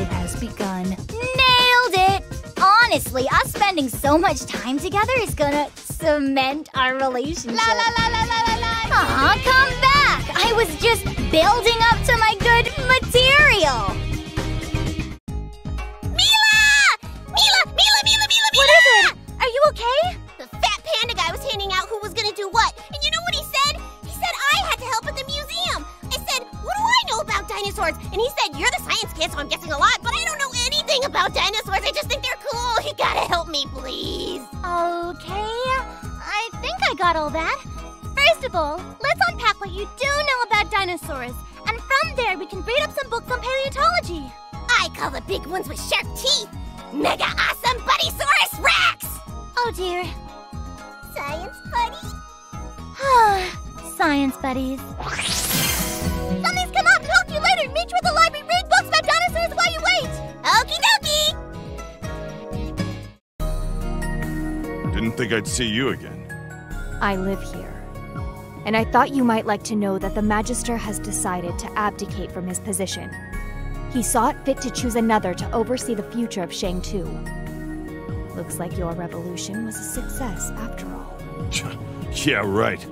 it has begun. Nailed it! Honestly, us spending so much time together is gonna cement our relationship. La la la la la la la! Aw, come back! I was just building up to my good material! Milla! Milla! Milla! Milla! Milla! What is it? Are you okay? The fat panda guy was handing out who was gonna do what, and you know what he said? He said I had to help at the museum! I said, what do I know about dinosaurs? And he said, you're the science kid, so I'm guessing a lot, but I don't know anything about dinosaurs, I just think they're cool! You gotta help me, please! Okay, I think I got all that. First of all, let's unpack what you do know about dinosaurs, and from there we can read up some books on paleontology. I call the big ones with sharp teeth Mega Awesome Buddysaurus Rex! Oh dear. Science buddy? Ah, science buddies. Something's come up! Talk to you later! Meet you at the library! Read books about dinosaurs while you wait! Okie dokie! Didn't think I'd see you again. I live here. And I thought you might like to know that the Magister has decided to abdicate from his position. He saw it fit to choose another to oversee the future of Shang-Tu. Looks like your revolution was a success after all. Yeah, right.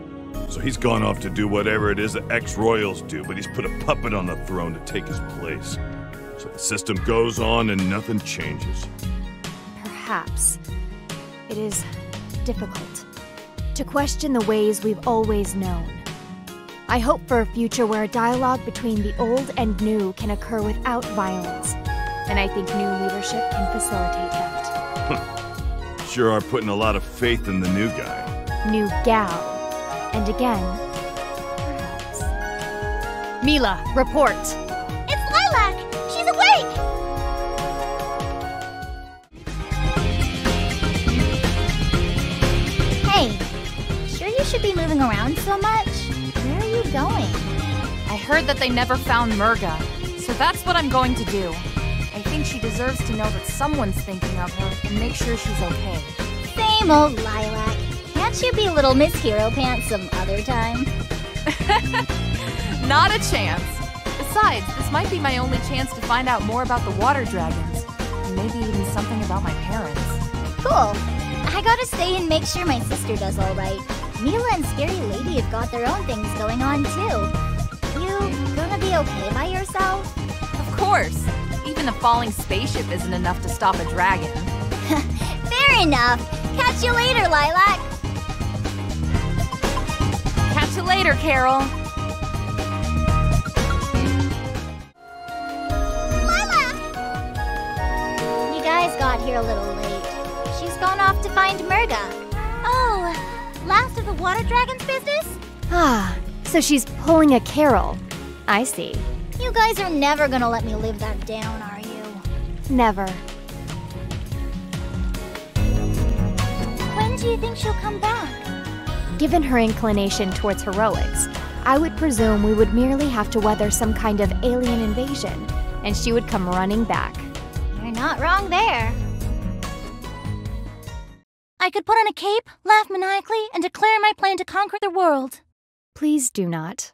So he's gone off to do whatever it is the ex-royals do, but he's put a puppet on the throne to take his place. So the system goes on and nothing changes. Perhaps. It is difficult to question the ways we've always known. I hope for a future where a dialogue between the old and new can occur without violence, and I think new leadership can facilitate that. Sure are putting a lot of faith in the new guy. New gal. And again, perhaps. Milla, report! It's Lilac! She's awake! Should be moving around so much. Where are you going? I heard that they never found Merga, so that's what I'm going to do. I think she deserves to know that someone's thinking of her and make sure she's okay. Same old Lilac. Can't you be Little Miss Hero Pants some other time? Not a chance. Besides, this might be my only chance to find out more about the water dragons, and maybe even something about my parents. Cool. I gotta stay and make sure my sister does all right. Milla and Scary Lady have got their own things going on, too. You gonna be okay by yourself? Of course. Even a falling spaceship isn't enough to stop a dragon. Fair enough. Catch you later, Lilac. Catch you later, Carol. Lilac! You guys got here a little late. She's gone off to find Merga. Last of the water dragons business? Ah, so she's pulling a Carol. I see. You guys are never gonna let me live that down, are you? Never. When do you think she'll come back? Given her inclination towards heroics, I would presume we would merely have to weather some kind of alien invasion, and she would come running back. You're not wrong there. I could put on a cape, laugh maniacally, and declare my plan to conquer the world. Please do not.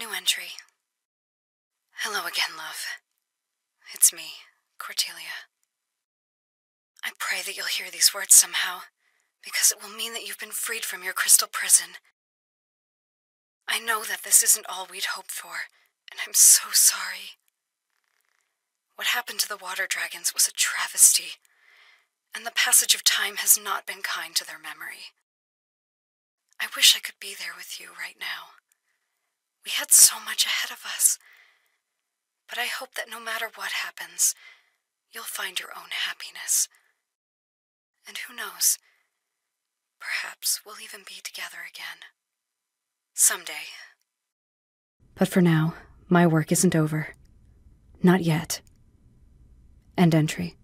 New entry. Hello again, love. It's me, Cordelia. I pray that you'll hear these words somehow, because it will mean that you've been freed from your crystal prison. I know that this isn't all we'd hoped for, and I'm so sorry. What happened to the water dragons was a travesty, and the passage of time has not been kind to their memory. I wish I could be there with you right now. We had so much ahead of us, but I hope that no matter what happens, you'll find your own happiness. And who knows, perhaps we'll even be together again. Someday. But for now, my work isn't over. Not yet. End entry.